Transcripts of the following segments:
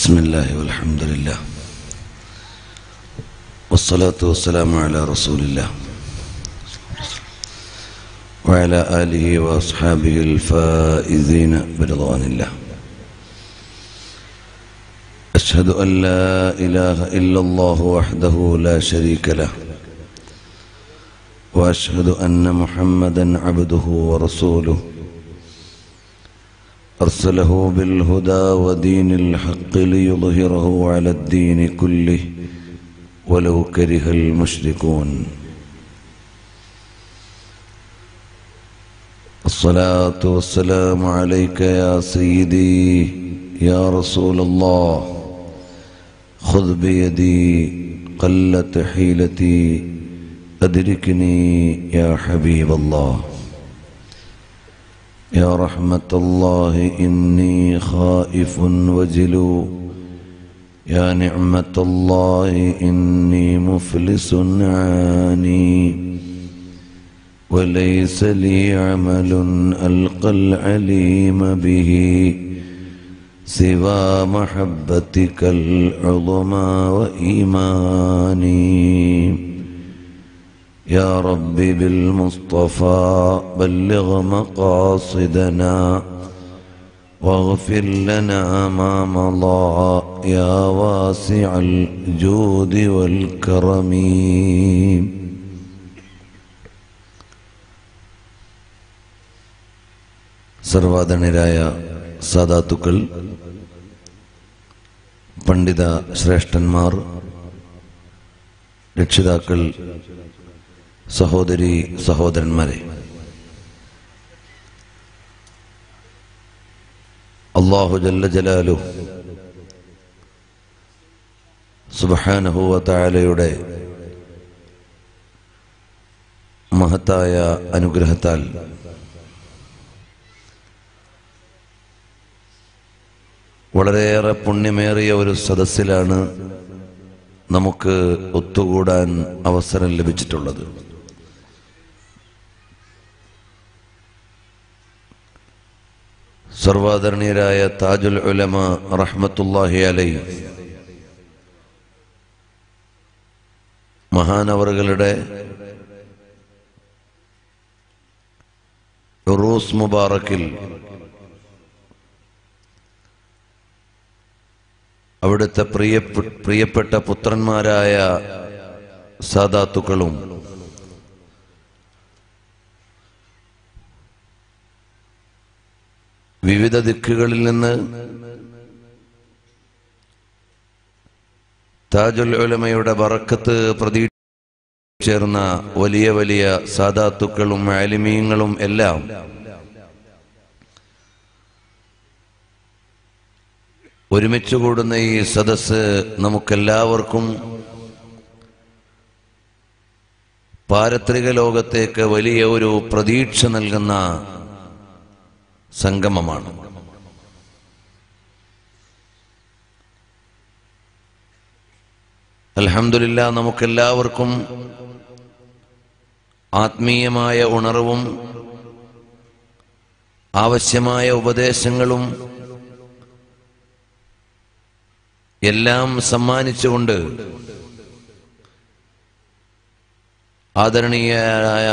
Bismillah walhamdulillah wassalatu wassalamu ala rasulillah wa ala alihi wa ashabihi al-faizina biridwanillah ashhadu an la ilaha illallah wahdahu la sharika lah wa ashhadu anna muhammadan abduhu wa rasuluhu أرسله بالهدى ودين الحق ليظهره على الدين كله ولو كره المشركون الصلاة والسلام عليك يا سيدي يا رسول الله خذ بيدي قلت حيلتي أدركني يا حبيب الله يا رحمة الله إني خائف وجل يا نعمة الله إني مفلس عاني وليس لي عمل ألقى العليم به سوى محبتك العظمى وإيماني يا ربي بالمصطفى بلغ مقاصدنا واغفر لنا ما مضى يا واسع الجود والكرم സർവ്വാദനരായ സാദാത്തുക്കൾ പണ്ഡിത ശ്രേഷ്ഠന്മാർ രക്ഷിതാക്കൾ സഹോദരി സഹോദരന്മാരെ അല്ലാഹു ജല്ല ജലാലുഹു സുബ്ഹാനഹു വ തആലയുടെ മഹത്തായ അനുഗ്രഹത്താൽ വളരെയേറെ പുണ്യമേറിയ ഒരു സദസ്സിലാണ് നമുക്ക് ഒത്തുകൂടാൻ അവസരം ലഭിച്ചിട്ടുള്ളത്. സർവാദരണീയരായ താജുൽ ഉലമ റഹ്മത്തുല്ലാഹി അലൈഹി മഹാനവറുകളുടെ ഉറൂസ് മുബാറക്കിൽ അവിടുത്തെ പ്രിയപ്പെട്ട പുത്രന്മാരായ സാദാത്തുക്കളും വിവിധ ദിക്കുകളിൽ നിന്ന് താജുൽ ഉലമയുടെ ബറക്കത്ത് പ്രതീക്ഷിച്ച് ചേർന്ന വലിയ വലിയ സാദാത്തുക്കളും ആലിമീങ്ങളും എല്ലാം ഒരുമിച്ച് കൂടുന്ന ഈ സദസ്സ് നമുക്കെല്ലാവർക്കും പാരത്രിക ലോകത്തേക്ക് വലിയ ഒരു പ്രതീക്ഷ നൽകുന്ന സംഗമമാണ്. അൽഹംദുലില്ലാ, നമുക്കെല്ലാവർക്കും ആത്മീയമായ ഉണർവും ആവശ്യമായ ഉപദേശങ്ങളും എല്ലാം സമ്മാനിച്ചുകൊണ്ട് ആദരണീയരായ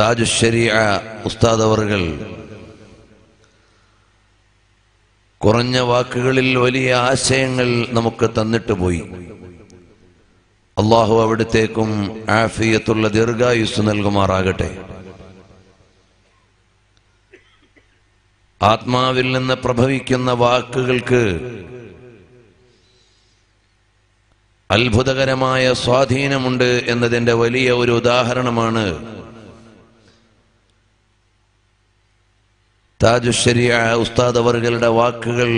താജു ശരീഅ ഉസ്താദ് അവർകൾ കുറഞ്ഞ വാക്കുകളിൽ വലിയ ആശയങ്ങൾ നമുക്ക് തന്നിട്ട് പോയി. അല്ലാഹു അവിടത്തേക്കും ആഫിയത്തുള്ള ദീർഘായുസ് നൽകുമാറാകട്ടെ. ആത്മാവിൽ നിന്ന് പ്രഭവിക്കുന്ന വാക്കുകൾക്ക് അത്ഭുതകരമായ സ്വാധീനമുണ്ട് എന്നതിൻ്റെ വലിയ ഒരു ഉദാഹരണമാണ് താജുശ്ശരിയ ഉസ്താദ് അവർകളുടെ വാക്കുകൾ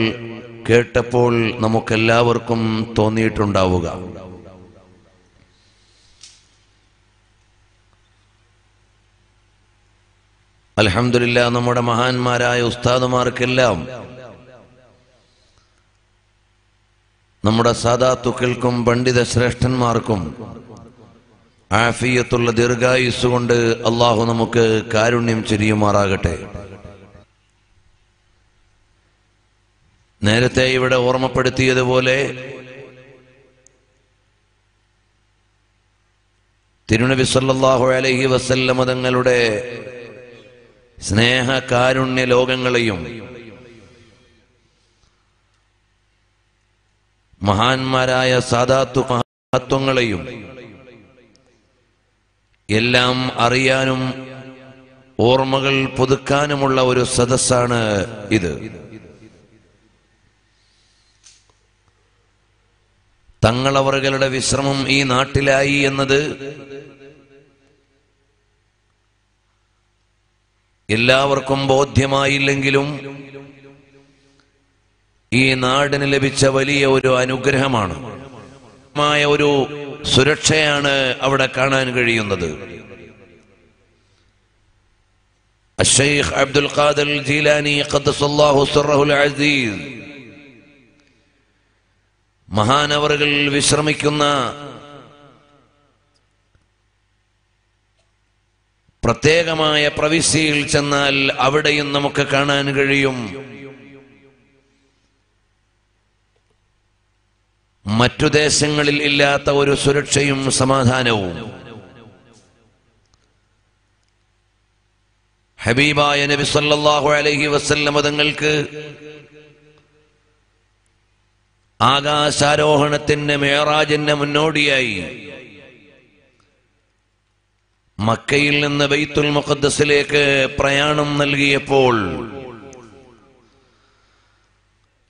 കേട്ടപ്പോൾ നമുക്കെല്ലാവർക്കും തോന്നിയിട്ടുണ്ടാവുക. അൽഹംദുലില്ലാ, നമ്മുടെ മഹാന്മാരായ ഉസ്താദുമാർക്കെല്ലാം നമ്മുടെ സാദാത്തുക്കൾക്കും പണ്ഡിത ശ്രേഷ്ഠന്മാർക്കും ആഫിയത്തുള്ള ദീർഘായുസ് കൊണ്ട് അള്ളാഹു നമുക്ക് കാരുണ്യം ചൊരിയുമാറാകട്ടെ. നേരത്തെ ഇവിടെ ഓർമ്മപ്പെടുത്തിയതുപോലെ തിരുനബി സല്ലല്ലാഹു അലൈഹി വസല്ലം തങ്ങളുടെ സ്നേഹ കാരുണ്യ ലോകങ്ങളെയും മഹാന്മാരായ സാദാത്തു മഹത്വങ്ങളെയും എല്ലാം അറിയാനും ഓർമ്മകൾ പുതുക്കാനുമുള്ള ഒരു സദസ്സാണ് ഇത്. തങ്ങളവരുടെ വിശ്രമം ഈ നാട്ടിലായി എന്നത് എല്ലാവർക്കും ബോധ്യമായില്ലെങ്കിലും ഈ നാടിന് ലഭിച്ച വലിയ ഒരു അനുഗ്രഹമാണ്, ഒരു സുരക്ഷയാണ് അവിടെ കാണാൻ കഴിയുന്നത്. അശ്ശൈഖ് അബ്ദുൽ ഖാദിർ ജീലാനി ഖദ്ദസല്ലാഹു സിർറഹുൽ അസീസ് മഹാനവറുകൾ വിശ്രമിക്കുന്ന പ്രത്യേകമായ പ്രവിശ്യയിൽ ചെന്നാൽ അവിടെയും നമുക്ക് കാണാൻ കഴിയും. മറ്റു ദേശങ്ങളിൽ ഇല്ലാത്ത ഒരു സുരക്ഷയും സമാധാനവും ഹബീബായ നബി സല്ലല്ലാഹു അലൈഹി വസല്ലം തങ്ങൾക്ക് ആകാശാരോഹണത്തിന്റെ മിഅ്റാജിന്റെ മുന്നോടിയായി മക്കയിൽ നിന്ന് ബൈത്തുൽ മുഖദ്ദസിലേക്ക് പ്രയാണം നൽകിയപ്പോൾ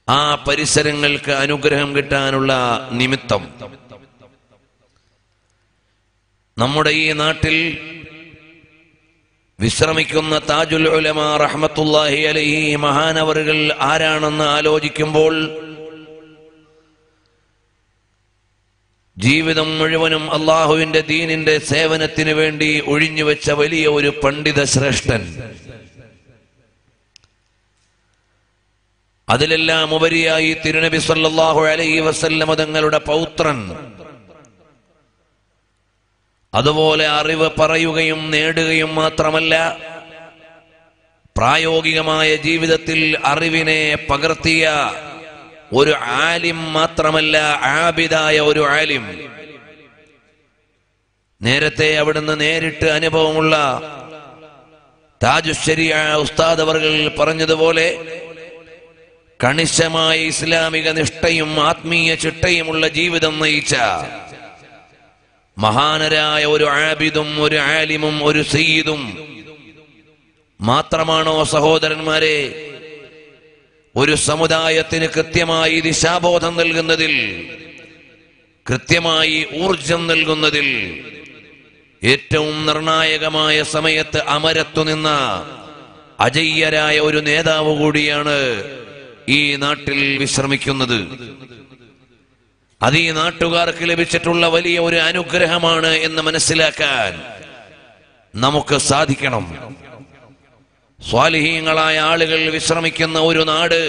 ആ പരിസരങ്ങൾക്ക് അനുഗ്രഹം കിട്ടാനുള്ള നിമിത്തം നമ്മുടെ ഈ നാട്ടിൽ വിശ്രമിക്കുന്ന താജുൽ ഉലമ റഹ്മത്തുള്ളാഹി അലൈഹി മഹാനവറുകൾ ആരാണെന്ന് ആലോചിക്കുമ്പോൾ ജീവിതം മുഴുവനും അള്ളാഹുവിന്റെ ദീനിന്റെ സേവനത്തിനു വേണ്ടി ഒഴിഞ്ഞുവെച്ച വലിയ ഒരു പണ്ഡിത ശ്രേഷ്ഠൻ, അതിലെല്ലാം ഉപരിയായി തിരുനബി സല്ലല്ലാഹു അലൈഹി വസല്ലം തങ്ങളുടെ പൗത്രൻ, അതുപോലെ അറിവ് പറയുകയും നേടുകയും മാത്രമല്ല പ്രായോഗികമായ ജീവിതത്തിൽ അറിവിനെ പകർത്തിയ ഒരു ആലിം മാത്രമല്ല, ആബിദായ ഒരു ആലിം. നേരത്തെ അവിടുന്ന് നേരിട്ട് അനുഭവമുള്ള താജുശ്ശരിയ ഉസ്താദ് അവർകൾ പറഞ്ഞതുപോലെ കണിശമായ ഇസ്ലാമിക നിഷ്ഠയും ആത്മീയ ചിട്ടയുമുള്ള ജീവിതം നയിച്ച മഹാനരായ ഒരു ആബിദും ഒരു ആലിമും ഒരു സയ്യിദും മാത്രമാണോ സഹോദരന്മാരെ ഒരു സമുദായത്തിന് കൃത്യമായി ദിശാബോധം നൽകുന്നതിൽ, കൃത്യമായി ഊർജം നൽകുന്നതിൽ, ഏറ്റവും നിർണായകമായ സമയത്ത് അമരത്തുനിന്ന അജയ്യരായ ഒരു നേതാവ് കൂടിയാണ് ഈ നാട്ടിൽ വിശ്രമിക്കുന്നത്. അത് ഈ നാട്ടുകാർക്ക് ലഭിച്ചിട്ടുള്ള വലിയ ഒരു അനുഗ്രഹമാണ് എന്ന് മനസ്സിലാക്കാൻ നമുക്ക് സാധിക്കണം. സ്വാലിഹീങ്ങളായ ആളുകൾ വിശ്രമിക്കുന്ന ഒരു നാട്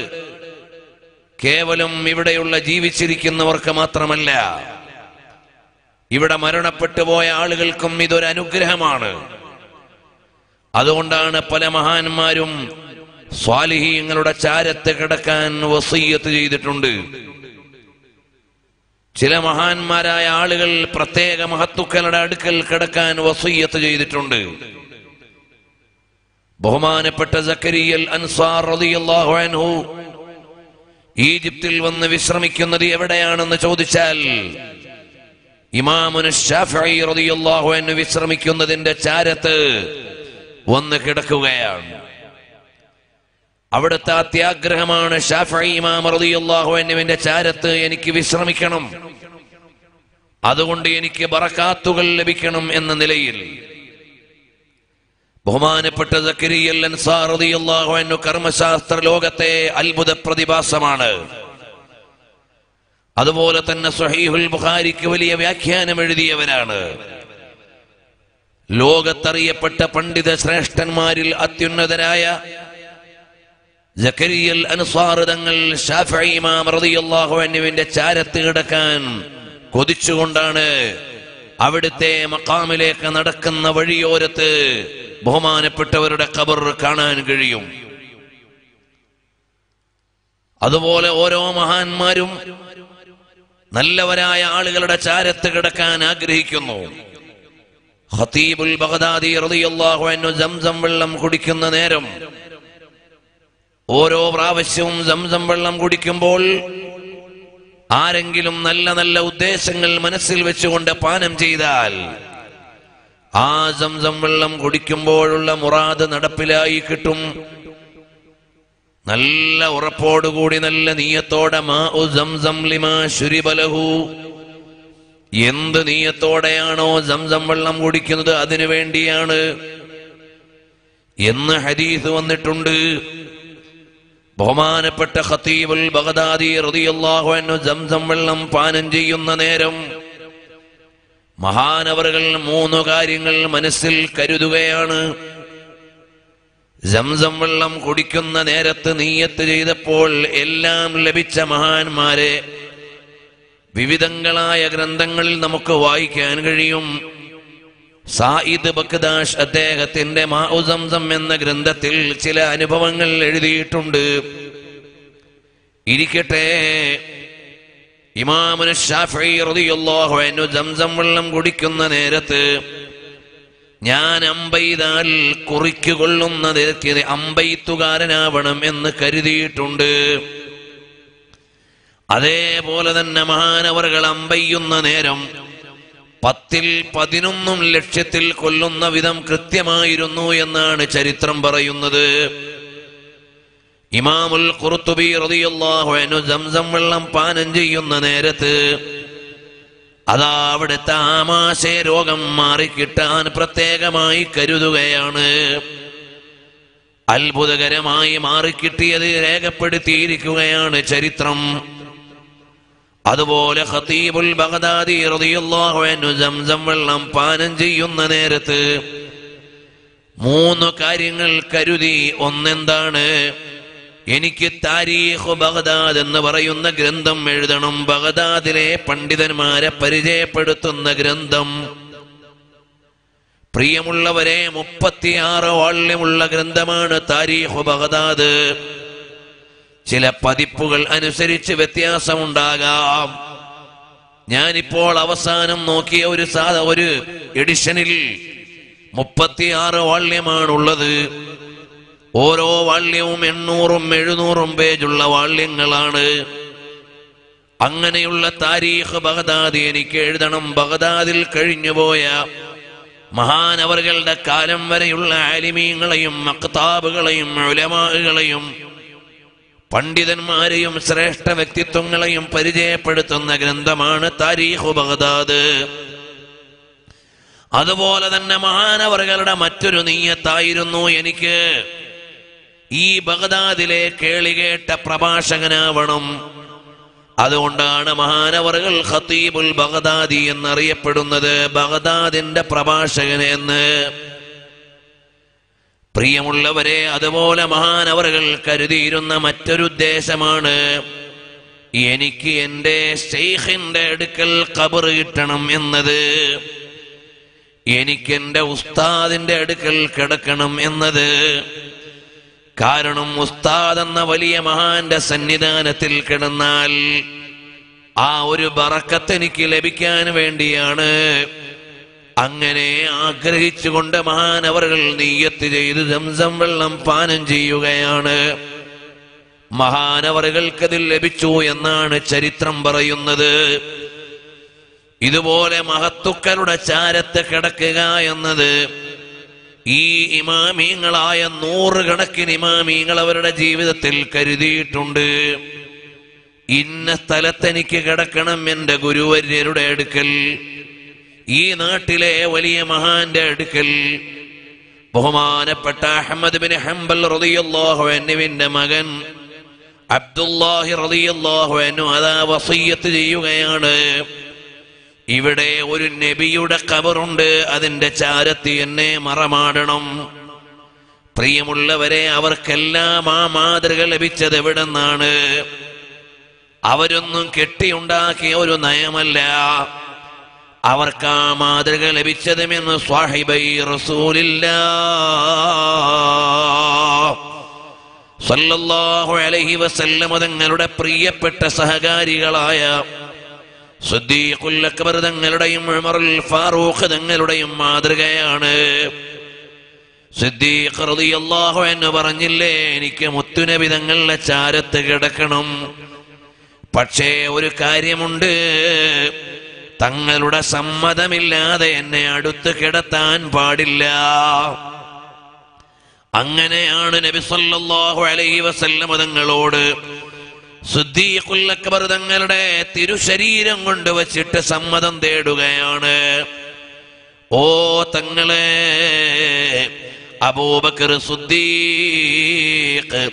കേവലം ഇവിടെയുള്ള ജീവിച്ചിരിക്കുന്നവർക്ക് മാത്രമല്ല, ഇവിടെ മരണപ്പെട്ടു പോയ ആളുകൾക്കും ഇതൊരു അനുഗ്രഹമാണ്. അതുകൊണ്ടാണ് പല മഹാന്മാരും സ്വാലിഹീങ്ങളുടെ ചാരത്ത് കിടക്കാൻ വസീയത്ത് ചെയ്തിട്ടുണ്ട്. ചില മഹാന്മാരായ ആളുകൾ പ്രത്യേക മഹത്തുക്കളുടെ അടുക്കൽ കിടക്കാൻ വസീയത്ത് ചെയ്തിട്ടുണ്ട്. ബഹുമാനപ്പെട്ട സക്കരിയൽ അൻസാർ റളിയല്ലാഹു അൻഹു ഈജിപ്തിൽ വന്ന് വിശ്രമിക്കുന്നത് എവിടെയാണെന്ന് ചോദിച്ചാൽ ഇമാമുന ശാഫിഈ റളിയല്ലാഹു അൻഹു വിശ്രമിക്കുന്നതിന്റെ ചാരത്ത് വന്ന് കിടക്കുകയാണ്. അവിടുത്തെ അത്യാഗ്രഹമാണ്, ഷാഫിഈ ഇമാം റളിയല്ലാഹു അൻഹുവിന്റെ ചാരത്ത് എനിക്ക് വിശ്രമിക്കണം, അതുകൊണ്ട് എനിക്ക് ബറക്കാത്തുകൾ ലഭിക്കണം എന്ന നിലയിൽ ബഹുമാനപ്പെട്ട സക്കരിയ അൻസാർ റളിയല്ലാഹു അൻഹു കർമ്മശാസ്ത്ര ലോകത്തെ അത്ഭുത പ്രതിഭാസമാണ്. അതുപോലെ തന്നെ സ്വഹീഹുൽ ബുഖാരിക്ക് വലിയ വ്യാഖ്യാനം എഴുതിയവരാണ്. ലോകത്തറിയപ്പെട്ട പണ്ഡിത ശ്രേഷ്ഠന്മാരിൽ അത്യുന്നതരായ സക്കരിയ അൻസാർ തങ്ങൾ ശാഫഈ ഇമാം റളിയല്ലാഹു അൻഹുവിന്റെ ചാരത്ത് കിടക്കാൻ കൊതിച്ചുകൊണ്ടാണ് അവിടുത്തെ മഖാമിലേക്ക് നടക്കുന്ന വഴിയോരത്ത് ബഹുമാനപ്പെട്ടവരുടെ ഖബർ കാണാൻ കഴിയും. അതുപോലെ ഓരോ മഹാന്മാരും നല്ലവരായ ആളുകളുടെ ചാരത്ത് കിടക്കാൻ ആഗ്രഹിക്കുന്നു. ഖതീബുൽ ബഗ്ദാദി റളിയല്ലാഹു അൻഹു സംസം വെള്ളം കുടിക്കുന്ന നേരം, ഓരോ പ്രാവശ്യവും സംസം വെള്ളം കുടിക്കുമ്പോൾ ആരെങ്കിലും നല്ല നല്ല ഉദ്ദേശങ്ങൾ മനസ്സിൽ വെച്ചുകൊണ്ട് പാനം ചെയ്താൽ ആ സംസം വെള്ളം കുടിക്കുമ്പോഴുള്ള മുറാദ് നടപ്പിലായി കിട്ടും. നല്ല ഉറപ്പോടുകൂടി നല്ല നീയത്തോടെ മാഉ സംസം ലിമാ ശുരിബ ലഹു, എന്ത് നീയത്തോടെയാണോ സംസം വെള്ളം കുടിക്കുന്നത് അതിനു വേണ്ടിയാണ് എന്ന് ഹദീസ് വന്നിട്ടുണ്ട്. ബഹുമാനപ്പെട്ട ഖതീബുൽ ബഗ്ദാദി റളിയല്ലാഹു അൻഹു സംസം വെള്ളം പാനം ചെയ്യുന്ന നേരം മഹാനവറുകൾ മൂന്ന് കാര്യങ്ങൾ മനസ്സിൽ കരുതുകയാണ്. സംസം വെള്ളം കുടിക്കുന്ന നേരത്ത് നീയത്ത് ചെയ്തപ്പോൾ എല്ലാം ലഭിച്ച മഹാന്മാരെ വിവിധങ്ങളായ ഗ്രന്ഥങ്ങളിൽ നമുക്ക് വായിക്കാൻ കഴിയും. സായിദ് ബഗ്ദാഷ് അദ്ദേഹത്തിന്റെ മാഉ സംസം എന്ന ഗ്രന്ഥത്തിൽ ചില അനുഭവങ്ങൾ എഴുതിയിട്ടുണ്ട്. ഇരിക്കട്ടെ, ഇമാമുന ശാഫഈ റളിയല്ലാഹു അൻഹു സംസം വെള്ളം കുടിക്കുന്ന നേരത്ത് ഞാൻ അമ്പെയ്താൽ കുറിക്കൊള്ളുന്ന നിരത്തിയത് അമ്പെയ്ത്തുകാരനാവണം എന്ന് കരുതിയിട്ടുണ്ട്. അതേപോലെ തന്നെ മഹാനവറുകൾ അമ്പെയ്യുന്ന നേരം 10-11 ലക്ഷ്യത്തിൽ കൊല്ലുന്ന വിധം കൃത്യമായിരുന്നു എന്നാണ് ചരിത്രം പറയുന്നത്. ഇമാമുൽ ഖുർതുബി റളിയല്ലാഹു അൻഹു സംസം വെള്ളം പാനം ചെയ്യുന്ന നേരത്ത് അതാ അവിടുത്തെ ആമാശയ രോഗം മാറിക്കിട്ടാൻ പ്രത്യേകമായി കരുതുകയാണ്. അത്ഭുതകരമായി മാറിക്കിട്ടിയത് രേഖപ്പെടുത്തിയിരിക്കുകയാണ് ചരിത്രം. അതുപോലെ ഖതീബുൽ ബഗ്ദാദി റളിയല്ലാഹു അൻഹു സംസം വെള്ളം പാനം ചെയ്യുന്ന നേരത്ത് 3 കാര്യങ്ങൾ കരുതി. ഒന്നെന്താണ്, എനിക്ക് താരീഖ് ബഗ്ദാദ് എന്ന് പറയുന്ന ഗ്രന്ഥം എഴുതണം, ബഗ്ദാദിലെ പണ്ഡിതന്മാരെ പരിചയപ്പെടുത്തുന്ന ഗ്രന്ഥം. പ്രിയമുള്ളവരെ, 36 വാള്യമുള്ള ഗ്രന്ഥമാണ് താരീഖ് ബഗ്ദാദ്. ചില പതിപ്പുകൾ അനുസരിച്ച് വ്യത്യാസമുണ്ടാകാം. ഞാനിപ്പോൾ അവസാനം നോക്കിയ ഒരു എഡിഷനിൽ 36 വാള്യമാണുള്ളത്. ഓരോ വാള്യവും 800-700 പേജുള്ള വാള്യങ്ങളാണ്. അങ്ങനെയുള്ള താരീഖ് ബഗ്ദാദി എനിക്ക് എഴുതണം. ബഗ്ദാദിൽ കഴിഞ്ഞുപോയ മഹാനവറുകളുടെ കാലം വരെയുള്ള ആലിമീങ്ങളെയും മഖ്താബുകളെയും ഉലമാകളെയും പണ്ഡിതന്മാരെയും ശ്രേഷ്ഠ വ്യക്തിത്വങ്ങളെയും പരിചയപ്പെടുത്തുന്ന ഗ്രന്ഥമാണ് താരീഖ് ബഗ്ദാദ്. അതുപോലെ തന്നെ മഹാനവറുകളുടെ മറ്റൊരു നീയത്തായിരുന്നു, എനിക്ക് ഈ ബഗ്ദാദിലെ കേളികേട്ട പ്രഭാഷകനാവണം. അതുകൊണ്ടാണ് മഹാനവറുകൾ ഖതീബുൽ ബഗ്ദാദി എന്നറിയപ്പെടുന്നത്, ബഗ്ദാദിന്റെ പ്രഭാഷകനെന്ന്. പ്രിയമുള്ളവരെ, അതുപോലെ മഹാനവറുകൾ കരുതിയിരുന്ന മറ്റൊരുദ്ദേശമാണ്, എനിക്ക് എൻ്റെ ശൈഖിന്റെ അടുക്കൽ ഖബർ കിട്ടണം എന്നത്, എനിക്കെൻ്റെ ഉസ്താദിന്റെ അടുക്കൽ കിടക്കണം എന്നത്. കാരണം ഉസ്താദ് എന്ന വലിയ മഹാന്റെ സന്നിധാനത്തിൽ കിടന്നാൽ ആ ഒരു ബറക്കത്ത് എനിക്ക് ലഭിക്കാൻ വേണ്ടിയാണ്. അങ്ങനെ ആഗ്രഹിച്ചുകൊണ്ട് മഹാനവറുകൾ നിയ്യത്ത് ചെയ്ത് സംസം വെള്ളം പാനം ചെയ്യുകയാണ്. മഹാനവറുകൾക്കതിൽ ലഭിച്ചു എന്നാണ് ചരിത്രം പറയുന്നത്. ഇതുപോലെ മഹത്തുക്കളുടെ ചാരത്ത് കിടക്കുക എന്നത് ഈ ഇമാമീങ്ങളായ 100 കണക്കിന് ഇമാമീങ്ങൾ അവരുടെ ജീവിതത്തിൽ കരുതിയിട്ടുണ്ട്. ഇന്ന സ്ഥലത്തെനിക്ക് കിടക്കണം എൻ്റെ ഗുരുവര്യരുടെ അടുക്കൽ, ഈ നാട്ടിലെ വലിയ മഹാന്റെ അടുക്കൽ. ബഹുമാനപ്പെട്ട അഹ്മദ് ബിൻ ഹംബൽ റളിയല്ലാഹു അൻഹുവിന്റെ മകൻ അബ്ദുല്ലാഹി റളിയല്ലാഹു അൻഹു അതാ വസിയത്ത് ചെയ്യുകയാണ്, ഇവിടെ ഒരു നബിയുടെ ഖബറുണ്ട്, അതിന്റെ ചാരത്ത് എന്നെ മറമാടണം. പ്രിയമുള്ളവരെ, അവർക്കെല്ലാം ആ മാതൃക ലഭിച്ചത് എവിടെ നിന്നാണ്? അവരൊന്നും കെട്ടിയുണ്ടാക്കിയ ഒരു നയമല്ല, അവർക്ക് ആ മാതൃക ലഭിച്ചതുമെന്ന് സ്വാഹിബൈ റസൂലില്ലാഹ് സല്ലല്ലാഹു അലൈഹി വസല്ലം തങ്ങളുടെ പ്രിയപ്പെട്ട സഹകാരികളായ സിദ്ദീഖുൽ അക്ബർ തങ്ങളുടെയും ഉമറുൽ ഫാറൂഖ് തങ്ങളുടെയും മാതൃകയാണ്. സിദ്ദീഖ് റളിയല്ലാഹു അൻഹു പറഞ്ഞില്ലേ, എനിക്ക് മുത്തുനബി തങ്ങളുടെ ചാരത്ത് കിടക്കണം, പക്ഷേ ഒരു കാര്യമുണ്ട്, തങ്ങളുടെ സമ്മതമില്ലാതെ എന്നെ അടുത്ത് കിടത്താൻ പാടില്ല. അങ്ങനെയാണ് നബി സല്ലല്ലാഹു അലൈഹി വസല്ലം തങ്ങളോട് സിദ്ദീഖുൽ അക്ബർ തങ്ങളുടെ തിരുശരീരം കൊണ്ടുവച്ചിട്ട് സമ്മതം തേടുകയാണ്. ഓ തങ്ങളെ, അബൂബക്കർ സിദ്ദീഖ്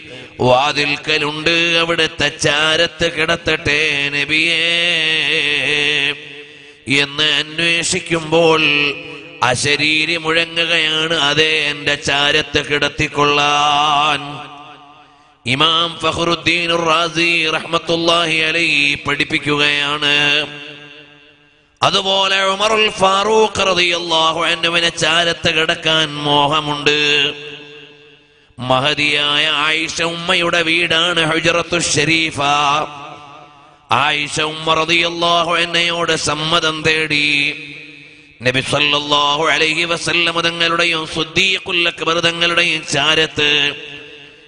വാതിൽക്കലുണ്ട്, അവിടുത്തെ ചാരത്ത് കിടത്തട്ടെ നബിയേ എന്ന് അന്വേഷിക്കുമ്പോൾ അശരീരി മുഴങ്ങുകയാണ്, അതേ എൻ്റെ ചാരത്ത് കിടത്തിക്കൊള്ളാൻ. ഇമാം ഫഖ്റുദ്ദീൻ റാസി റഹ്മത്തുള്ളാഹി അലൈഹി പഠിപ്പിക്കുകയാണ്. അതുപോലെ ഉമറുൽ ഫാറൂഖ് റളിയല്ലാഹു അൻഹുവിനെ ചാരത്ത് കിടക്കാൻ മോഹമുണ്ട്. മഹദിയായ ആയിഷ ഉമ്മയുടെ വീടാണ് ഹുജറത്തു ശരീഫ. ആയിഷ ഉമ്മ റളിയല്ലാഹു അൻഹയോട് സമ്മതം തേടി നബി സല്ലല്ലാഹു അലൈഹി വസല്ലം തങ്ങളുടെയും സിദ്ദീഖുൽ അക്ബർ തങ്ങളുടെയും ചാരത്ത്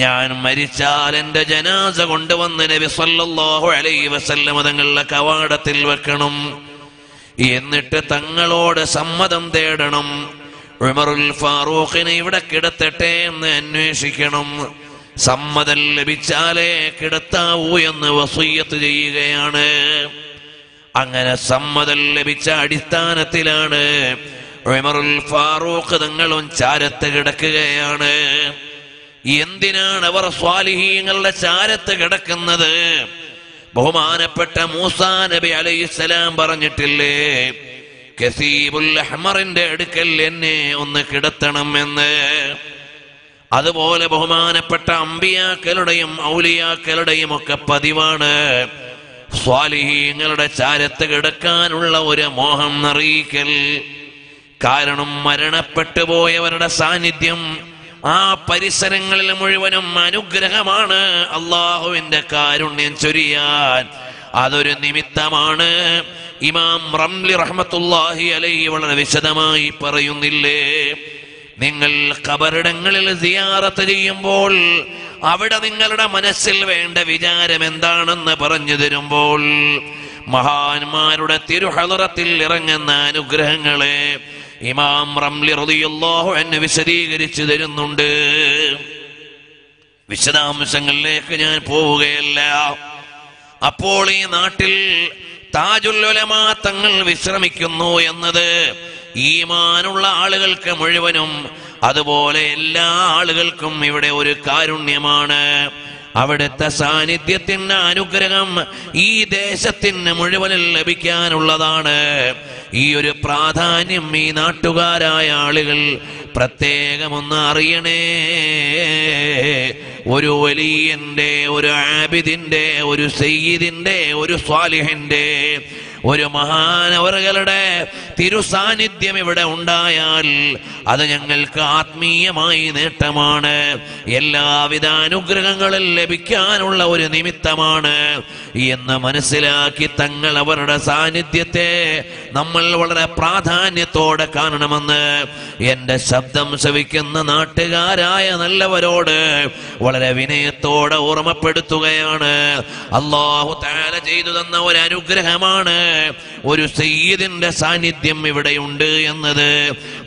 ഞാൻ മരിച്ചാൽ എൻ്റെ ജനാസ കൊണ്ടുവന്ന് നബി സല്ലല്ലാഹു അലൈഹി വസല്ലം തങ്ങളുടെ കവാടത്തിൽ വെക്കണം, എന്നിട്ട് തങ്ങളോട് സമ്മതം തേടണം, ഉമറുൽ ഫാറൂഖിനെ ഇവിടെ കിടത്തട്ടെ എന്ന് അന്വേഷിക്കണം, സമ്മതം ലഭിച്ചാലേ കിടത്താവൂ എന്ന് വസിയത്ത് ചെയ്യുകയാണ്. അങ്ങനെ സമ്മതം ലഭിച്ച അടിസ്ഥാനത്തിലാണ് ഉമറുൽ ഫാറൂഖ് തങ്ങളും ചാരത്ത് കിടക്കുകയാണ്. എന്തിനാണ് അവർ സ്വാലിഹീങ്ങളുടെ ചാരത്ത് കിടക്കുന്നത്? ബഹുമാനപ്പെട്ട മൂസാ നബി അലൈഹിസ്സലാം പറഞ്ഞിട്ടില്ലേ, കസീബുൽ അഹ്മറിന്റെ അടുക്കൽ എന്നെ ഒന്ന് കിടത്തണം എന്ന്. അതുപോലെ ബഹുമാനപ്പെട്ട അമ്പിയാക്കളുടെയും ഔലിയാക്കളുടെയും ഒക്കെ പതിവാണ് സ്വാലിഹീങ്ങളുടെ ചാരത്ത് കിടക്കാനുള്ള ഒരു മോഹം അറിയിക്കൽ. കാരണം മരണപ്പെട്ടു പോയവരുടെ സാന്നിധ്യം ആ പരിസരങ്ങളിൽ മുഴുവനും അനുഗ്രഹമാണ്, അള്ളാഹുവിന്റെ കാരുണ്യം ചൊരിയാൻ അതൊരു നിമിത്തമാണ്. ഇമാം റംലി റഹ്മത്തുള്ളാഹി അലൈഹി വളരെ വിശദമായി പറയുന്നില്ലേ, നിങ്ങൾ ഖബറിടങ്ങളിൽ സിയാറത്ത് ചെയ്യുമ്പോൾ അവിടെ നിങ്ങളുടെ മനസ്സിൽ വേണ്ട വിചാരം എന്താണെന്ന് പറഞ്ഞു തരുമ്പോൾ മഹാന്മാരുടെ തിരുഹളറത്തിൽ ഇറങ്ങുന്ന അനുഗ്രഹങ്ങളെ ഇമാം റംലി റളിയല്ലാഹു അൻഹു വിശദീകരിച്ചു തരുന്നുണ്ട്. വിശദാംശങ്ങളിലേക്ക് ഞാൻ പോവുകയല്ല. അപ്പോൾ ഈ നാട്ടിൽ താജുൽ ഉലമ തങ്ങൾ വിശ്രമിക്കുന്നു എന്നത് ഈമാനുള്ള ആളുകൾക്ക് മുഴുവനും അതുപോലെ എല്ലാ ആളുകൾക്കും ഇവിടെ ഒരു കാരുണ്യമാണ്. അവിടുത്തെ സാന്നിധ്യത്തിന് അനുഗ്രഹം ഈ ദേശത്തിന് മുഴുവനും ലഭിക്കാനുള്ളതാണ്. ഈ ഒരു പ്രാധാന്യം ഈ നാട്ടുകാരായ ആളുകൾ പ്രത്യേകമൊന്ന് അറിയണേ. ഒരു വലിയന്റെ, ഒരു ആബിദിന്റെ, ഒരു സയ്യിദിന്റെ, ഒരു സ്വാലിഹിന്റെ ഒരു മഹാനവറുകളുടെ തിരുസാന്നിധ്യം ഇവിടെ ഉണ്ടായാൽ അത് ഞങ്ങൾക്ക് ആത്മീയമായി നേട്ടമാണ്, എല്ലാവിധ അനുഗ്രഹങ്ങളും ലഭിക്കാനുള്ള ഒരു നിമിത്തമാണ് എന്ന് മനസ്സിലാക്കി തങ്ങൾ അവരുടെ സാന്നിധ്യത്തെ നമ്മൾ വളരെ പ്രാധാന്യത്തോടെ കാണണമെന്ന് എൻ്റെ ശബ്ദം ശ്രവിക്കുന്ന നാട്ടുകാരായ നല്ലവരോട് വളരെ വിനയത്തോടെ ഓർമ്മപ്പെടുത്തുകയാണ്. അല്ലാഹു തആല ചെയ്തു തന്ന ഒരു അനുഗ്രഹമാണ് ഒരു സയ്യിദിന്റെ സാന്നിധ്യം ഇവിടെയുണ്ട് എന്നത്,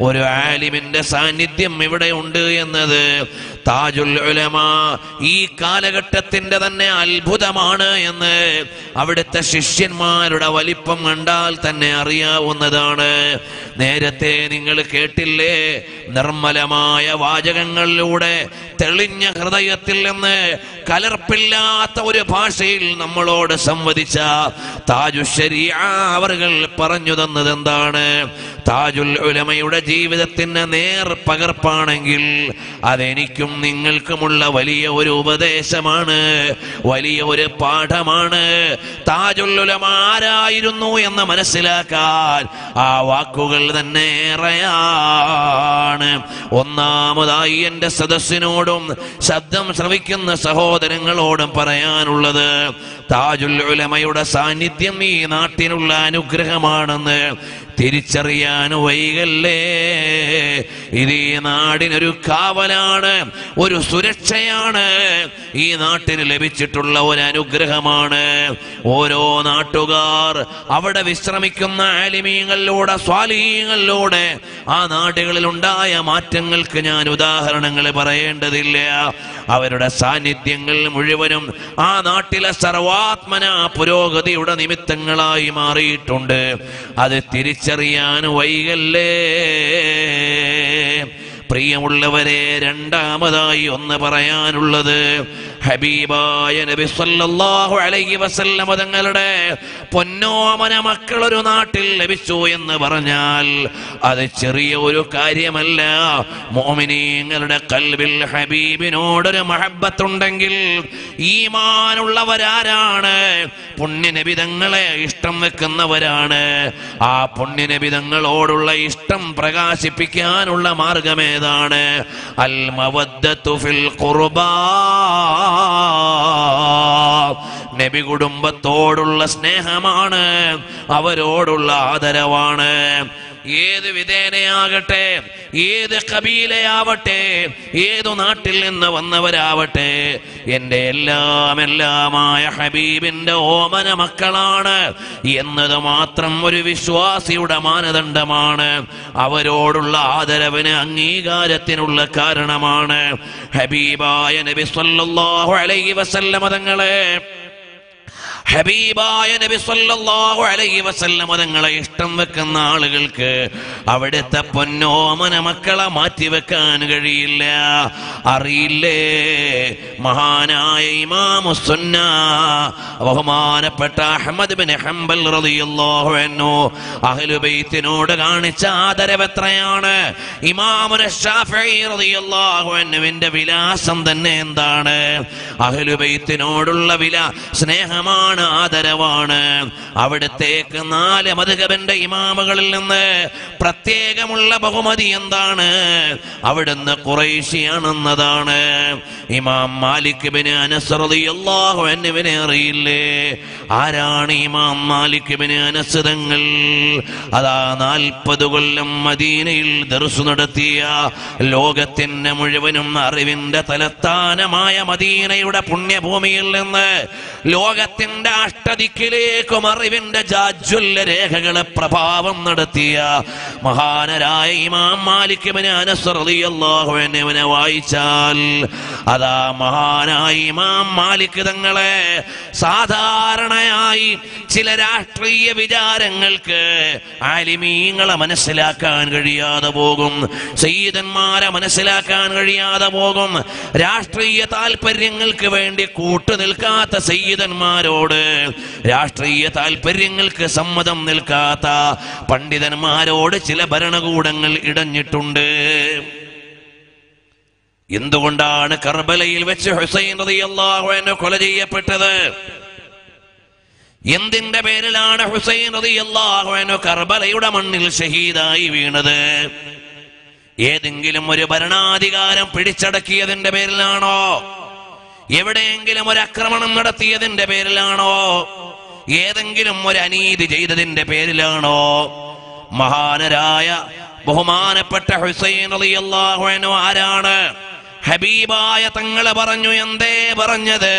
ഒരു ആലിമിന്റെ സാന്നിധ്യം ഇവിടെയുണ്ട് എന്നത് താജുൽ ഉലമ ഈ കാലഘട്ടത്തിന്റെ തന്നെ അത്ഭുതമാണ് എന്ന് അവിടുത്തെ ശിഷ്യന്മാരുടെ വലിപ്പം കണ്ടാൽ തന്നെ അറിയാവുന്നതാണ്. നേരത്തെ നിങ്ങൾ കേട്ടില്ലേ, നിർമ്മലമായ വാചകങ്ങളിലൂടെ തെളിഞ്ഞ ഹൃദയത്തിൽ നിന്ന് കലർപ്പില്ലാത്ത ഒരു ഭാഷയിൽ നമ്മളോട് സംവദിച്ച താജു ശരീഅ അവർകൾ പറഞ്ഞു തന്നത് എന്താണ്? താജുൽ ഉലമയുടെ ജീവിതത്തിന്റെ നേർ പകർപ്പാണെങ്കിൽ അതെനിക്കും നിങ്ങൾക്കുമുള്ള വലിയ ഒരു ഉപദേശമാണ്, വലിയ ഒരു പാഠമാണ്. താജുൽ ഉലമ ആരായിരുന്നു എന്ന് മനസ്സിലാക്കാൻ ആ വാക്കുകൾ തന്നെ ഏറെയാണ്. ഒന്നാമതായി എൻ്റെ സദസ്സിനോടും ശബ്ദം ശ്രവിക്കുന്ന സഹോദരങ്ങളോടും പറയാനുള്ളത്, താജുൽ ഉലമയുടെ സാന്നിധ്യം ഈ നാട്ടിനുള്ള അനുഗ്രഹമാണെന്ന് തിരിച്ചറിയാൻ വൈകല്ലേ. ഇത് ഈ നാടിനൊരു കാവലാണ്, ഒരു സുരക്ഷയാണ്, ഈ നാട്ടിന് ലഭിച്ചിട്ടുള്ള ഒരു അനുഗ്രഹമാണ്. ഓരോ നാട്ടുകാർ അവിടെ വിശ്രമിക്കുന്ന ആലിമീങ്ങളിലൂടെ സ്വാലിഹീങ്ങളിലൂടെ ആ നാടുകളിലുണ്ടായ മാറ്റങ്ങൾക്ക് ഞാൻ ഉദാഹരണങ്ങൾ പറയേണ്ടതില്ല. അവരുടെ സാന്നിധ്യങ്ങൾ മുഴുവനും ആ നാട്ടിലെ സർവാത്മന പുരോഗതിയുടെ നിമിത്തങ്ങളായി മാറിയിട്ടുണ്ട്. അത് തിരിച്ചറിയാൻ വൈകല്ലേ. പ്രിയമുള്ളവരെ, രണ്ടാമതായി ഒന്ന് പറയാനുള്ളത്, ഹബീബായ നബി സല്ലല്ലാഹു അലൈഹി വസല്ലം തങ്ങളുടെ പൊന്നോമന മക്കൾ ഒരു നാട്ടിൽ ലഭിച്ചു എന്ന് പറഞ്ഞാൽ അത് ചെറിയ ഒരു കാര്യമല്ല. മുഅ്മിനീങ്ങളുടെ ഖൽബിൽ ഹബീബിനോടൊരു മഹബ്ബത്തുണ്ടെങ്കിൽ ഈമാനുള്ളവരാരാണ്? പുണ്യനബി തങ്ങളെ ഇഷ്ടം വെക്കുന്നവരാണ്. ആ പുണ്യനബി തങ്ങളോടുള്ള ഇഷ്ടം പ്രകാശിപ്പിക്കാനുള്ള മാർഗമേതാണ്? അൽ മവദ്ദത്തു ഫിൽ ഖുർബാ, നബി കുടുംബത്തോടുള്ള സ്നേഹമാണ്, അവരോടുള്ള ആദരവാണ്. ഏത് വിധേനയാകട്ടെ, ഏത് കബീലയാവട്ടെ, ഏതു നാട്ടിൽ നിന്ന് വന്നവരാവട്ടെ, എൻ്റെ എല്ലാമെല്ലാമായ ഹബീബിൻ്റെ ഓമന മക്കളാണ് എന്നത് മാത്രം ഒരു വിശ്വാസിയുടെ മാനദണ്ഡമാണ്, അവരോടുള്ള ആദരവിന് അംഗീകാരത്തിനുള്ള കാരണമാണ്. ഹബീബായ നബി സല്ലല്ലാഹു അലൈഹി വസല്ലം തങ്ങളെ ഹബീബായ നബി സല്ലല്ലാഹു അലൈഹി വസല്ലം തങ്ങളെ ഇഷ്ടം വെക്കുന്ന ആളുകൾക്ക് അവിടുത്തെ പൊന്നോമന മക്കളെ മാറ്റിവെക്കാൻ കഴിയില്ല. അറിയില്ലേ, മഹാനായ ഇമാമു സുന്ന ബഹുമാനപ്പെട്ട അഹ്മദ് ബിൻ ഹംബൽ റളിയല്ലാഹു അൻഹു അഹ്ലുബൈത്തിനോട് കാണിച്ച ആദരവ് എത്രയാണ്? ഇമാമുന ശാഫിഈ റളിയല്ലാഹു അൻഹുവിന്റെ വിലാസം തന്നെ എന്താണ്? അഹ്ലുബൈത്തിനോടുള്ള സ്നേഹമാണ്, ആദരവാണ്. അവിടത്തേക്ക് 4 മദ്ഹബിന്റെ ഇമാമുകളിൽ നിന്ന് പ്രത്യേകമുള്ള ബഹുമതി എന്താണ്? അവിടുന്ന് ഖുറൈശിയാണെന്നതാണ്. ഇമാം മാലിക് ബിൻ അനസ് റളിയല്ലാഹു അൻഹുവിനെ അറിയില്ലേ? ആരാണ് ഇമാം മാലിക് ബിൻ അനസ് തങ്ങൾ? അതാ 40 കൊല്ലം മദീനയിൽ ദർസ് നടത്തിയ, ലോകത്തിന്റെ മുഴുവനും അറിവിന്റെ തലസ്ഥാനമായ മദീനയുടെ പുണ്യഭൂമിയിൽ നിന്ന് ലോകത്തിന്റെ അഷ്ടദിക്കിലേക്കും അറിവിന്റെ ജാജ്വല്യ രേഖകളെ പ്രഭാവം നടത്തിയ മഹാനരായ ഇമാം മാലിക് ഇബ്നു അനസ് റളിയല്ലാഹു അൻഹുവിനെ വായിച്ചാൽ അതാ മഹാനായ ഇമാം മാലിക് തങ്ങളെ സാധാരണയായി ചില രാഷ്ട്രീയ വിചാരങ്ങൾക്ക് ആലിമീങ്ങളെ മനസ്സിലാക്കാൻ കഴിയാതെ പോകും, സയ്യിദന്മാരെ മനസ്സിലാക്കാൻ കഴിയാതെ പോകും. രാഷ്ട്രീയ താൽപര്യങ്ങൾക്ക് വേണ്ടി കൂട്ടുനിൽക്കാത്ത സയ്യിദന്മാരോട്, രാഷ്ട്രീയ താൽപര്യങ്ങൾക്ക് സമ്മതം നിൽക്കാത്ത പണ്ഡിതന്മാരോട് ചില ഭരണകൂടങ്ങൾ ഇടഞ്ഞിട്ടുണ്ട്. എന്തുകൊണ്ടാണ് കർബലയിൽ വെച്ച് ഹുസൈൻ റളിയല്ലാഹു അൻഹു കൊല ചെയ്യപ്പെട്ടത്? എന്തിന്റെ പേരിലാണ് ഹുസൈൻ റളിയല്ലാഹു അൻഹു കർബലയുടെ മണ്ണിൽ ഷഹീദായി വീണത്? ഏതെങ്കിലും ഒരു ഭരണാധികാരം പിടിച്ചടക്കിയതിന്റെ പേരിലാണോ? എവിടെയെങ്കിലും ഒരു ആക്രമണം നടത്തിയതിന്റെ പേരിലാണോ? ഏതെങ്കിലും ഒരു അനീതി ചെയ്തതിന്റെ പേരിലാണോ? മഹാനരായ ബഹുമാനപ്പെട്ട ഹുസൈൻ റളിയല്ലാഹു അൻഹു ആരാണ്? ഹബീബായ തങ്ങളെ പറഞ്ഞു, എന്തേ പറഞ്ഞത്?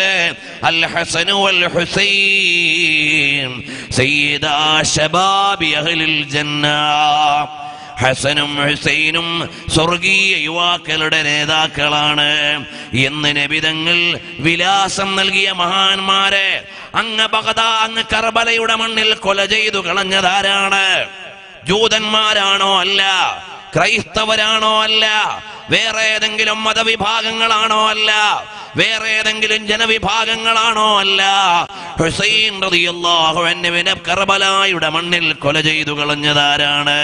അൽ ഹസനു വൽ ഹുസൈൻ സയ്യിദാ ശബാബി അഹ്ലിൽ ജന്നഹ്. ഹസനും ഹുസൈനും സ്വർഗീയ യുവാക്കളുടെ നേതാക്കളാണ് എന്ന് നബി തങ്ങൾ വിലാസം നൽകിയ മഹാന്മാരെ അങ്ങ് ബഗ്ദാ, അങ്ങ് കർബലയുടെ മണ്ണിൽ കൊല ചെയ്തു കളഞ്ഞതാരാണ്? ജൂതന്മാരാണോ? അല്ല. ക്രൈസ്തവരാണോ? അല്ല. വേറെ ഏതെങ്കിലും മതവിഭാഗങ്ങളാണോ? അല്ല. വേറെ ഏതെങ്കിലും ജനവിഭാഗങ്ങളാണോ? അല്ല. ഹുസൈൻ റളിയല്ലാഹു അൻഹുവിനെ കർബലായുടെ മണ്ണിൽ കൊല ചെയ്തു കളഞ്ഞതാരാണ്?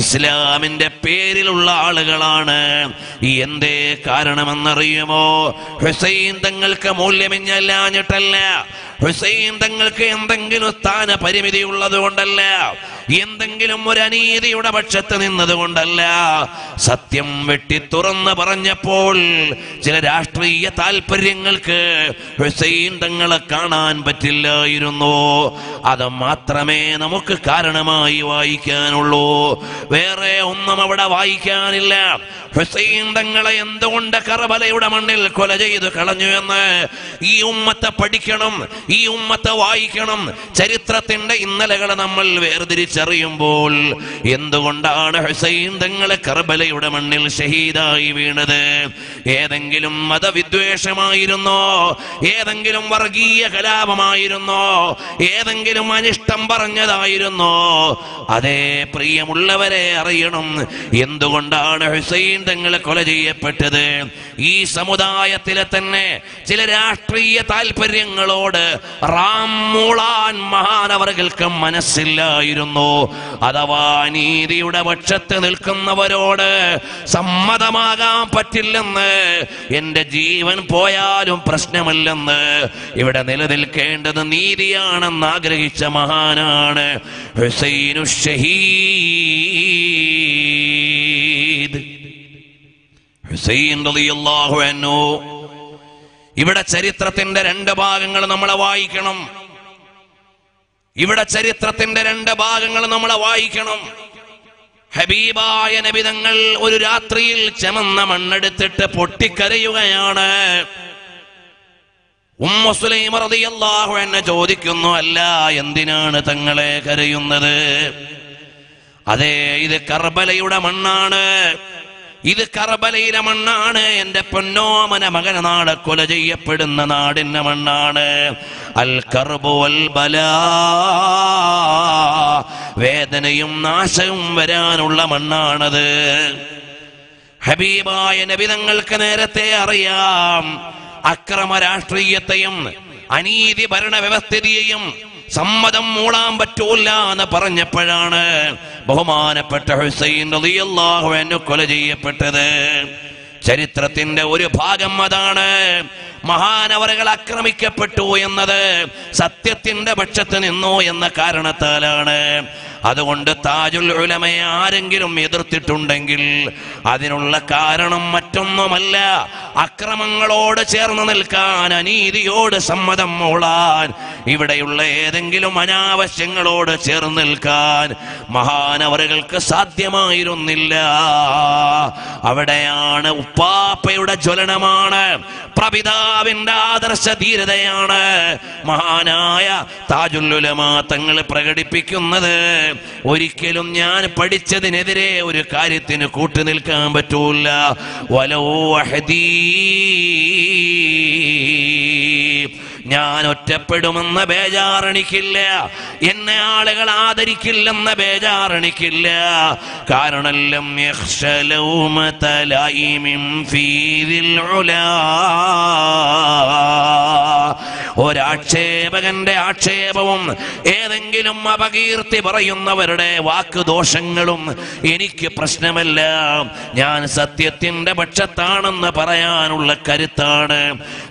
ഇസ്ലാമിന്റെ പേരിലുള്ള ആളുകളാണ്. എന്തേ കാരണമെന്നറിയുമോ? ഹുസൈൻ തങ്ങൾക്ക് മൂല്യമില്ലാഞ്ഞിട്ടല്ല, ഹുസൈൻ തങ്ങൾക്ക് എന്തെങ്കിലും സ്ഥാന പരിമിതി ഉള്ളത് കൊണ്ടല്ല, എന്തെങ്കിലും ഒരു അനീതിയുടെ പക്ഷത്ത് നിന്നത് കൊണ്ടല്ല. സത്യം വെട്ടി തുറന്ന് പറഞ്ഞപ്പോൾ ചില രാഷ്ട്രീയ താല്പര്യങ്ങൾക്ക് ഹുസൈൻ തങ്ങളെ കാണാൻ പറ്റില്ലായിരുന്നു. അത് മാത്രമേ നമുക്ക് കാരണമായി വായിക്കാനുള്ളൂ. വേറെ ഒന്നും അവിടെ വായിക്കാനില്ല. ഹുസൈൻ തങ്ങളെ എന്തുകൊണ്ട് കർബലയുടെ മണ്ണിൽ കൊല ചെയ്ത് കളഞ്ഞു എന്ന് ഈ ഉമ്മത്തെ പഠിക്കണം, ഈ ഉമ്മത്തെ വായിക്കണം. ചരിത്രത്തിന്റെ ഇന്നലകളെ നമ്മൾ വേർതിരിച്ചറിയുമ്പോൾ എന്തുകൊണ്ടാണ് ഹുസൈൻ തങ്ങളെ കർബലയുടെ മണ്ണിൽ ഷഹീദായി വീണത്? ഏതെങ്കിലും മതവിദ്വേഷമായിരുന്നോ? ഏതെങ്കിലും വർഗീയ കലാപമായിരുന്നോ? ഏതെങ്കിലും അനിഷ്ടം പറഞ്ഞതായിരുന്നോ? അതേ പ്രിയമുള്ളവരെ, അറിയണം എന്തുകൊണ്ടാണ് ഹുസൈൻ തങ്ങളെ കൊല ചെയ്യപ്പെട്ടത്. ഈ സമുദായത്തിലെ തന്നെ ചില രാഷ്ട്രീയ താല്പര്യങ്ങളോട് റാംമൂളാൻ മഹാനവർക്ക് മനസ്സില്ലായിരുന്നു. അഥവാ നീതിയുടെ പക്ഷത്ത് നിൽക്കുന്നവരോട് സമ്മതമാകാൻ പറ്റില്ലെന്ന്, എൻ്റെ ജീവൻ പോയാലും പ്രശ്നമില്ലെന്ന്, ഇവിടെ നിലനിൽക്കേണ്ടത് നീതിയാണെന്ന് ആഗ്രഹിച്ച മഹാനാണ് ഹുസൈനു ഷഹീദ് ഹുസൈൻ റളിയല്ലാഹു അൻഹു. ഇവിടെ ചരിത്രത്തിന്റെ രണ്ട് ഭാഗങ്ങൾ നമ്മളെ വായിക്കണം. ഹബീബായ നബി തങ്ങൾ ഒരു രാത്രിയിൽ ചമന്ന മണ്ണെടുത്തിട്ട് പൊട്ടിക്കരയുകയാണ്. ഉമ്മു സുലൈമ റളിയല്ലാഹു അൻഹ ചോദിക്കുന്നു, അല്ല, എന്തിനാണ് തങ്ങളെ കരയുന്നത്? അതെ, ഇത് കർബലയുടെ മണ്ണാണ്, ഇത് കർബലയിലെ മണ്ണാണ്, എന്റെ പൊന്നോമന മകൻ നാട് കൊല ചെയ്യപ്പെടുന്ന നാടിന്റെ മണ്ണാണ്. അൽ കർബു വൽ ബലാ, വേദനയും നാശവും വരാനുള്ള മണ്ണാണത്. ഹബീബായ നബി തങ്ങൾക്ക് നേരത്തെ അറിയാം, അക്രമ രാഷ്ട്രീയത്തെയും അനീതി ഭരണ വ്യവസ്ഥിതിയെയും സമ്മതം മൂളാൻ പറ്റൂല്ല എന്ന് പറഞ്ഞപ്പോഴാണ് ബഹുമാനപ്പെട്ട ഹുസൈൻ റളിയല്ലാഹു അൻഹു കൊല ചെയ്യപ്പെട്ടത്. ചരിത്രത്തിന്റെ ഒരു ഭാഗം അതാണ്. മഹാനവറുകൾ ആക്രമിക്കപ്പെട്ടു എന്നത് സത്യത്തിന്റെ പക്ഷത്ത് നിന്നു എന്ന കാരണത്താലാണ്. അതുകൊണ്ട് താജുൽ ഉലമയെ ആരെങ്കിലും എതിർത്തിട്ടുണ്ടെങ്കിൽ അതിനുള്ള കാരണം മറ്റൊന്നുമല്ല, അക്രമങ്ങളോട് ചേർന്ന് നിൽക്കാൻ, അനീതിയോട് സമ്മതം മൂളാൻ, ഇവിടെയുള്ള ഏതെങ്കിലും അനാവശ്യങ്ങളോട് ചേർന്ന് നിൽക്കാൻ മഹാനവറുകൾക്ക് സാധ്യമായിരുന്നില്ല. അവിടെയാണ് ഉപ്പാപ്പയുടെ ജ്വലനമാണ്, പ്രപിതാവിന്റെ ആദർശ ധീരതയാണ് മഹാനായ താജുൽ ഉലമ തങ്ങൾ പ്രകടിപ്പിക്കുന്നത്. ഒരിക്കലും ഞാൻ പഠിച്ചതിനെതിരെ ഒരു കാര്യത്തിന് കൂട്ടുനിൽക്കാൻ പറ്റൂല. വലൗ വഹദീ, ഞാൻ ഒറ്റപ്പെടുമെന്ന ബേജാറണിക്കില്ല, എന്നെ ആളുകൾ ആദരിക്കില്ലെന്ന ബേജാറണിക്കില്ല. കാരണം ലം യഖ്ശലൗമത ലൈമിൻ ഫീ ദിൽ ഉലാ ഒരാക്ഷേപകന്റെ ആക്ഷേപവും ഏതെങ്കിലും അപകീർത്തി പറയുന്നവരുടെ വാക്കുദോഷങ്ങളും എനിക്ക് പ്രശ്നമല്ല. ഞാൻ സത്യത്തിന്റെ പക്ഷത്താണെന്ന് പറയാനുള്ള കരുത്താണ്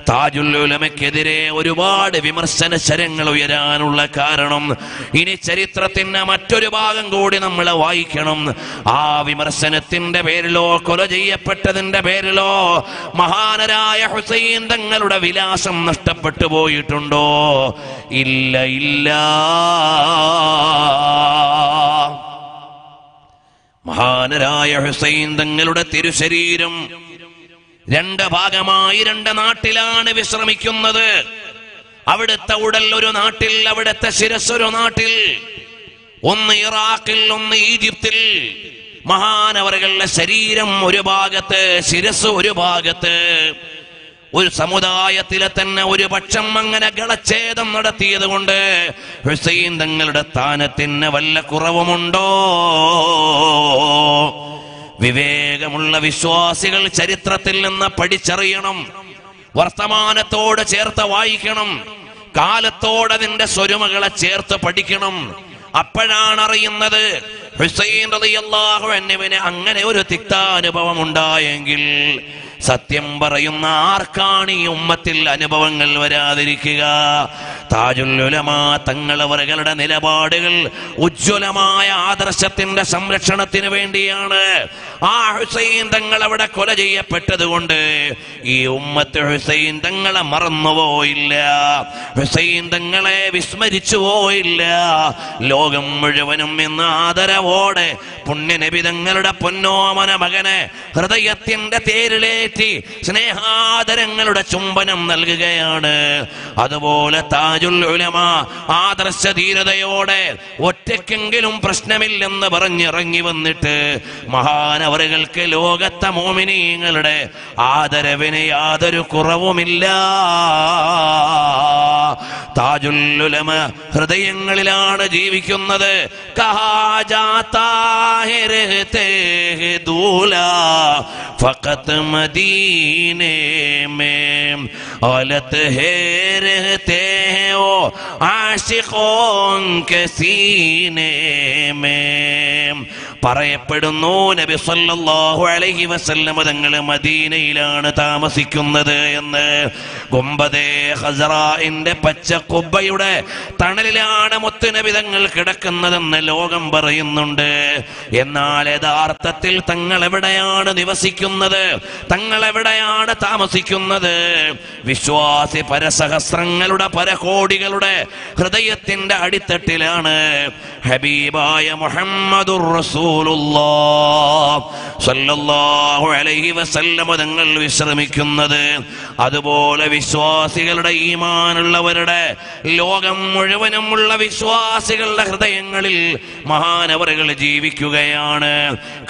താജുൽ ഉലമയ്ക്കെതിരെ ഒരുപാട് വിമർശന ശരങ്ങൾ ഉയരാനുള്ള കാരണം. ഇനി ചരിത്രത്തിന്റെ മറ്റൊരു ഭാഗം കൂടി നമ്മൾ വായിക്കണം. ആ വിമർശനത്തിന്റെ പേരിലോ കൊല ചെയ്യപ്പെട്ടതിന്റെ പേരിലോ മഹാനരായ ഹുസൈൻ തങ്ങളുടെ വിലാസം നഷ്ടപ്പെട്ടു പോയിട്ടുണ്ടോ? ഇല്ല ഇല്ല. മഹാനരായ ഹുസൈൻ തങ്ങളുടെ തിരുശരീരം രണ്ട് ഭാഗമായി രണ്ട് നാട്ടിലാണ് വിശ്രമിക്കുന്നത്. അവിടുത്തെ ഉടൽ ഒരു നാട്ടിൽ, അവിടുത്തെ ശിരസ് ഒരു നാട്ടിൽ, ഒന്ന് ഇറാഖിൽ ഒന്ന് ഈജിപ്തിൽ. മഹാനവറുകളുടെ ശരീരം ഒരു ഭാഗത്ത്, ശിരസ് ഒരു ഭാഗത്ത്. ഒരു സമുദായത്തിലെ തന്നെ ഒരു പക്ഷം അങ്ങനെ ഗളച്ഛേദം നടത്തിയത് കൊണ്ട് ഹുസൈൻ തങ്ങളുടെ സ്ഥാനത്തിന് വല്ല കുറവുമുണ്ടോ? വിവേകമുള്ള വിശ്വാസികൾ ചരിത്രത്തിൽ നിന്ന് പഠിച്ചറിയണം. വർത്തമാനത്തോട് ചേർത്ത് വായിക്കണം. കാലത്തോടതിന്റെ സ്വരുമകളെ ചേർത്ത് പഠിക്കണം. അപ്പോഴാണ് അറിയുന്നത് ഹുസൈൻ റളിയല്ലാഹു അൻഹുവിന് അങ്ങനെ ഒരു തിക്താനുഭവം ഉണ്ടായെങ്കിൽ സത്യം പറയുന്ന ആർക്കാണ് ഈ ഉമ്മത്തിൽ അനുഭവങ്ങൾ വരാതിരിക്കുക? താജുൽ ഉലമ തങ്ങളവരുടെ നിലപാടുകൾ ഉജ്ജ്വലമായ ആദർശത്തിന്റെ സംരക്ഷണത്തിന് വേണ്ടിയാണ്. ആ ഹുസൈൻ തങ്ങളവിടെ കൊല ചെയ്യപ്പെട്ടത് കൊണ്ട് ഈ ഉമ്മത്ത് ഹുസൈൻ തങ്ങളെ മറന്നുപോയില്ല, ഹുസൈൻ തങ്ങളെ വിസ്മരിച്ചു പോയില്ല. ലോകം മുഴുവനും എന്ന ആദരവോടെ പുണ്യനബി തങ്ങളുടെ പൊന്നോമന മകനെ ഹൃദയത്തിന്റെ തേരിലെ സ്നേഹാദരങ്ങളുടെ ചുംബനം നൽകുകയാണ്. അതുപോലെ താജുൽ ഉലമ ആദർശ ധീരതയോടെ ഒറ്റയ്ക്കെങ്കിലും പ്രശ്നമില്ലെന്ന് പറഞ്ഞിറങ്ങി വന്നിട്ട് മഹാനവറുകൾക്ക് ലോകത്തെ മോമിനീങ്ങളുടെ ആദരവിന് യാതൊരു കുറവുമില്ല. താജുൽ ഉലമ ഹൃദയങ്ങളിലാണ് ജീവിക്കുന്നത്. मदीने में औलत है रहते हैं वो आशिकों के सीने में. പറയപ്പെടുന്നു നബി സല്ലല്ലാഹു അലൈഹി വസല്ലം തങ്ങൾ മദീനയിലാണ് താമസിക്കുന്നത് എന്ന്. ഗുംബദേ ഖസറാഇന്റെ പച്ച കുബ്ബയുടെ തണലിലാണ് മുത്ത് നബി തങ്ങൾ കിടക്കുന്നതെന്ന് ലോകം പറയുന്നുണ്ട്. എന്നാൽ യഥാർത്ഥത്തിൽ തങ്ങൾ എവിടെയാണ് നിവസിക്കുന്നത്? തങ്ങൾ എവിടെയാണ് താമസിക്കുന്നത്? വിശ്വാസി പരസഹസ്രങ്ങളുടെ പരകോടികളുടെ ഹൃദയത്തിന്റെ അടിത്തട്ടിലാണ്. ഹബീബായ മുഹമ്മദുർ റസൂലുള്ളാഹി സ്വല്ലല്ലാഹു അലൈഹി വസല്ലം തങ്ങൾ വിശ്രമിക്കുന്നത്. അതുപോലെ വിശ്വാസികളുടെ ഈമാനുള്ളവരുടെ ലോകം മുഴുവനുമുള്ള വിശ്വാസികളുടെ ഹൃദയങ്ങളിൽ മഹാനവറുകൾ ജീവിക്കുകയാണ്.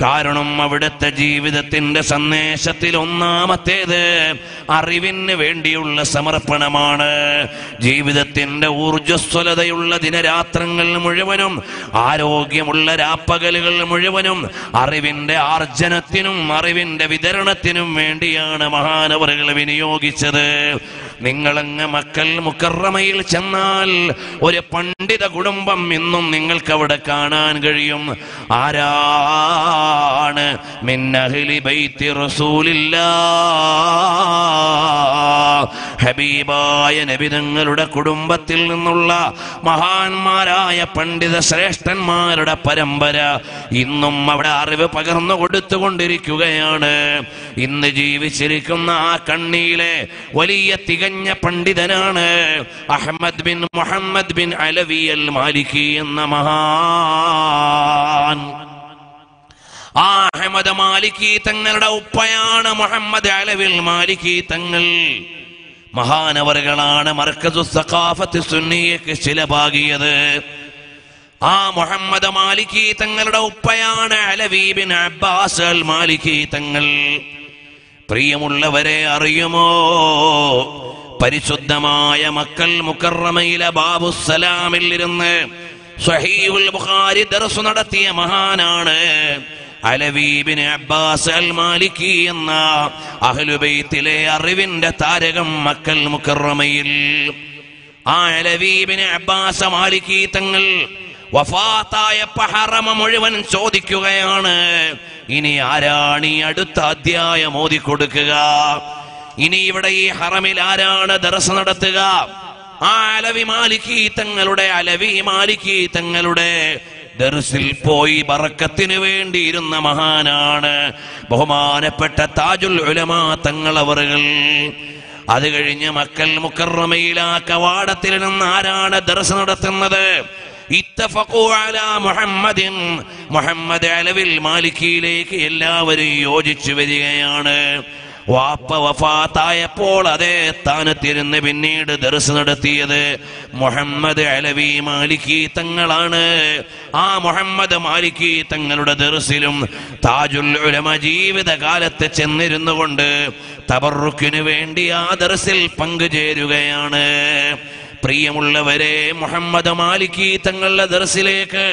കാരണം അവിടുത്തെ ജീവിതത്തിന്റെ സന്ദേശത്തിൽ ഒന്നാമത്തേത് അറിവിന് വേണ്ടിയുള്ള സമർപ്പണമാണ്. ജീവിതത്തിന്റെ ഊർജ്ജസ്വലതയുള്ള ദിനരാത്രങ്ങൾ മുഴുവനും, ആരോഗ്യമുള്ള രാപ്പകലുകൾ മുഴുവനും അറിവിന്റെ ആർജനത്തിനും അറിവിന്റെ വിതരണത്തിനും വേണ്ടിയാണ് മഹാനവറുകൾ വിനിയോഗിച്ചത്. നിങ്ങളങ്ങ് മക്കൽ മുക്കറമയിൽ ചെന്നാൽ ഒരു പണ്ഡിത കുടുംബം ഇന്നും നിങ്ങൾക്ക് അവിടെ കാണാൻ കഴിയും. ആരാണ് മിന്നഹ്ലി ബൈത്തി റസൂലില്ലാഹ്? ഹബീബായ നബി തങ്ങളുടെ കുടുംബത്തിൽ നിന്നുള്ള മഹാന്മാരായ പണ്ഡിത ശ്രേഷ്ഠന്മാരുടെ പരമ്പര ഇന്നും അവിടെ അറിവ് പകർന്നു കൊടുത്തുകൊണ്ടിരിക്കുകയാണ്. ഇന്ന് ജീവിച്ചിരിക്കുന്ന ആ കണ്ണിയിലെ വലിയ തികഞ്ഞ പണ്ഡിതനാണ് Ahmad bin Muhammad bin Alawi al Maliki എന്ന മഹാൻ. അഹ്മദ് മാലിക്കി തങ്ങളുടെ ഉപ്പയാണ് മുഹമ്മദ് അലവി അൽ മാലിക്കി തങ്ങൾ. മഹാനവറുകളാണ് മർക്കസു സഖാഫത്ത് സുന്നിയക്ക് ശിലപാകിയത്. ആ മുഹമ്മദ് മാലിക്കി തങ്ങളുടെ ഉപ്പയാണ് Alawi bin Abbas al Maliki തങ്ങൾ. പ്രിയമുള്ളവരെ, അറിയുമോ പരിശുദ്ധമായ മക്കൽ മുക്കറമയിലെ ബാബുസലാമിൽ ഇരുന്ന് സ്വഹീഹുൽ ബുഖാരി ദർസ് നടത്തിയ മഹാനാണ് Alawi bin Abbas al Maliki എന്ന അഹ്ലുബൈത്തിലെ അറിവിന്റെ താരകം മക്കൽ മുക്കറമയിൽ. വഫാത്തായപ്പ ഹറമ മുഴുവൻ ചോദിക്കുകയാണ്, ഇനി ആരാണ് ഈ അടുത്ത അധ്യായം ഓതിക്കൊടുക്കുക, ഇനി ഇവിടെ ഈ ഹറമിൽ ആരാണ് ദർസ് നടത്തുക. ആ അലവി മാലിക്കി തങ്ങളുടെ ദർസിൽ പോയി ബറക്കത്തിന് വേണ്ടിയിരുന്ന മഹാനാണ് ബഹുമാനപ്പെട്ട താജുൽ ഉലമാ തങ്ങളവറുകൾ. അത് കഴിഞ്ഞ് മക്കൽ മുക്കറമയിലെ ആ കവാടത്തിൽ നിന്ന് ആരാണ് ദർസ് നടത്തുന്നത്, ഇത്തഫഖു അലാ മുഹമ്മദിൻ, മുഹമ്മദ് അലവിൽ മാലിക്കിയിലേക്ക് എല്ലാവരും യോജിച്ചു വരികയാണ്. വാപ്പ വഫാത്തായപ്പോൾ അതേ സ്ഥാനത്തിരുന്ന് പിന്നീട് ദർസ് നടത്തിയത് മുഹമ്മദ് അലവി മാലിക്കി തങ്ങളാണ്. ആ മുഹമ്മദ് മാലിക്കി തങ്ങളുടെ ദർസിലും താജുൽ ഉലമ ജീവിതകാലത്ത് ചെന്നിരുന്നു കൊണ്ട് തബറുക്കിനു വേണ്ടി ആ ദർസിൽ പങ്കുചേരുകയാണ്. പ്രിയമുള്ളവരെ, മുഹമ്മദ് മാലിക്കി തങ്ങളുടെ ദർസിലേക്ക്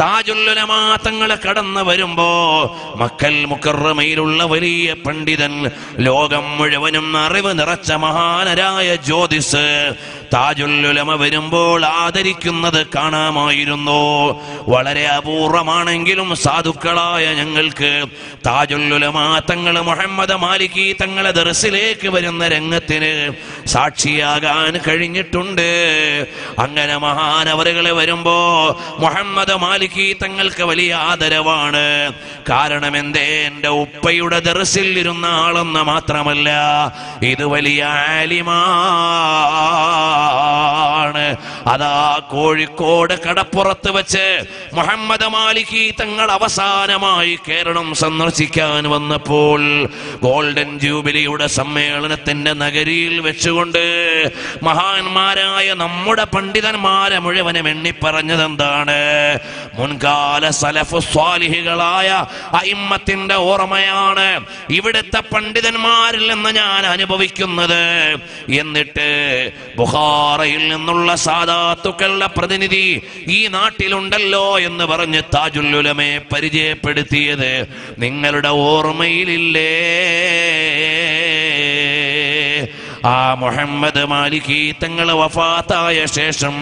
താജുൽ ഉലമാ തങ്ങളെ കടന്നു വരുമ്പോ മക്കൽ മുക്കറമയിലുള്ള വലിയ പണ്ഡിതൻ, ലോകം മുഴുവനും അറിവ് നിറച്ച മഹാനരായ ജ്യോതിസ് താജുൽ ഉലമ വരുമ്പോൾ ആദരിക്കുന്നത് കാണാമായിരുന്നു. വളരെ അപൂർവമാണെങ്കിലും സാധുക്കളായ ഞങ്ങൾക്ക് താജുൽ ഉലമാ തങ്ങൾ മുഹമ്മദ് മാലിക്കി തങ്ങളെ ദർസിലേക്ക് വരുന്ന രംഗത്തിന് സാക്ഷിയാകാൻ കഴിഞ്ഞിട്ടുണ്ട്. അങ്ങനെ മഹാനവറുകളെ വരുമ്പോ മുഹമ്മദ് മാലിക്കി തങ്ങൾക്ക് വലിയ ആദരവാണ്. കാരണം എന്തേ, എൻ്റെ ഉപ്പയുടെ ദർസിൽ ഇരുന്ന ആളെന്ന് മാത്രമല്ല, ഇത് വലിയ ആലിമാണ്. അതാ കോഴിക്കോട് കടപ്പുറത്ത് വെച്ച് മുഹമ്മദ് മാലിക്കി തങ്ങൾ അവസാനമായി കേരളം സന്ദർശിക്കാൻ വന്നപ്പോൾ ഗോൾഡൻ ജൂബിലിയുടെ സമ്മേളനത്തിന്റെ നഗരിയിൽ വെച്ചുകൊണ്ട് മഹാന്മാരായ നമ്മുടെ പണ്ഡിതന്മാരെ മുഴുവനും എണ്ണിപ്പറഞ്ഞത് എന്താണ്, മുൻകാല സലഫു സ്വാലിഹികളായ അഇമ്മത്തിന്റെ ഓർമ്മയാണ് ഇവിടുത്തെ പണ്ഡിതന്മാരിൽ നിന്ന് ഞാൻ അനുഭവിക്കുന്നത്. എന്നിട്ട് ബുഖാറയിൽ നിന്നുള്ള സാദാത്തുക്കളുടെ പ്രതിനിധി ഈ നാട്ടിലുണ്ടല്ലോ എന്ന് പറഞ്ഞ് താജുൽ ഉലമയെ പരിചയപ്പെടുത്തിയത് നിങ്ങളുടെ ഓർമ്മയിലില്ലേ? ആ മുഹമ്മദ് മാലിക്കി തങ്ങൾ വഫാത്തായ ശേഷം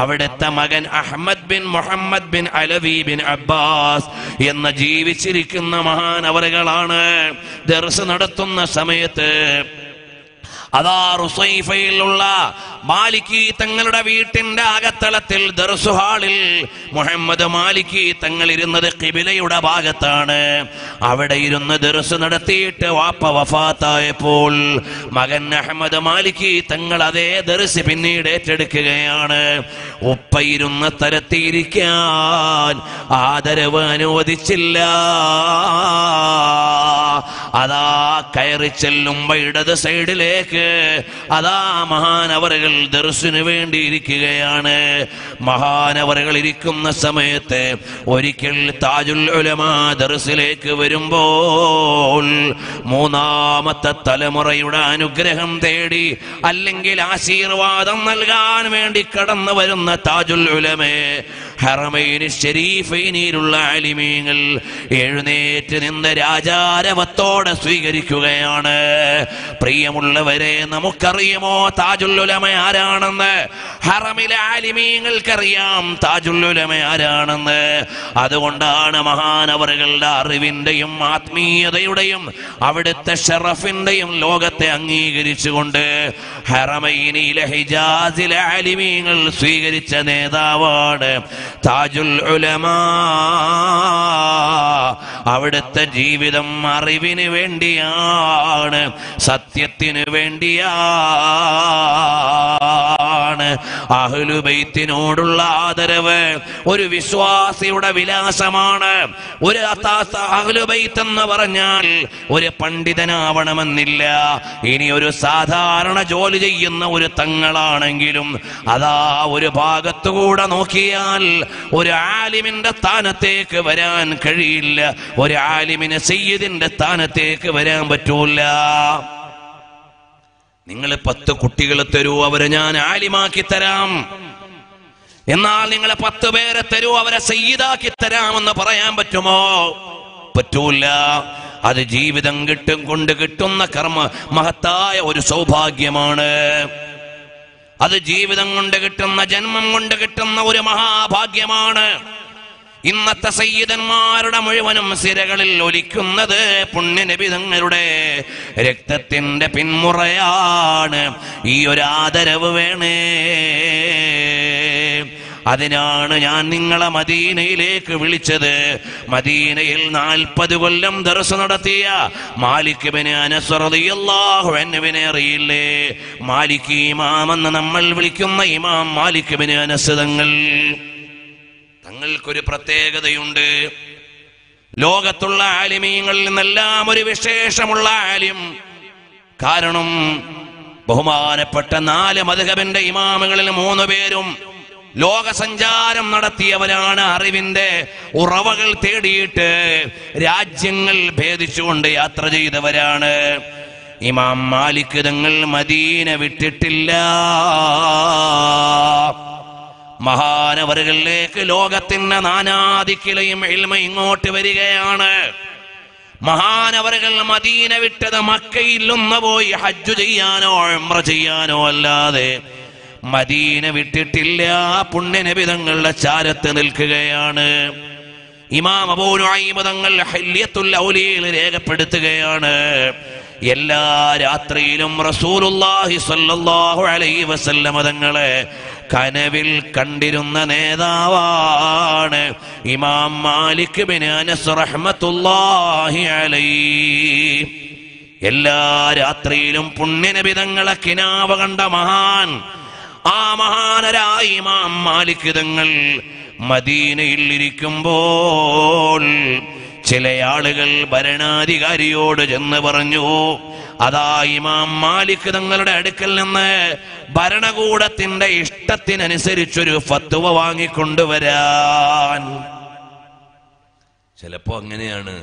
അവിടുത്തെ മകൻ Ahmad bin Muhammad bin Alawi bin Abbas എന്ന ജീവിച്ചിരിക്കുന്ന മഹാനവറുകളാണ് ദർസ് നടത്തുന്ന സമയത്ത്. അതാ റുസൈഫയിലുള്ള മാലിക്കി തങ്ങളുടെ വീട്ടിന്റെ അകത്തളത്തിൽ ദർസു ഹാളിൽ മുഹമ്മദ് മാലിക്കി തങ്ങൾ ഇരുന്നത് ഖിബിലയുടെ ഭാഗത്താണ്. അവിടെ ഇരുന്ന് ദർസ് നടത്തിയിട്ട് വാപ്പ വഫാത്തായപ്പോൾ മകൻ അഹമ്മദ് മാലിക്കി തങ്ങൾ അതേ ദർസ് പിന്നീട് ഏറ്റെടുക്കുകയാണ്. ഉപ്പ ഇരുന്ന തരത്തിയിരിക്കാൻ ആദരവ് അനുവദിച്ചില്ല. അതാ കയറി ചെല്ലുമ്പോ ഇടത് സൈഡിലേക്ക് അതാ മഹാനവറുകൾ ദർസിനു വേണ്ടി ഇരിക്കുകയാണ്. മഹാനവറുകൾ ഇരിക്കുന്ന സമയത്ത് ഒരിക്കൽ താജുൽ ഉലമാ ദർസിലേക്ക് വരുമ്പോൾ മൂന്നാമത്തെ തലമുറയുടെ അനുഗ്രഹം തേടി അല്ലെങ്കിൽ ആശീർവാദം നൽകാൻ വേണ്ടി കടന്നു വരുന്ന താജുൽ ഉലമേ ഹറമൈനി ശരീഫൈനിലുള്ള ആലിമീങ്ങൾ എഴുന്നേറ്റ് നിന്ന് രാജാരവത്തോടെ സ്വീകരിക്കുകയാണ്. പ്രിയമുള്ളവരെ, നമുക്കറിയുമോ താജുൽ ഉലമ ആരാണെന്ന്? ഹറമിലെ ആലിമീങ്ങൾക്കറിയാം താജുൽ ഉലമ ആരാണെന്ന്. അതുകൊണ്ടാണ് മഹാനവറുകളുടെ അറിവിന്റെയും ആത്മീയതയുടെയും അവിടുത്തെ ഷറഫിന്റെയും ലോകത്തെ അംഗീകരിച്ചുകൊണ്ട് ഹറമൈനിയിലെ ഹിജാസിലെ ആലിമീങ്ങൾ സ്വീകരിച്ച നേതാവാണ് താജുൽ ഉലമ. അവിടുത്തെ ജീവിതം അറിവിന് വേണ്ടിയാണ്, സത്യത്തിന് വേണ്ടിയാണ്. അഹ്ലുബൈത്തിനോടുള്ള ആദരവ് ഒരു വിശ്വാസിയുടെ വിലാസമാണ്. ഒരു അഹ്ലുബൈത്ത് എന്ന് പറഞ്ഞാൽ ഒരു പണ്ഡിതനാവണമെന്നില്ല. ഇനി ഒരു സാധാരണ ജോലി ചെയ്യുന്ന ഒരു തങ്ങളാണെങ്കിലും അതാ ഒരു ഭാഗത്തുകൂടെ നോക്കിയാൽ ഒരു ആലിമിന്റെ സ്ഥാനത്തേക്ക് വരാൻ കഴിയില്ല. ഒരു ആലിമിന് സയ്യിദിന്റെ സ്ഥാനത്തേക്ക് വരാൻ പറ്റൂല. നിങ്ങൾ 10 കുട്ടികളെ തരൂ, അവരെ ഞാൻ ആലിമാക്കി തരാം. എന്നാൽ നിങ്ങൾ 10 പേരെ തരൂ, അവരെ സയ്യിദാക്കി തരാമെന്ന് പറയാൻ പറ്റുമോ? പറ്റൂല. അത് ജീവിതം കൊണ്ട് കിട്ടുന്ന കർമ്മ മഹത്തായ ഒരു സൗഭാഗ്യമാണ്. അത് ജീവിതം കൊണ്ട് കിട്ടുന്ന, ജന്മം കൊണ്ട് കിട്ടുന്ന ഒരു മഹാഭാഗ്യമാണ്. ഇന്നത്തെ സയ്യിദന്മാരുടെ മുഴുവനും സിരകളിൽ ഒലിക്കുന്നത് പുണ്യനബി തങ്ങളുടെ രക്തത്തിന്റെ പിൻമുറയാണ്. ഈ ഒരു ആദരവ് വേണേ. അതിനാണ് ഞാൻ നിങ്ങളെ മദീനയിലേക്ക് വിളിച്ചത്. മദീനയിൽ 40 കൊല്ലം ദർസ് നടത്തിയ മാലിക് ഇബ്നു അനസ് റളിയല്ലാഹു അൻഹുവിനെ അറിയില്ലേ? മാലിക് ഇമാം എന്ന് നമ്മൾ വിളിക്കുന്ന ഇമാം മാലിക് ഇബ്നു അനസ് തങ്ങൾക്കൊരു പ്രത്യേകതയുണ്ട്. ലോകത്തുള്ള ആലിമീങ്ങളിൽ നിന്നെല്ലാം ഒരു വിശേഷമുള്ള ആലിം. കാരണം ബഹുമാനപ്പെട്ട 4 മദ്ഹബിന്റെ ഇമാമുകളിൽ 3 പേരും ലോകസഞ്ചാരം നടത്തിയവരാണ്. അറിവിന്റെ ഉറവകൾ തേടിയിട്ട് രാജ്യങ്ങൾ ഭേദിച്ചുകൊണ്ട് യാത്ര ചെയ്തവരാണ്. ഇമാം മാലിക് തങ്ങൾ മദീന വിട്ടിട്ടില്ല. മഹാനവറുകളിലേക്ക് ലോകത്തിന്റെ നാനാദിക്കിലെയും ഇൽമ ഇങ്ങോട്ട് വരികയാണ്. മഹാനവറുകൾ മദീന വിട്ടത് മക്കയിലൊന്ന് പോയി ഹജ്ജ് ചെയ്യാനോ ഉംറ ചെയ്യാനോ അല്ലാതെ മദീന വിട്ടിട്ടില്ല. പുണ്യനബി തങ്ങളുടെ ചാരത്ത് നിൽക്കുകയാണ്. ഇമാം അബൂ നുഐമ തങ്ങൾ ഹല്യത്തുൽ ഔലിയയിൽ രേഖപ്പെടുത്തുകയാണ്, എല്ലാ രാത്രിയിലും റസൂലുള്ളാഹി സ്വല്ലല്ലാഹു അലൈഹി വസല്ലമ തങ്ങളെ കനവിൽ കണ്ടിരുന്ന നേതാവാണ് ഇമാം മാലിക് ഇബ്നു അനസ് റഹ്മത്തുള്ളാഹി അലൈഹി. എല്ലാ രാത്രിയിലും പുണ്യനബി തങ്ങളെ കിനാവ കണ്ട മഹാൻ. ആ മഹാനരായ ഇമാം മാലിക് തങ്ങൾ മദീനയിൽ ഇരിക്കുമ്പോൾ ചില ആളുകൾ ഭരണാധികാരിയോട് ചെന്ന് പറഞ്ഞു, അതാ ഇമാം മാലിക് തങ്ങളുടെ അടുക്കൽ നിന്ന് ഭരണകൂടത്തിന്റെ ഇഷ്ടത്തിനനുസരിച്ചൊരു ഫത്വ വാങ്ങിക്കൊണ്ടുവരാൻ. ചിലപ്പോ അങ്ങനെയാണ്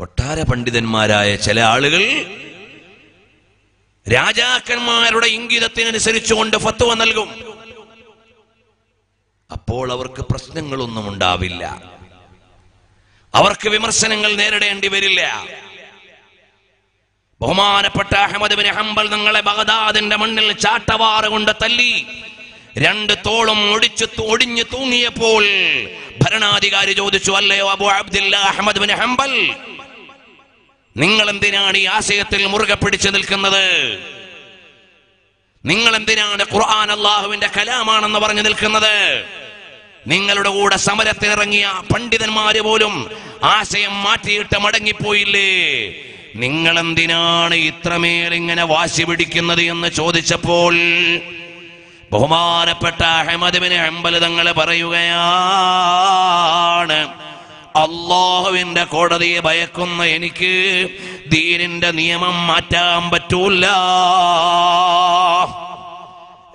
കൊട്ടാര പണ്ഡിതന്മാരായ ചില ആളുകൾ രാജാക്കന്മാരുടെ ഇംഗിതത്തിനനുസരിച്ചുകൊണ്ട് ഫത്വ നൽകും. അപ്പോൾ അവർക്ക് പ്രശ്നങ്ങളൊന്നും ഉണ്ടാവില്ല, അവർക്ക് വിമർശനങ്ങൾ നേരിടേണ്ടി വരില്ല. ബഹുമാനപ്പെട്ട അഹ്മദ് ഇബ്നു ഹംബൽ തങ്ങളെ ബഗ്ദാദിന്റെ മണ്ണിൽ ചാട്ടവാറ് കൊണ്ട് തല്ലി 2 തോളും ഒടിഞ്ഞു തൂങ്ങിയപ്പോൾ ഭരണാധികാരി ചോദിച്ചു, അല്ലയോ Abu Abdillah Ahmad ibn Hanbal, നിങ്ങൾ എന്തിനാണ് ഈ ആശയത്തിൽ മുറുകെ പിടിച്ചു നിൽക്കുന്നത്? നിങ്ങൾ എന്തിനാണ് ഖുർആൻ അള്ളാഹുവിന്റെ കലാമാണെന്ന് പറഞ്ഞു നിൽക്കുന്നത്? നിങ്ങളുടെ കൂടെ സമരത്തിനിറങ്ങിയ പണ്ഡിതന്മാര് പോലും ആശയം മാറ്റിയിട്ട് മടങ്ങിപ്പോയില്ലേ? നിങ്ങൾ എന്തിനാണ് ഇത്രമേൽ ഇങ്ങനെ വാശി പിടിക്കുന്നത് എന്ന് ചോദിച്ചപ്പോൾ ബഹുമാനപ്പെട്ട അഹ്മദ് ഇബ്നു ഹംബൽ തങ്ങൾ പറയുകയാണ്, അള്ളാഹുവിന്റെ കോടതിയെ ഭയക്കുന്ന എനിക്ക് ദീനിന്റെ നിയമം മാറ്റാൻ പറ്റൂല.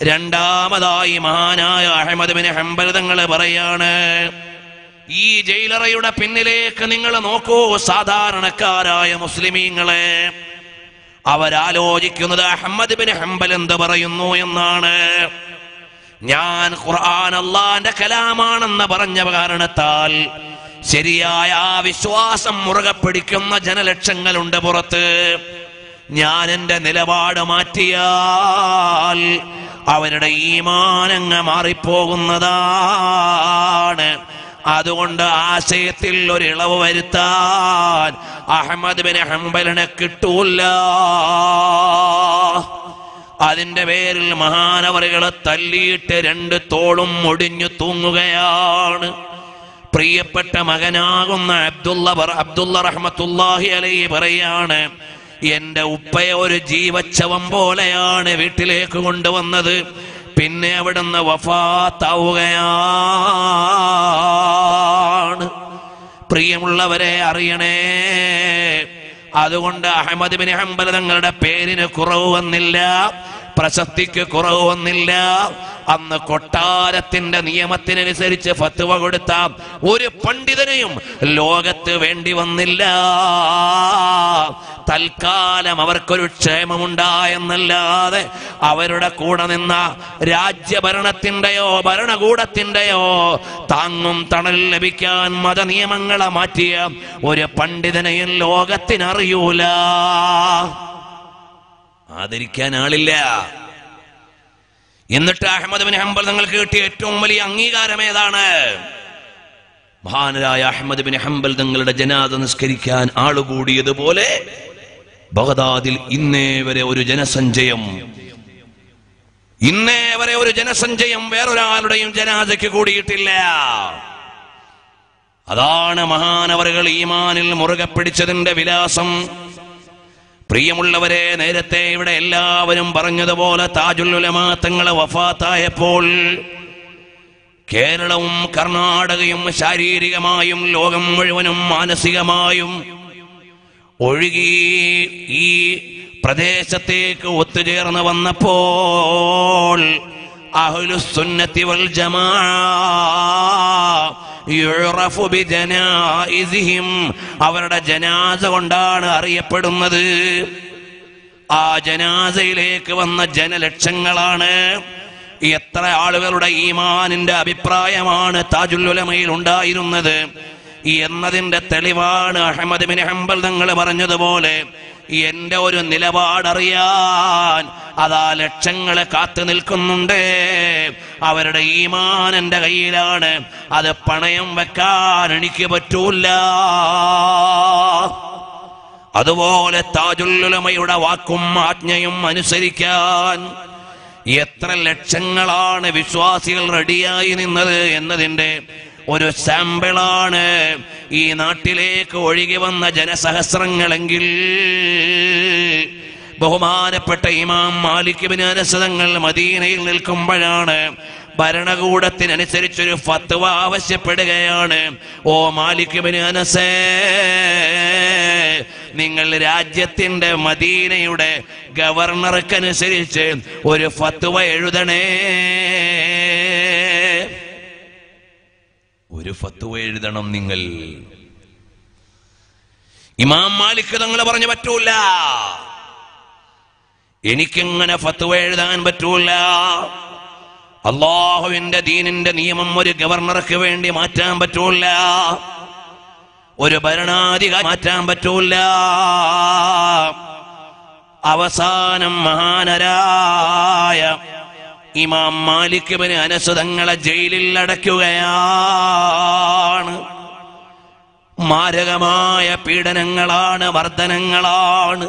രണ്ടാമതായി മഹാനായ അഹ്മദ് ഇബ്നു ഹംബൽ തങ്ങൾ പറയാണ്, ഈ ജയിലറയുടെ പിന്നിലേക്ക് നിങ്ങൾ നോക്കൂ. സാധാരണക്കാരായ മുസ്ലിമീങ്ങളെ അവരാലോചിക്കുന്നത് അഹ്മദ് ഇബ്നു ഹംബൽ എന്ത് പറയുന്നു എന്നാണ്. ഞാൻ ഖുർആൻ അള്ളാന്റെ കലാമാണെന്ന് പറഞ്ഞ കാരണത്താൽ ശരിയായ ആ വിശ്വാസം മുറുകെ പിടിക്കുന്ന ജനലക്ഷങ്ങളുണ്ട് പുറത്ത്. ഞാൻ എന്റെ നിലപാട് മാറ്റിയാൽ അവരുടെ ഈമാനങ്ങ മാറിപ്പോകുന്നതാണ്. അതുകൊണ്ട് ആശയത്തിൽ ഒരിളവ് വരുത്താൻ അഹ്മദ് ഇബ്നു ഹംബലിനെ കിട്ടൂല്ല. അതിന്റെ പേരിൽ മഹാനവറുകളെ തല്ലിയിട്ട് 2 തോളും ഒടിഞ്ഞു തൂങ്ങുകയാണ്. പ്രിയപ്പെട്ട മകനാകുന്ന അബ്ദുള്ള റഹ്മത്തുള്ളാഹി അലൈഹി പറയാണ്, എന്റെ ഉപ്പയെ ഒരു ജീവച്ഛവം പോലെയാണ് വീട്ടിലേക്ക് കൊണ്ടുവന്നത്. പിന്നെ അവിടുന്ന് വഫാത്താവുകയാണ്. പ്രിയമുള്ളവരെ അറിയണേ, അതുകൊണ്ട് അഹ്മദ് ഇബ്നു ഹംബൽ തങ്ങളുടെ പേരിന് കുറവ് വന്നില്ല, പ്രശസ്തിക്ക് കുറവ് വന്നില്ല. അന്ന് കൊട്ടാരത്തിന്റെ നിയമത്തിനനുസരിച്ച് ഫത്വ കൊടുത്ത ഒരു പണ്ഡിതനെയും ലോകത്ത് വേണ്ടി വന്നില്ല. തൽക്കാലം അവർക്കൊരു ക്ഷേമമുണ്ടായെന്നല്ലാതെ അവരുടെ കൂടെ നിന്ന രാജ്യഭരണത്തിന്റെയോ ഭരണകൂടത്തിന്റെയോ താങ്ങും തണൽ ലഭിക്കാൻ മത നിയമങ്ങളെ മാറ്റിയ ഒരു പണ്ഡിതനെയും ലോകത്തിനറിയൂല. ആദരിക്കാൻ ആളില്ല. എന്നിട്ട് അഹ്മദ് ബിൻ ഹംബൽ നിങ്ങൾക്ക് കിട്ടിയ ഏറ്റവും വലിയ അംഗീകാരം ഏതാണ്? മഹാനായ അഹ്മദ് ബിൻ ഹംബൽ തങ്ങളുടെ ജനാസ നിസ്കരിക്കാൻ ആളുകൂടിയതുപോലെ ബഗ്ദാദിൽ ഇന്നേ വരെ ഒരു ജനസഞ്ചയം വേറൊരാളുടെയും ജനാസയ്ക്ക് കൂടിയിട്ടില്ല. അതാണ് മഹാനവറുകൾ ഈമാനിൽ മുറുകെ പിടിച്ചതിന്റെ വിലാസം. പ്രിയമുള്ളവരെ, നേരത്തെ ഇവിടെ എല്ലാവരും പറഞ്ഞതുപോലെ താജുൽ ഉലമാ തങ്ങളെ വഫാത്തായപ്പോൾ കേരളവും കർണാടകയും ശാരീരികമായും ലോകം മുഴുവനും മാനസികമായും ഒഴുകി ഈ പ്രദേശത്തേക്ക് ഒത്തുചേർന്ന് വന്നപ്പോൾ അഹ്ലുസുന്നത്തി വൽ ജമാഅ യുറഫു ബിജനാഇസിഹിം, അവരുടെ ജനാസ കൊണ്ടാണ് അറിയപ്പെടുന്നത്. ആ ജനാസയിലേക്ക് വന്ന ജനലക്ഷങ്ങളാണ്. എത്ര ആളുകളുടെ ഈമാനിന്റെ അഭിപ്രായമാണ് താജുൽ ഉലമയിൽ ഉണ്ടായിരുന്നത് എന്നതിന്റെ തെളിവാണ് അഹ്മദ് ബിൻ ഹംബൽ തങ്ങൾ പറഞ്ഞതുപോലെ എന്റെ ഒരു നിലപാടറിയാൻ അതാ ലക്ഷങ്ങളെ കാത്തു നിൽക്കുന്നുണ്ട്. അവരുടെ ഈമാൻ എന്റെ കയ്യിലാണ്, അത് പണയം വെക്കാൻ എനിക്ക് പറ്റൂല. അതുപോലെ താജുൽ ഉലമയുടെ വാക്കും ആജ്ഞയും അനുസരിക്കാൻ എത്ര ലക്ഷങ്ങളാണ് വിശ്വാസികൾ റെഡിയായി നിന്നത് എന്നതിന്റെ ഒരു സാമ്പിളാണ് ഈ നാട്ടിലേക്ക് ഒഴുകി വന്ന ജനസഹസ്രങ്ങളെങ്കിൽ ബഹുമാനപ്പെട്ട ഇമാം മാലിക് ഇബ്നു അനസ് തങ്ങൾ മദീനയിൽ നിൽക്കുമ്പോഴാണ് ഭരണകൂടത്തിനനുസരിച്ചൊരു ഫത്വ ആവശ്യപ്പെടുകയാണ്. ഓ മാലിക് ഇബ്നു അനസേ, നിങ്ങൾ രാജ്യത്തിന്റെ മദീനയുടെ ഗവർണർക്കനുസരിച്ച് ഒരു ഫത്വ എഴുതണേ. ഒരു ഫത്വ എഴുതണം നിങ്ങൾ. ഇമാം മാലിക് തങ്ങൾ പറഞ്ഞു, പറ്റൂല, എനിക്കിങ്ങനെ ഫത്വ എഴുതാൻ പറ്റൂല. അള്ളാഹുവിന്റെ ദീനിന്റെ നിയമം ഒരു ഗവർണർക്ക് വേണ്ടി മാറ്റാൻ പറ്റൂല, ഒരു ഭരണാധികാരി മാറ്റാൻ പറ്റൂല. അവസാനം മഹാനരായ ഇമാം മാലിക് ഇബ്നു അനസ് തങ്ങളെ ജയിലിൽ അടയ്ക്കുകയാണ്. മാരകമായ പീഡനങ്ങളാണ്, മർദ്ദനങ്ങളാണ്.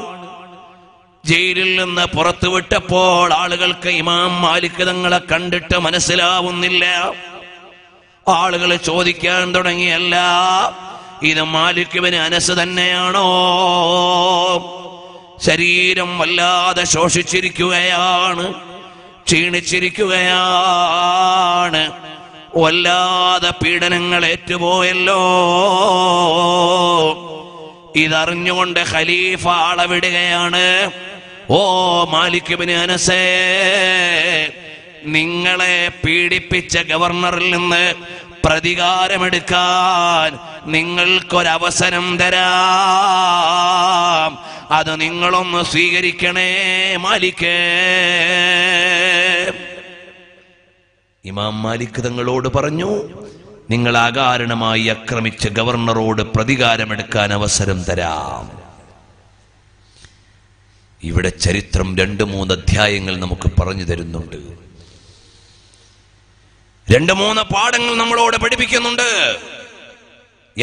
ജയിലിൽ നിന്ന് പുറത്തുവിട്ടപ്പോൾ ആളുകൾക്ക് ഇമാം മാലിക് തങ്ങളെ കണ്ടിട്ട് മനസ്സിലാവുന്നില്ല. ആളുകൾ ചോദിക്കാൻ തുടങ്ങിയല്ല, ഇത് മാലിക് ഇബ്നു അനസ് തന്നെയാണോ? ശരീരം വല്ലാതെ ശോഷിച്ചിരിക്കുകയാണ്, ക്ഷീണിച്ചിരിക്കുകയാണ്, വല്ലാതെ പീഡനങ്ങൾ ഏറ്റുപോയല്ലോ. ഇതറിഞ്ഞുകൊണ്ട് ഖലീഫ ആളവിടുകയാണ്, ഓ മാലിക് ഇബ്നു അനസേ, നിങ്ങളെ പീഡിപ്പിച്ച ഗവർണറിൽ നിന്ന് പ്രതികാരമെടുക്കാൻ നിങ്ങൾക്കൊരവസരം തരാം, അത് നിങ്ങളൊന്ന് സ്വീകരിക്കണേ മാലിക്. ഇമാം മാലിക് തങ്ങളോട് പറഞ്ഞു, നിങ്ങൾ അകാരണമായി ആക്രമിച്ച ഗവർണറോട് പ്രതികാരമെടുക്കാൻ അവസരം തരാം. ഇവിടെ ചരിത്രം 2-3 അധ്യായങ്ങൾ നമുക്ക് പറഞ്ഞു തരുന്നുണ്ട്, 2-3 പാഠങ്ങൾ നമ്മളോട് പഠിപ്പിക്കുന്നുണ്ട്.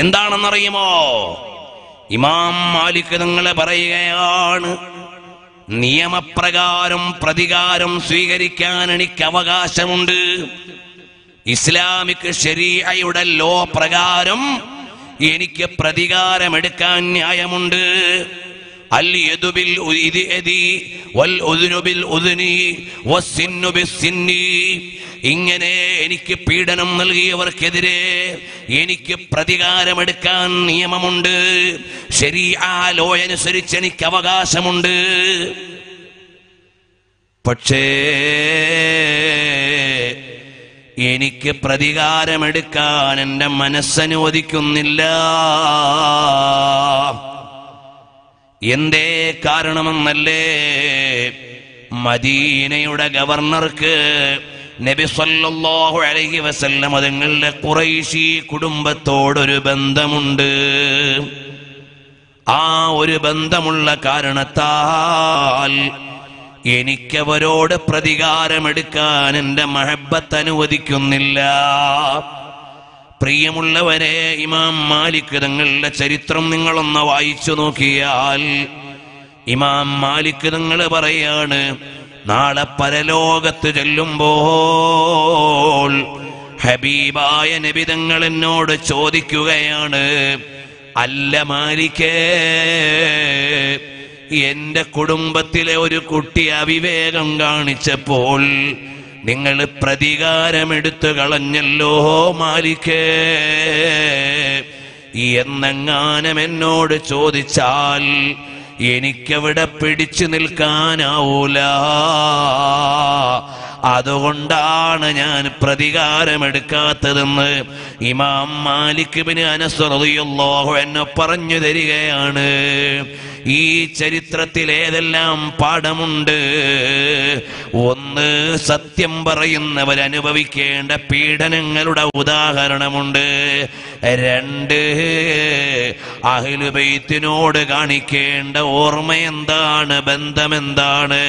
എന്താണെന്നറിയുമോ? ഇമാം മാലിക് തങ്ങളെ പറയുകയാണ്, നിയമപ്രകാരം പ്രതികാരം സ്വീകരിക്കാൻ എനിക്ക് അവകാശമുണ്ട്. ഇസ്ലാമിക് ശരീഅയുടെ ലോ പ്രകാരം എനിക്ക് പ്രതികാരമെടുക്കാൻ ന്യായമുണ്ട്. ഇങ്ങനെ എനിക്ക് പീഡനം നൽകിയവർക്കെതിരെ എനിക്ക് പ്രതികാരമെടുക്കാൻ നിയമമുണ്ട്, ശരീഅ ലോ അനുസരിച്ച് എനിക്ക് അവകാശമുണ്ട്. പക്ഷേ എനിക്ക് പ്രതികാരമെടുക്കാൻ എൻ്റെ മനസ്സനുവദിക്കുന്നില്ല. എന്തേ കാരണമെന്നല്ലേ? മദീനയുടെ ഗവർണർക്ക് നബി സല്ലല്ലാഹു അലൈഹി വസല്ലം തങ്ങളുടെ ഖുറൈശി കുടുംബത്തോടൊരു ബന്ധമുണ്ട്. ആ ഒരു ബന്ധമുള്ള കാരണത്താൽ എനിക്കവരോട് പ്രതികാരമെടുക്കാൻ എൻ്റെ മഹബ്ബത്ത് അനുവദിക്കുന്നില്ല. പ്രിയമുള്ളവരെ, ഇമാം മാലിക് തങ്ങളുടെ ചരിത്രം നിങ്ങളൊന്ന് വായിച്ചു നോക്കിയാൽ ഇമാം മാലിക് തങ്ങൾ പറയാണ്, നാളെ പരലോകത്ത് ചെല്ലുമ്പോൾ ഹബീബായ നബി തങ്ങൾ എന്നോട് ചോദിക്കുകയാണ്, അല്ല മാലിക്കേ, എന്റെ കുടുംബത്തിലെ ഒരു കുട്ടി അവിവേകം കാണിച്ചപ്പോൾ നിങ്ങൾ പ്രതികാരമെടുത്തു കളഞ്ഞല്ലോ മാലിക്കേ എന്നെങ്ങാനും എന്നോട് ചോദിച്ചാൽ എനിക്കവിടെ പിടിച്ചു നിൽക്കാനാവൂല. അതുകൊണ്ടാണ് ഞാൻ പ്രതികാരമെടുക്കാത്തതെന്ന് ഇമാം മാലിക് ഇബ്നു അനസ് റളിയല്ലാഹു അൻഹു പറഞ്ഞു തരികയാണ്. ഈ ചരിത്രത്തിൽ ഏതെല്ലാം പാഠമുണ്ട്? ഒന്ന്, സത്യം പറയുന്നവർ അനുഭവിക്കേണ്ട പീഡനങ്ങളുടെ ഉദാഹരണമുണ്ട്. രണ്ട്, അഹ്ലുബൈത്തിനോട് കാണിക്കേണ്ട ഓർമ്മ എന്താണ്, ബന്ധമെന്താണ്.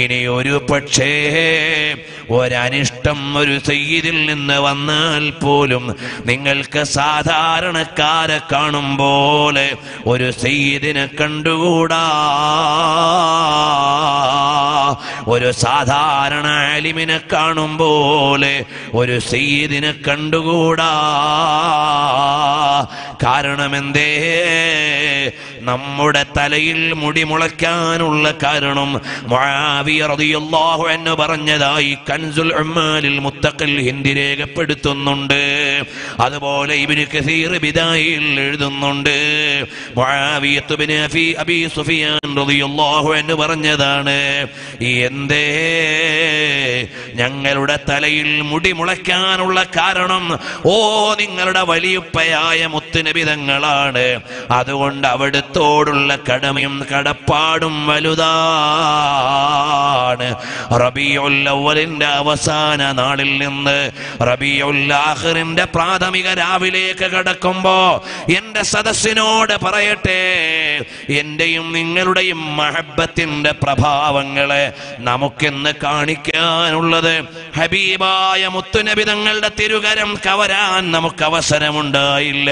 ഇനി ഒരു പക്ഷേ ഒരനിഷ്ടം ഒരു സയ്യിദിൽ നിന്ന് വന്നാൽ പോലും നിങ്ങൾക്ക് സാധാരണക്കാരെ കാണും പോലെ ഒരു സയ്യിദിനെ കണ്ടുകൂടാ, ഒരു സാധാരണ ആലിമിനെ കാണും പോലെ ഒരു സയ്യിദിനെ കണ്ടുകൂടാ. കാരണമെന്തേ? നമ്മുടെ തലയിൽ മുടി മുളയ്ക്കാനുള്ള കാരണം മുആവിയ റളിയല്ലാഹു അൻഹു പറഞ്ഞതായി കൻസുൽ ഉമ്മാലിൽ മുത്തഖിൽ ഹിന്ദി രേഖപ്പെടുത്തുന്നുണ്ട്. അതുപോലെ ഇബ്നു കസീർ ബിദായിൽ എഴുതുന്നുണ്ട്, മുആവിയ ഇബ്നു അബീ സുഫിയാൻ റളിയല്ലാഹു അൻഹു പറഞ്ഞതാണ്, എന്തേ ഞങ്ങളുടെ തലയിൽ മുടി മുളയ്ക്കാനുള്ള കാരണം നിങ്ങളുടെ വലിയുപ്പയായ മുത്തുനബി തങ്ങളാണ്. അതുകൊണ്ട് അവിടുത്തോടുള്ള കടമയും കടപ്പാടും വലുതാണ്. റബീഉൽ അവ്വലിന്റെ അവസാന നാളിൽ നിന്ന് റബീഉൽ ആഖിറിന്റെ പ്രാഥമിക രാവിലേക്ക് കടക്കുമ്പോ എന്റെ സദസ്സിനോട് പറയട്ടെ, എന്റെയും നിങ്ങളുടെയും മഹബ്ബത്തിന്റെ പ്രഭാവങ്ങളെ നമുക്കിന്ന് കാണിക്കാനുള്ളത് ഹബീബായ മുത്തുനബി തങ്ങളുടെ തിരുകരം കവരാൻ നമുക്ക് അവസരമുണ്ടായില്ല.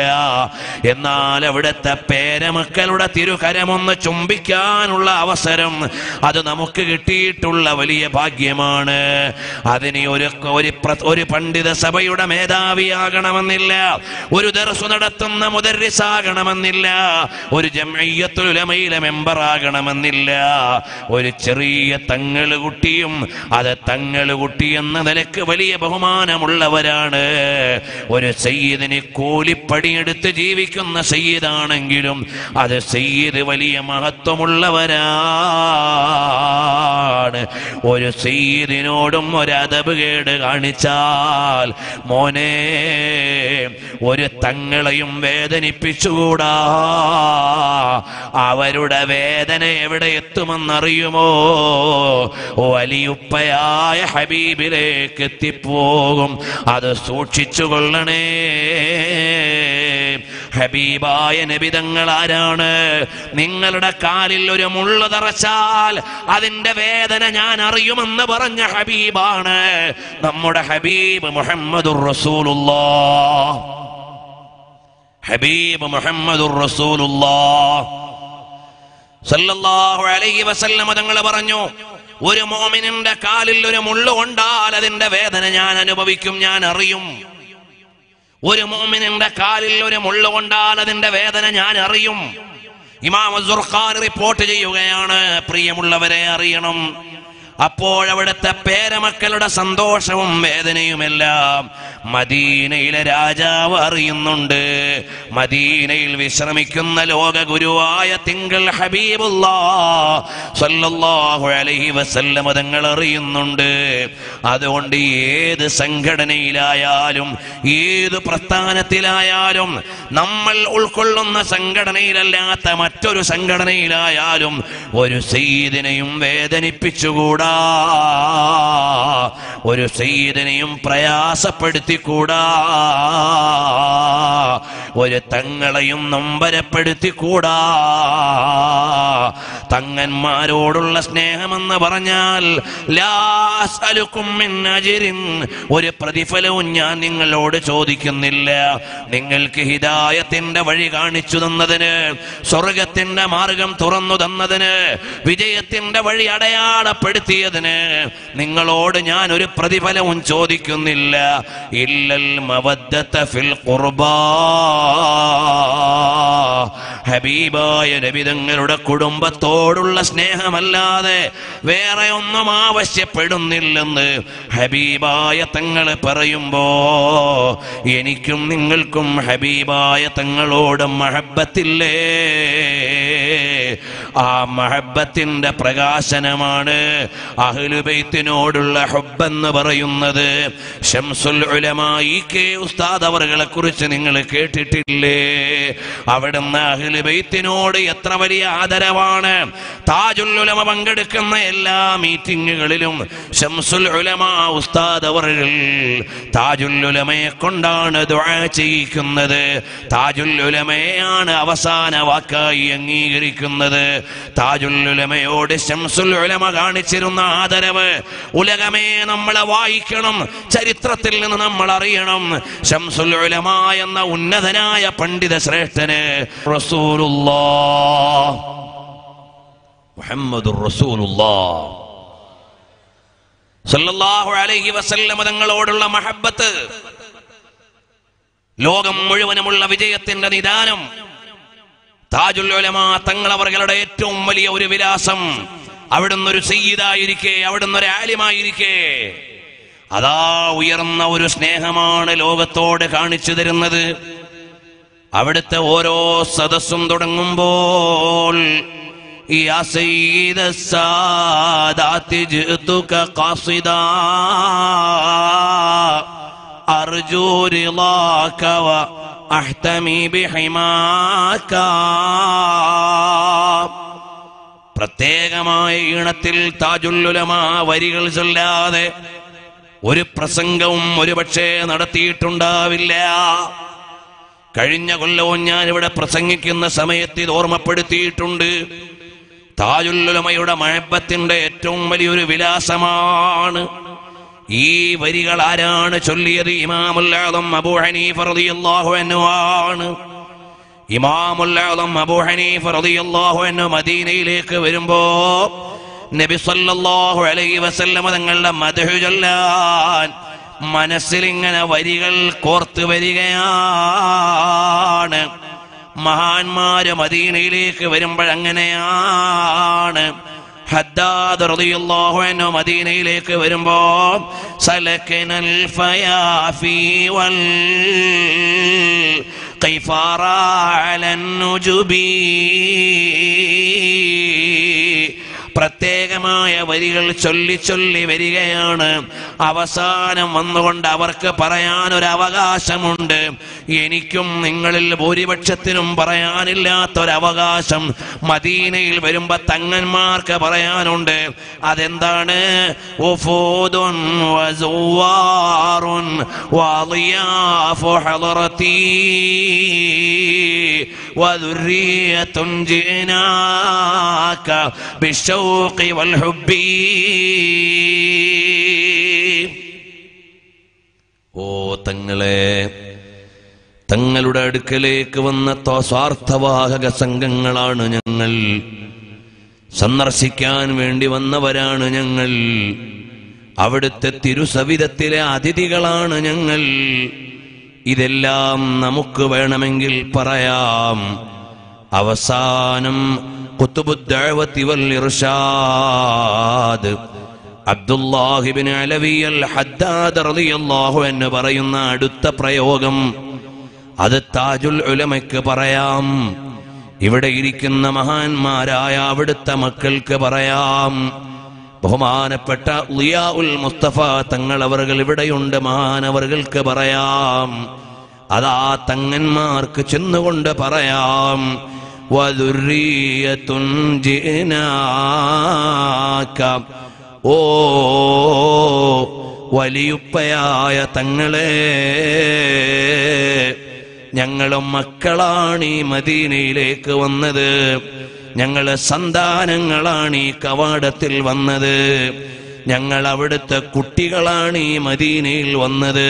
എന്നാൽ അവിടുത്തെ പേരമക്കളുടെ തിരുകരമൊന്ന് ചുംബിക്കാനുള്ള അവസരം അത് നമുക്ക് കിട്ടിയിട്ടുള്ള വലിയ ഭാഗ്യമാണ്. അതിന് ഒരു പണ്ഡിത സഭയുടെ മേധാവിയാകണമെന്നില്ല, ഒരു ദർസ് നടത്തുന്ന മുദർരിസാകണമെന്നില്ല, ഒരു ജംഇയ്യത്തുൽ ഉലമയിലെ മെമ്പറാകണമെന്നില്ല, ഒരു ചെറിയ തങ്ങള് കുട്ടിയും അത് തങ്ങള് കുട്ടി എന്ന നിലക്ക് വലിയ ബഹുമാനമുള്ളവരാണ്. ഒരു സയ്യിദിന് കൂലിപ്പടിയെടുത്ത് ജീവിക്കുന്ന സയ്യിദാണെങ്കിലും അത് സയ്യിദ് വലിയ മഹത്വമുള്ളവരാണ്. ഒരു സയ്യിദിനോടും ഒരദബ് കേട് കാണിച്ചാൽ മോനെ ഒരു തങ്ങളെയും വേദനിപ്പിച്ചുകൂടാ. അവരുടെ വേദന എവിടെ എത്തുമെന്നറിയുമോ? വലിയുപ്പയായ ഹബീബിലേക്ക് എത്തിപ്പോകും. അത് സൂക്ഷിച്ചു കൊള്ളണേ. ഹബീബായ നബി തങ്ങൾ ആരാണ്? നിങ്ങളുടെ കാലിൽ ഒരു മുള്ളു തറച്ചാൽ അതിന്റെ വേദന ഞാൻ അറിയുമെന്ന് പറഞ്ഞ ഹബീബാണ് നമ്മുടെ ഹബീബ് മുഹമ്മദുർ റസൂലുള്ളാഹ്. ഹബീബ് മുഹമ്മദുർ റസൂലുള്ളാഹ് സല്ലല്ലാഹു അലൈഹി വസല്ലം തങ്ങൾ പറഞ്ഞു, ഒരു മോമിനിന്റെ കാലിൽ ഒരു മുള്ളു കൊണ്ടാൽ അതിന്റെ വേദന ഞാൻ അനുഭവിക്കും, ഞാൻ അറിയും. ഒരു മോമിനിന്റെ കാലിൽ ഒരു മുള്ളു കൊണ്ടാൽ അതിന്റെ വേദന ഞാൻ അറിയും. ഇമാം അസ്സുർഖാനി റിപ്പോർട്ട് ചെയ്യുകയാണ്. പ്രിയമുള്ളവരെ, അറിയണം. അപ്പോഴവിടുത്തെ പേരമക്കളുടെ സന്തോഷവും വേദനയുമെല്ലാം മദീനയിലെ രാജാവ് അറിയുന്നുണ്ട്. മദീനയിൽ വിശ്രമിക്കുന്ന ലോക ഗുരുവായ തിങ്കൾ ഹബീബുല്ലാഹ് സല്ലല്ലാഹു അലൈഹി വസല്ലം തങ്ങൾ അറിയുന്നുണ്ട്. അതുകൊണ്ട് ഏത് സംഘടനയിലായാലും ഏത് പ്രസ്ഥാനത്തിലായാലും നമ്മൾ ഉൾക്കൊള്ളുന്ന സംഘടനയിലല്ലാത്ത മറ്റൊരു സംഘടനയിലായാലും ഒരു സയ്യിദിനെയും വേദനിപ്പിച്ചുകൂടാ, ഒരു സയ്യിദിനെയും പ്രയാസപ്പെടുത്തിക്കൂടാ, ഒരു തങ്ങളെയും നൊമ്പരപ്പെടുത്തിക്കൂടാ. തങ്ങന്മാരോടുള്ള സ്നേഹമെന്ന് പറഞ്ഞാൽ ഒരു പ്രതിഫലവും ഞാൻ നിങ്ങളോട് ചോദിക്കുന്നില്ല. നിങ്ങൾക്ക് ഹിദായത്തിന്റെ വഴി കാണിച്ചു തന്നതിന്, സ്വർഗത്തിന്റെ മാർഗം തുറന്നു തന്നതിന്, വിജയത്തിന്റെ വഴി അടയാളപ്പെടുത്തിയതിന് നിങ്ങളോട് ഞാൻ ഒരു പ്രതിഫലവും ചോദിക്കുന്നില്ല. ഇല്ലൽ മവദ്ദത ഫിൽ ഖുർബാ. ഹബീബായ നബി തങ്ങളുടെ കുടുംബത്തോടുള്ള സ്നേഹമല്ലാതെ വേറെ ഒന്നും ആവശ്യപ്പെടുന്നില്ലെന്ന് ഹബീബായ തങ്ങൾ പറയുമ്പോ എനിക്കും നിങ്ങൾക്കും ഹബീബായ തങ്ങളോട് മഹബത്തില്ലേ? ആ മഹബത്തിന്റെ പ്രകാശനമാണ് അഹ്ലുബൈത്തിനോടുള്ള ഹബ്ബെന്ന് പറയുന്നത്. ശംസുൽ ഉലമാ ഇകെ ഉസ്താദ് അവർകളെ കുറിച്ച് നിങ്ങൾ കേട്ടിട്ടില്ലേ? അവിടുന്ന് അഹ്ലുബൈത്തിനോട് എത്ര വലിയ ആദരവാണ്. താജുൽ ഉലമ പങ്കെടുക്കുന്ന എല്ലാ മീറ്റിങ്ങുകളിലും ശംസുൽ ഉലമാ ഉസ്താദ് അവർകൾ താജുൽ ഉലമയെ കൊണ്ടാണ് ദുആ ചെയ്യിക്കുന്നത്. താജുൽ ഉലമയാണ് അവസാന വാക്കായി അംഗീകരിക്കുന്നത്. താജുൽ ഉലമയോട് ശംസുൽ ഉലമ കാണിച്ചിരുന്ന ആദരവ്, ഉലകമേ നമ്മളെ വായിക്കണം, ചരിത്രത്തിൽ നിന്ന് നമ്മൾ അറിയണം. ശംസുൽ ഉലമ എന്ന ഉന്നതനായ പണ്ഡിത ശ്രേഷ്ഠന് റസൂലുള്ളാഹ് മുഹമ്മദുർ റസൂലുള്ളാഹ് സല്ലല്ലാഹു അലൈഹി വസല്ലം തങ്ങളോടുള്ള മഹബത്ത്, ലോകം മുഴുവനുമുള്ള വിജയത്തിന്റെ നിദാനം, താജുൽ ഉലമ തങ്ങളവരുടെ ഏറ്റവും വലിയ ഒരു വിലാസം. അവിടുന്ന് ഒരു സയ്യിദായിരിക്കെ, അവിടുന്ന് ഒരു ആലിമായിരിക്കെ, അതാ ഉയർന്ന ഒരു സ്നേഹമാണ് ലോകത്തോട് കാണിച്ചു തരുന്നത്. അവിടുത്തെ ഓരോ സദസ്സും തുടങ്ങുമ്പോൾ യാ സയ്യിദ സാദാതി ജിതുക ഖാസിദാ അർജു റിളാക വ അഹ്തമി ബിഹിമാക. പ്രത്യേകമായ ഈണത്തിൽ താജുൽ ഉലമ വരികൾ ചൊല്ലാതെ ഒരു പ്രസംഗവും ഒരുപക്ഷെ നടത്തിയിട്ടുണ്ടാവില്ല. കഴിഞ്ഞ കൊല്ലവും ഞാനിവിടെ പ്രസംഗിക്കുന്ന സമയത്ത് ഇത് ഓർമ്മപ്പെടുത്തിയിട്ടുണ്ട്. താജുൽ ഉലമയുടെ മഹബത്തിന്റെ ഏറ്റവും വലിയൊരു വിലാസമാണ്. ഈ വരികൾ ആരാണ് ചൊല്ലിയത്? ഇമാമുൽ ആദം അബൂ ഹനീഫ റളിയല്ലാഹു അൻഹു ആണ്. ഇമാമുൽ ആദം അബൂ ഹനീഫ റളിയല്ലാഹു അൻഹു മദീനയിലേക്ക് വരുമ്പോ നബി സല്ലല്ലാഹു അലൈഹി വസല്ലം തങ്ങളുടെ മദ്ഹ് ചൊല്ലാൻ മനസ്സിലിങ്ങനെ വരികൾ കോർത്തു വരികയാണ്. മഹാന്മാര് മദീനയിലേക്ക് വരുമ്പോഴങ്ങനെയാണ്. ഹദ്ദാദ് റളിയല്ലാഹു അൻഹു മദീനയിലേക്ക് വരുമ്പോ സലകനൽ ഫയാഫി വൽ ഖൈഫാറ അലൻ നുജുബി. പ്രത്യേകമായ വരികൾ ചൊല്ലി വരികയാണ്. അവസാനം വന്നുകൊണ്ട് അവർക്ക് പറയാനൊരവകാശമുണ്ട്. എനിക്കും നിങ്ങളിൽ ഭൂരിപക്ഷത്തിനും പറയാനില്ലാത്തൊരവകാശം മദീനയിൽ വരുമ്പോ തങ്ങന്മാർക്ക് പറയാനുണ്ട്. അതെന്താണ്? വഫൂദുൻ വസവാറുൻ വളിയാഫു ഹളറതി വദുരിയതുൻ ജിനാക ബിശൗ ഓ തങ്ങളെ, തങ്ങളുടെ അടുക്കലേക്ക് വന്ന സ്വാർത്ഥവാഹക സംഘങ്ങളാണ് ഞങ്ങൾ, സന്ദർശിക്കാൻ വേണ്ടി വന്നവരാണ് ഞങ്ങൾ, അവിടുത്തെ തിരുസവിധത്തിലെ അതിഥികളാണ് ഞങ്ങൾ. ഇതെല്ലാം നമുക്ക് വേണമെങ്കിൽ പറയാം. അവസാനം ഖുതുബുദ്ദഅവത്തി വൽ ഇർഷാദ് അബ്ദുല്ലാഹി ഇബ്നു അലവി അൽ ഹദ്ദാദ് റളിയല്ലാഹു അൻഹു പറയുന്ന അടുത്ത പ്രയോഗം അത് താജുൽ ഉലമയ്ക്ക് പറയാം. ഇവിടെ ഇരിക്കുന്ന മഹാന്മാരായ അവിടുത്തെ മക്കൾക്ക് പറയാം. ബഹുമാനപ്പെട്ട ളിയാഉൽ മുസ്തഫ തങ്ങളവറുകൾ ഇവിടെയുണ്ട്, മഹാനവറുകൾക്ക് പറയാം. അതാ തങ്ങന്മാർക്ക് ചെന്നുകൊണ്ട് പറയാം. വദുരിയതുൻ ജിനാക, ഓ വലിയുപ്പയായ തങ്ങളെ, ഞങ്ങളും മക്കളാണ് ഈ മദീനയിലേക്ക് വന്നത്. ഞങ്ങളെ സന്താനങ്ങളാണ് ഈ കവാടത്തിൽ വന്നത്, ഞങ്ങൾ അവിടുത്തെ കുട്ടികളാണ് ഈ മദീനയിൽ വന്നത്,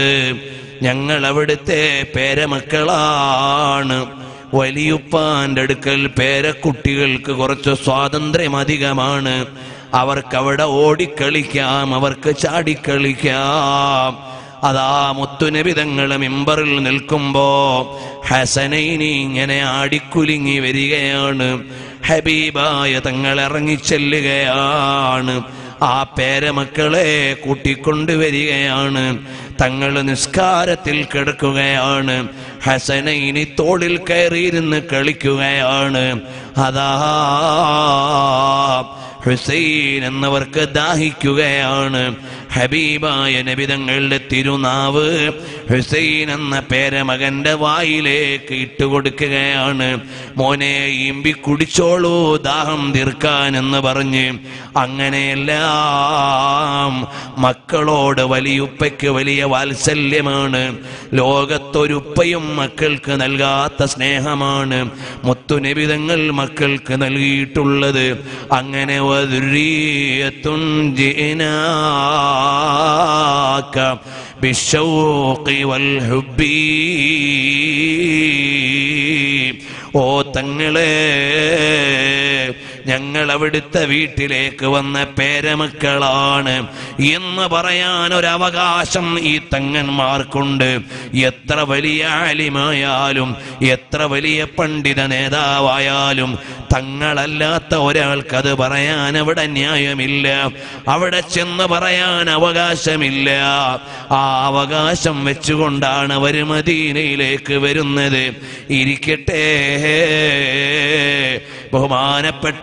ഞങ്ങൾ അവിടുത്തെ പേരമക്കളാണ്. വലിയുപ്പാൻ്റെ അടുക്കൽ പേരക്കുട്ടികൾക്ക് കുറച്ച് സ്വാതന്ത്ര്യം അധികമാണ്. അവർക്കവിടെ ഓടിക്കളിക്കാം, അവർക്ക് ചാടിക്കളിക്കാം. അതാ മുത്തുനബി തങ്ങൾ മിമ്പറിൽ നിൽക്കുമ്പോ ഹസനൈനി ഇങ്ങനെ ആടിക്കുലുങ്ങി വരികയാണ്. ഹബീബായ തങ്ങൾ ഇറങ്ങിച്ചെല്ലുകയാണ്, ആ പേരമക്കളെ കൂട്ടിക്കൊണ്ടുവരികയാണ്. തങ്ങൾ നിസ്കാരത്തിൽ കിടക്കുകയാണ്, ഹസനൈനി തോളിൽ കയറിയിരുന്ന് കളിക്കുകയാണ്. അതാ ഹുസൈൻ എന്നവർക്ക് ദാഹിക്കുകയാണ്. ഹബീബായ നബി തങ്ങളുടെ തിരുനാവ് ഹുസൈൻ എന്ന പേരമകന്റെ വായിലേക്ക് ഇട്ടുകൊടുക്കുകയാണ്. മോനെ ഈമ്പി കുടിച്ചോളൂ ദാഹം തീർക്കാൻ എന്ന് പറഞ്ഞ്. അങ്ങനെയെല്ലാം മക്കളോട് വലിയുപ്പയ്ക്ക് വലിയ വാത്സല്യമാണ്. ലോകത്തൊരുപ്പയും മക്കൾക്ക് നൽകാത്ത സ്നേഹമാണ് മുത്തുനബി തങ്ങൾ മക്കൾക്ക് നൽകിയിട്ടുള്ളത്. അങ്ങനെ بالشوق والحب ഓ തങ്ങളെ, ഞങ്ങൾ അവിടുത്തെ വീട്ടിലേക്ക് വന്ന പേരമക്കളാണ് എന്ന് പറയാൻ ഒരവകാശം ഈ തങ്ങന്മാർക്കുണ്ട്. എത്ര വലിയ ആലിമായാലും എത്ര വലിയ പണ്ഡിത നേതാവായാലും തങ്ങളല്ലാത്ത ഒരാൾക്കത് പറയാൻ അവിടെ ന്യായമില്ല, അവിടെ ചെന്ന് പറയാൻ അവകാശമില്ല. ആ അവകാശം വെച്ചുകൊണ്ടാണ് അവർ മദീനയിലേക്ക് വരുന്നത്. ഇരിക്കട്ടെ, ബഹുമാനപ്പെട്ട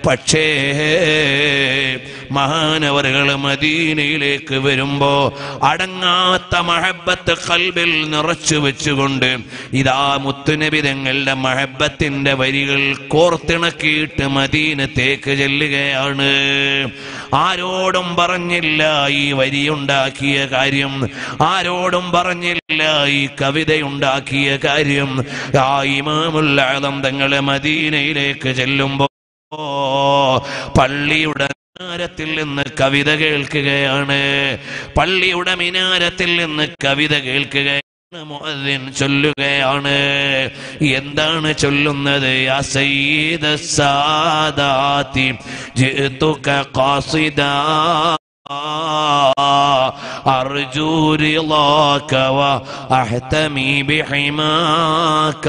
പക്ഷേ മഹാനവറുകൾ മദീനയിലേക്ക് വരുമ്പോ അടങ്ങാത്ത മഹബത്ത് ഖൽബിൽ നിറച്ചു വെച്ചുകൊണ്ട് ഇതാ മുത്തുനബി തങ്ങളുടെ മഹബത്തിന്റെ വരികൾ കോർത്തിണക്കിയിട്ട് മദീനത്തേക്ക് ചെല്ലുകയാണ്. ആരോടും പറഞ്ഞില്ല ഈ വരിയുണ്ടാക്കിയ കാര്യം, ആരോടും പറഞ്ഞില്ല ഈ കവിതയുണ്ടാക്കിയ കാര്യം. ആ ഇമാമുൽ ആദം തങ്ങളെ മദീനയിലേക്ക് ചെല്ലുമ്പോ പള്ളിയുടെ മിനാരത്തിൽ നിന്ന് കവിത കേൾക്കുകയാണ്. പള്ളിയുടെ മിനാരത്തിൽ നിന്ന് കവിത കേൾക്കുകയാണ്. മുഅദ്ദിൻ ചൊല്ലുകയാണ്. എന്താണ് ചൊല്ലുന്നത്? യാ സയ്യിദ സാദാതി ജിതുക ഖാസിദാ അർജൂ റിളാക വ അഹ്തമി ബിഹിമാക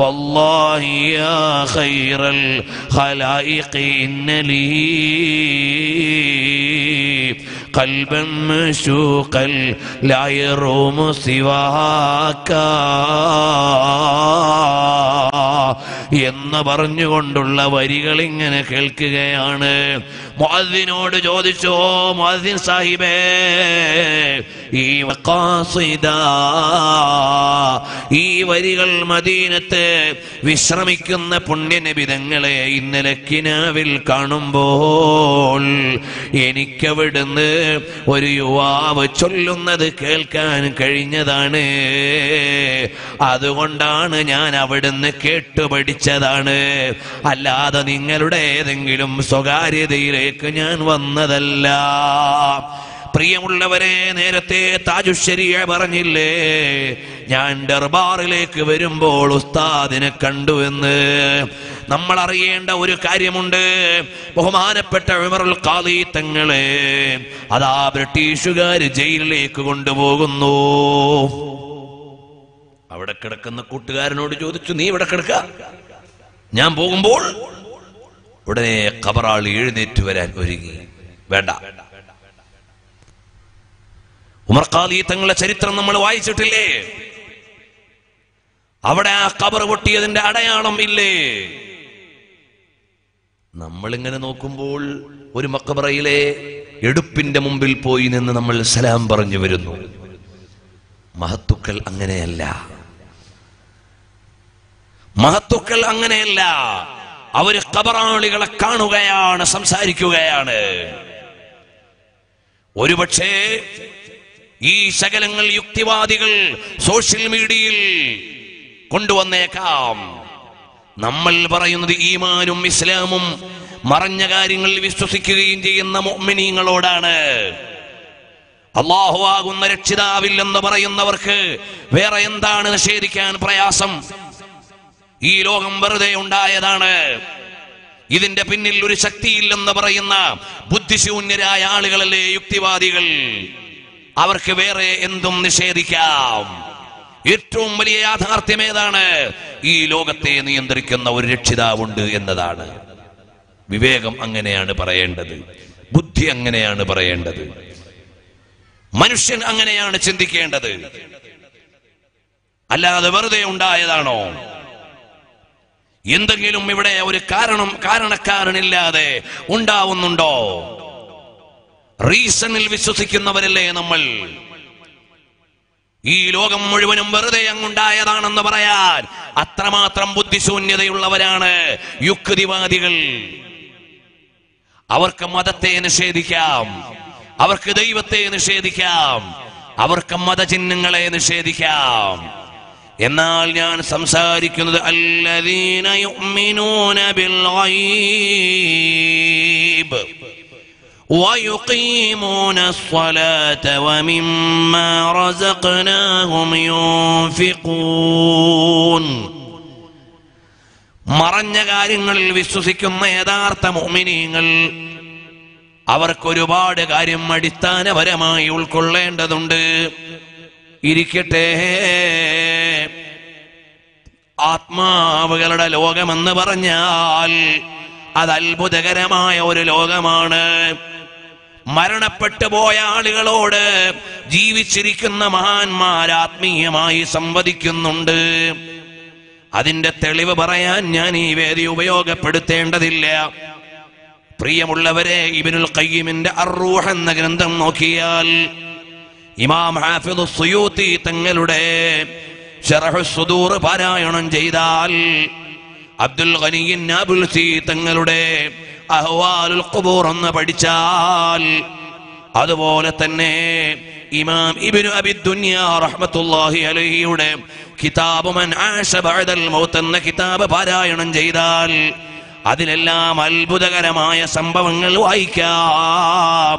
والله يا خير الخلائق إن لي قلبا مشوقا لا يروم سواك എന്ന് പറഞ്ഞുകൊണ്ടുള്ള വരികൾ ഇങ്ങനെ കേൾക്കുകയാണ്. മുഅദ്ദിനോട് ചോദിച്ചോ, മുഅദ്ദിൻ സാഹിബേ, ഈ ഖാസിദ, ഈ വരികൾ മദീനത്തെ വിശ്രമിക്കുന്ന പുണ്യനബി തങ്ങളെ ഇന്നലെ കിനാവിൽ കാണുമ്പോൾ എനിക്കവിടുന്ന് ഒരു യുവാവ് ചൊല്ലുന്നത് കേൾക്കാൻ കഴിഞ്ഞതാണ്, അതുകൊണ്ടാണ് ഞാൻ അവിടുന്ന് കേട്ടുപഠിച്ചതാണ്, അല്ലാതെ നിങ്ങളുടെ ഏതെങ്കിലും സ്വകാര്യതയിലേക്ക് ഞാൻ വന്നതല്ല. പ്രിയമുള്ളവരെ, നേരത്തെ താജുശ്ശരിയ പറഞ്ഞില്ലേ, ഞാൻ ദർബാറിലേക്ക് വരുമ്പോൾ ഉസ്താദിനെ കണ്ടുവെന്ന്. നമ്മൾ അറിയേണ്ട ഒരു കാര്യമുണ്ട്. ബഹുമാനപ്പെട്ട ഉമറുൽ ഖാദി തങ്ങളെ അതാ ബ്രിട്ടീഷുകാർ ജയിലിലേക്ക് കൊണ്ടുപോകുന്നു. അവിടെ കിടക്കുന്ന കൂട്ടുകാരനോട് ചോദിച്ചു, നീ ഇവിടെ കിടക്ക, ഞാൻ പോകുമ്പോൾ. ഉടനെ ഖബറാളി എഴുന്നേറ്റ് വരാൻ ഒരുങ്ങി. വേണ്ട, ഉമർ ഖാദി തങ്ങളുടെ ചരിത്രം നമ്മൾ വായിച്ചിട്ടില്ലേ? അവിടെ ആ ഖബർ പൊട്ടിയതിന്റെ അടയാളം ഇല്ലേ? നമ്മളിങ്ങനെ നോക്കുമ്പോൾ ഒരു മഖബറയിലെ എടുപ്പിന്റെ മുമ്പിൽ പോയി നിന്ന് നമ്മൾ സലാം പറഞ്ഞു വരുന്നു. മഹത്തുക്കൾ അങ്ങനെയല്ല, മഹത്തുക്കൾ അങ്ങനെയല്ല. അവര് ഖബറാളികളെ കാണുകയാണ്, സംസാരിക്കുകയാണ്. ഒരുപക്ഷേ ഈ ശകലങ്ങൾ യുക്തിവാദികൾ സോഷ്യൽ മീഡിയയിൽ കൊണ്ടുവന്നേക്കാം. നമ്മൾ പറയുന്നത് ഈമാനും ഇസ്ലാമും മറഞ്ഞ കാര്യങ്ങൾ വിശ്വസിക്കുകയും ചെയ്യുന്ന മുഅ്മിനീങ്ങളോടാണ്. അല്ലാഹു ആകുന്ന രക്ഷിതാവില്ലെന്ന് പറയുന്നവർക്ക് വേറെ എന്താണ് നിഷേധിക്കാൻ പ്രയാസം? ഈ ലോകം വെറുതെ ഉണ്ടായതാണ്. ഇതിന്റെ പിന്നിൽ ഒരു ശക്തിയില്ലെന്ന് പറയുന്ന ബുദ്ധിശൂന്യരായ ആളുകളല്ലേ യുക്തിവാദികൾ. അവർക്ക് വേറെ എന്തും നിഷേധിക്കാം. ഏറ്റവും വലിയ യാഥാർത്ഥ്യം ഏതാണ്? ഈ ലോകത്തെ നിയന്ത്രിക്കുന്ന ഒരു രക്ഷിതാവുണ്ട് എന്നതാണ്. വിവേകം അങ്ങനെയാണ് പറയേണ്ടത്, ബുദ്ധി അങ്ങനെയാണ് പറയേണ്ടത്, മനുഷ്യൻ അങ്ങനെയാണ് ചിന്തിക്കേണ്ടത്. അല്ലാതെ വെറുതെ ഉണ്ടായതാണോ? എന്തെങ്കിലും ഇവിടെ ഒരു കാരണക്കാരനില്ലാതെ ഉണ്ടാവുന്നുണ്ടോ? റീസണിൽ വിശ്വസിക്കുന്നവരല്ലേ നമ്മൾ. ഈ ലോകം മുഴുവനും വെറുതെ അങ്ങുണ്ടായതാണെന്ന് പറയാൻ അത്രമാത്രം ബുദ്ധിശൂന്യതയുള്ളവരാണ് യുക്തിവാദികൾ. അവർക്ക് മതത്തെ നിഷേധിക്കാം, അവർക്ക് ദൈവത്തെ നിഷേധിക്കാം, അവർക്ക് മതചിഹ്നങ്ങളെ നിഷേധിക്കാം. എന്നാൽ ഞാൻ സംസാരിക്കുന്നത് അല്ലദീന യുഅ്മിനൂന ബിൽ ഗൈബ് വയുഖീമൂന അസ്സലാത വമിമ്മാ റസഖ്നാഹും യുൻഫിഖൂൻ. മറഞ്ഞ കാര്യങ്ങളിൽ വിശ്വസിക്കുന്ന യഥാർത്ഥ മുഅ്മിനീങ്ങൾ അവർക്കൊരുപാട് കാര്യം അടിസ്ഥാനപരമായി ഉൾക്കൊള്ളേണ്ടതുണ്ട്. ഇരിക്കട്ടെ, ആത്മാവുകളുടെ ലോകമെന്ന് പറഞ്ഞാൽ അത് അത്ഭുതകരമായ ഒരു ലോകമാണ്. മരണപ്പെട്ടു പോയ ആളുകളോട് ജീവിച്ചിരിക്കുന്ന മഹാന്മാർ ആത്മീയമായി സംവദിക്കുന്നുണ്ട്. അതിന്റെ തെളിവ് പറയാൻ ഞാൻ ഈ വേദി ഉപയോഗപ്പെടുത്തേണ്ടതില്ല. പ്രിയമുള്ളവരെ, ഇബ്നുൽ ഖയ്യിമിന്റെ അർറൂഹ എന്ന ഗ്രന്ഥം നോക്കിയാൽ ഇമാം ഹാഫിദ് സുയൂത്തി തങ്ങളുടെ ശറഹു സുദൂർ പാരായണം ചെയ്താൽ, അബ്ദുൽ ഗനി നാബുൽസി തങ്ങളുടെ അഹ്വാലുൽ ഖുബൂർ എന്ന് പഠിച്ചാൽ, അതുപോലെ തന്നെ ഇമാം ഇബ്നു അബി ദുനിയാ റഹ്മത്തുള്ളാഹി അലൈഹിയുടെ കിതാബ് മൻ ആശ ബഅദൽ മൗത്ത് എന്ന കിതാബ് പാരായണം ചെയ്താൽ അതിലെല്ലാം അത്ഭുതകരമായ സംഭവങ്ങൾ വായിക്കാം.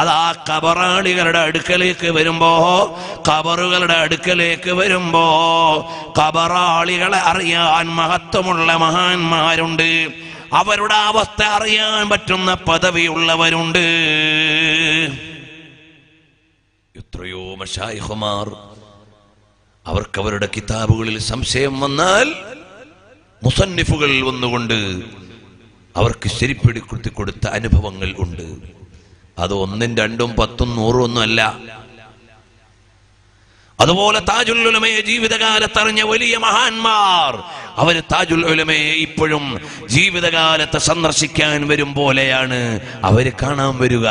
അത് ആ കബറാളികളുടെ അടുക്കലേക്ക് വരുമ്പോ, കബറുകളുടെ അടുക്കലേക്ക് വരുമ്പോ കബറാളികളെ അറിയാൻ മഹത്വമുള്ള മഹാന്മാരുണ്ട്. അവരുടെ അവസ്ഥ അറിയാൻ പറ്റുന്ന പദവിയുള്ളവരുണ്ട്. എത്രയോ മശായിഖുമാർ അവർക്കവരുടെ കിതാബുകളിൽ സംശയം വന്നാൽ മുസന്നിഫുകൾ വന്നുകൊണ്ട് അവർക്ക് ശരിപ്പെടുത്തി കൊടുത്ത അനുഭവങ്ങൾ ഉണ്ട്. അത് 1, 2, 10, 100 ഒന്നും അല്ല. അതുപോലെ താജുൽ ഉലമയെ ജീവിതകാലത്തറിഞ്ഞ വലിയ മഹാന്മാർ അവര് താജുൽ ഉലമയെ ഇപ്പോഴും ജീവിതകാലത്ത് സന്ദർശിക്കാൻ വരും പോലെയാണ് അവര് കാണാൻ വരിക.